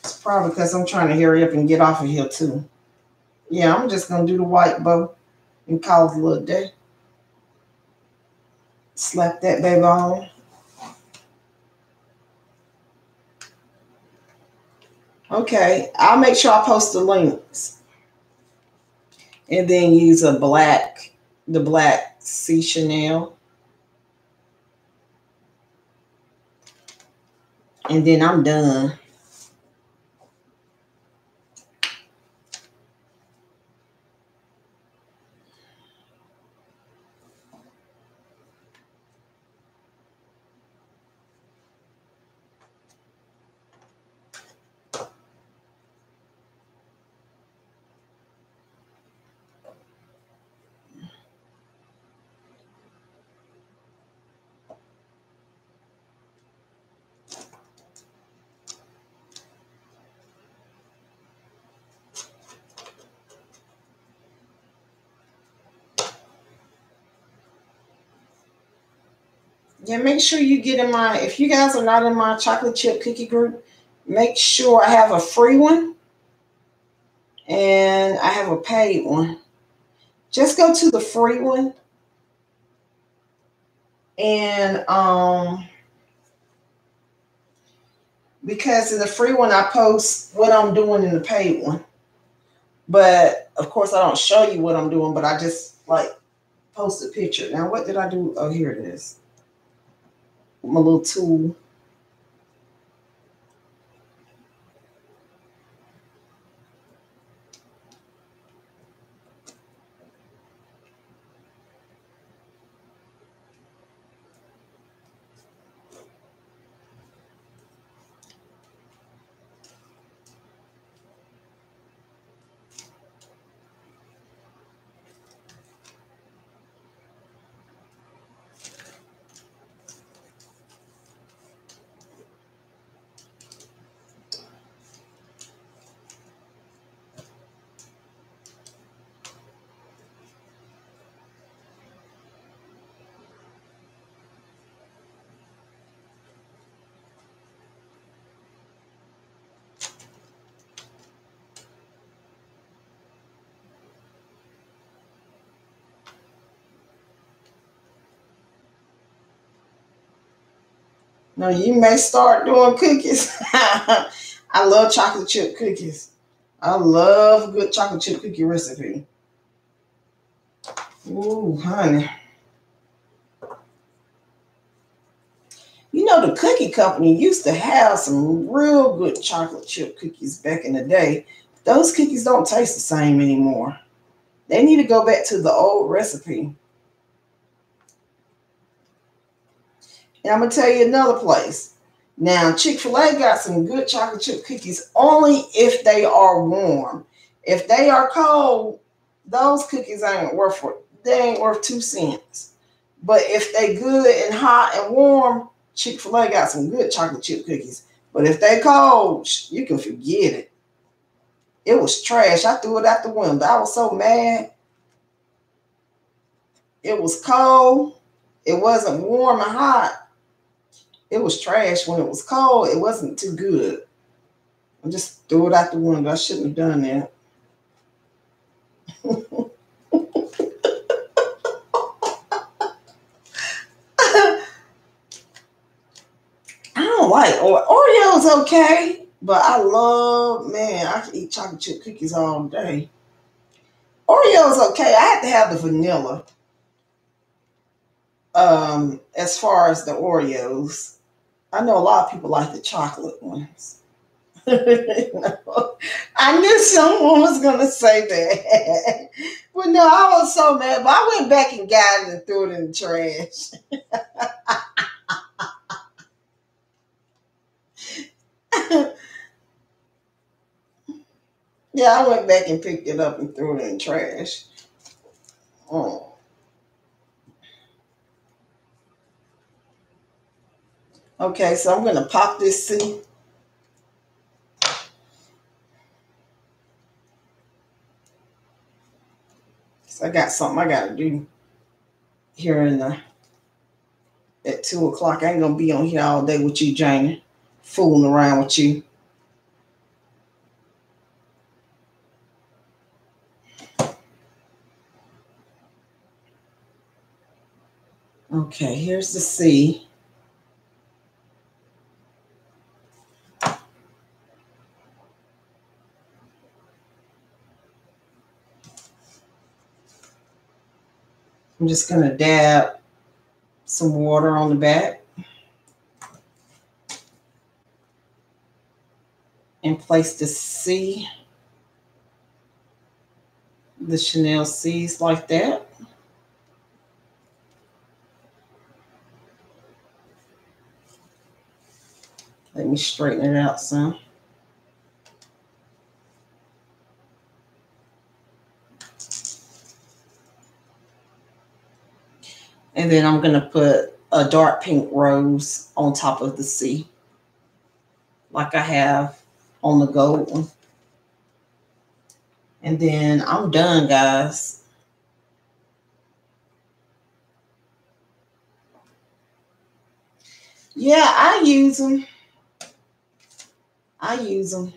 It's probably because I'm trying to hurry up and get off of here, too. Yeah, I'm just going to do the white bow and call it a little day. Slap that baby on. Okay, I'll make sure I post the links, and then use a black, the black C Chanel, and then I'm done. Yeah, make sure you get in my, if you guys are not in my chocolate chip cookie group, make sure I have a free one and I have a paid one. Just go to the free one and um, because in the free one I post what I'm doing in the paid one. But of course I don't show you what I'm doing, but I just like post a picture. Now what did I do? Oh, here it is. My little tool. No, you may start doing cookies. I love chocolate chip cookies. I love a good chocolate chip cookie recipe. Ooh, honey. You know, the cookie company used to have some real good chocolate chip cookies back in the day. Those cookies don't taste the same anymore. They need to go back to the old recipe. And I'm going to tell you another place. Now, Chick-fil-A got some good chocolate chip cookies only if they are warm. If they are cold, those cookies ain't worth it. They ain't worth two cents. But if they good and hot and warm, Chick-fil-A got some good chocolate chip cookies. But if they cold, you can forget it. It was trash. I threw it out the window. I was so mad. It was cold. It wasn't warm and hot. It was trash when it was cold. It wasn't too good. I just threw it out the window. I shouldn't have done that. I don't like Oreos, okay. But I love, man, I can eat chocolate chip cookies all day. Oreos, okay. I have to have the vanilla. Um, as far as the Oreos, I know a lot of people like the chocolate ones. No, I knew someone was going to say that. But no, I was so mad. But I went back and got it and threw it in the trash. Yeah, I went back and picked it up and threw it in the trash. Oh. Okay, so I'm going to pop this C. So I got something I got to do here in the, at two o'clock. I ain't going to be on here all day with you, Jane, fooling around with you. Okay, here's the C. I'm just going to dab some water on the back and place the C, the Chanel C's like that. Let me straighten it out some. And then I'm going to put a dark pink rose on top of the C, like I have on the gold one. And then I'm done, guys. Yeah, I use them. I use them.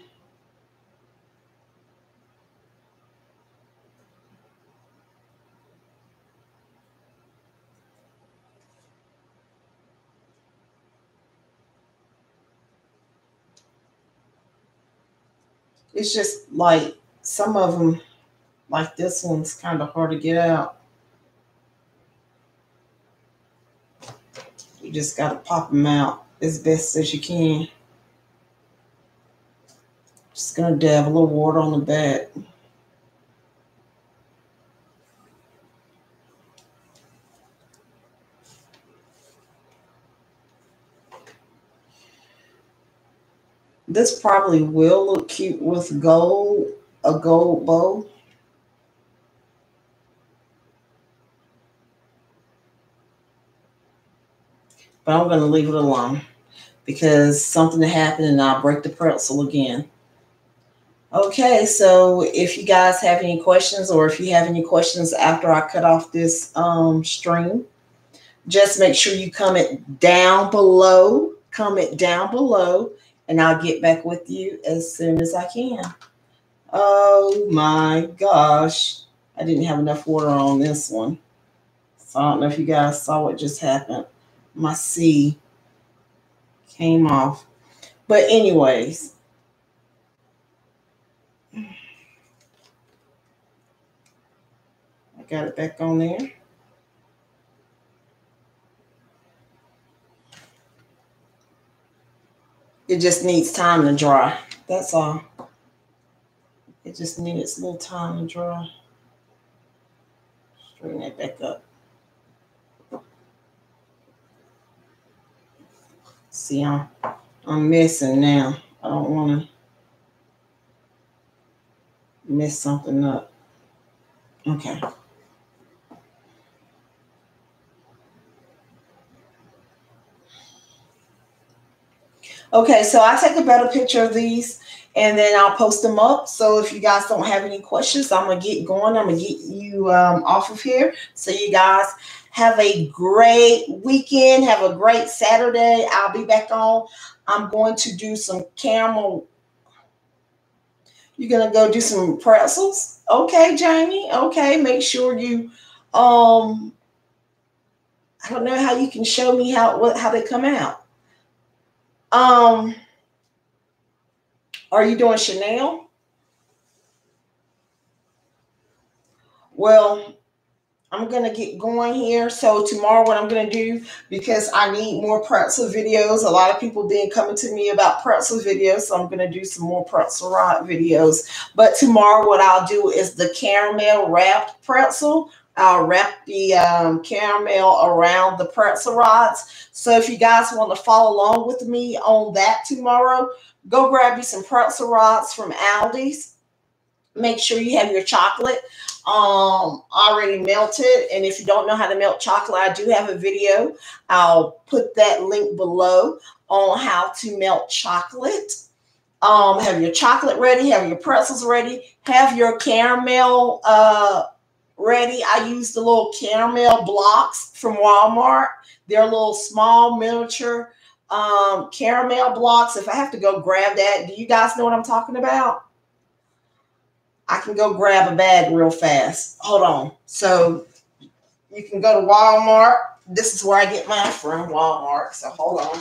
It's just like some of them, like this one's kind of hard to get out. You just got to pop them out as best as you can. Just gonna dab a little water on the back. This probably will look cute with gold, a gold bow. But I'm gonna leave it alone because something happened and I'll break the pretzel again. Okay, so if you guys have any questions, or if you have any questions after I cut off this um, stream, just make sure you comment down below, comment down below, and I'll get back with you as soon as I can. Oh my gosh, I didn't have enough water on this one. So I don't know if you guys saw what just happened. My C came off. But anyways, I got it back on there. It just needs time to dry. That's all. It just needs a little time to dry. Straighten that back up. See, I'm, I'm messing now. I don't want to mess something up. Okay. Okay, so I take a better picture of these and then I'll post them up. So if you guys don't have any questions, I'm going to get going. I'm going to get you um, off of here. So you guys have a great weekend. Have a great Saturday. I'll be back on. I'm going to do some camel. You're going to go do some pretzels? Okay, Jamie. Okay, make sure you, um, I don't know how you can show me how, what, how they come out. Um, are you doing Chanel? Well, I'm going to get going here. So tomorrow what I'm going to do, because I need more pretzel videos. A lot of people been coming to me about pretzel videos. So I'm going to do some more pretzel rod videos. But tomorrow what I'll do is the caramel wrapped pretzel. I'll wrap the um, caramel around the pretzel rods. So if you guys want to follow along with me on that tomorrow, go grab you some pretzel rods from Aldi's. Make sure you have your chocolate um, already melted. And if you don't know how to melt chocolate, I do have a video. I'll put that link below on how to melt chocolate. Um, have your chocolate ready. Have your pretzels ready. Have your caramel uh ready. I use the little caramel blocks from Walmart. They're little small miniature um, caramel blocks. If I have to go grab that, do you guys know what I'm talking about? I can go grab a bag real fast. Hold on. So you can go to Walmart. This is where I get mine from, Walmart. So hold on.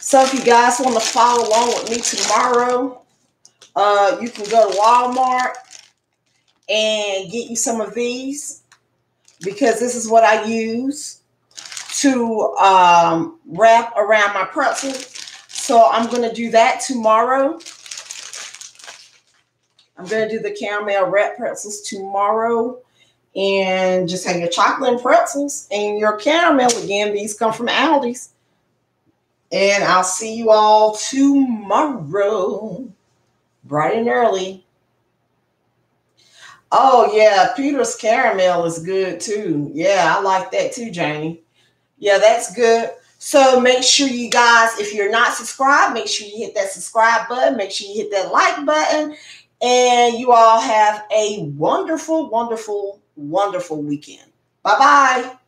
So if you guys want to follow along with me tomorrow, uh, you can go to Walmart and get you some of these, because this is what I use to um, wrap around my pretzel. So I'm going to do that tomorrow. I'm going to do the caramel wrap pretzels tomorrow. And just have your chocolate and pretzels and your caramel. Again, these come from Aldi's. And I'll see you all tomorrow, bright and early. Oh, yeah, Peter's caramel is good, too. Yeah, I like that, too, Janie. Yeah, that's good. So make sure you guys, if you're not subscribed, make sure you hit that subscribe button. Make sure you hit that like button. And you all have a wonderful, wonderful, wonderful weekend. Bye-bye.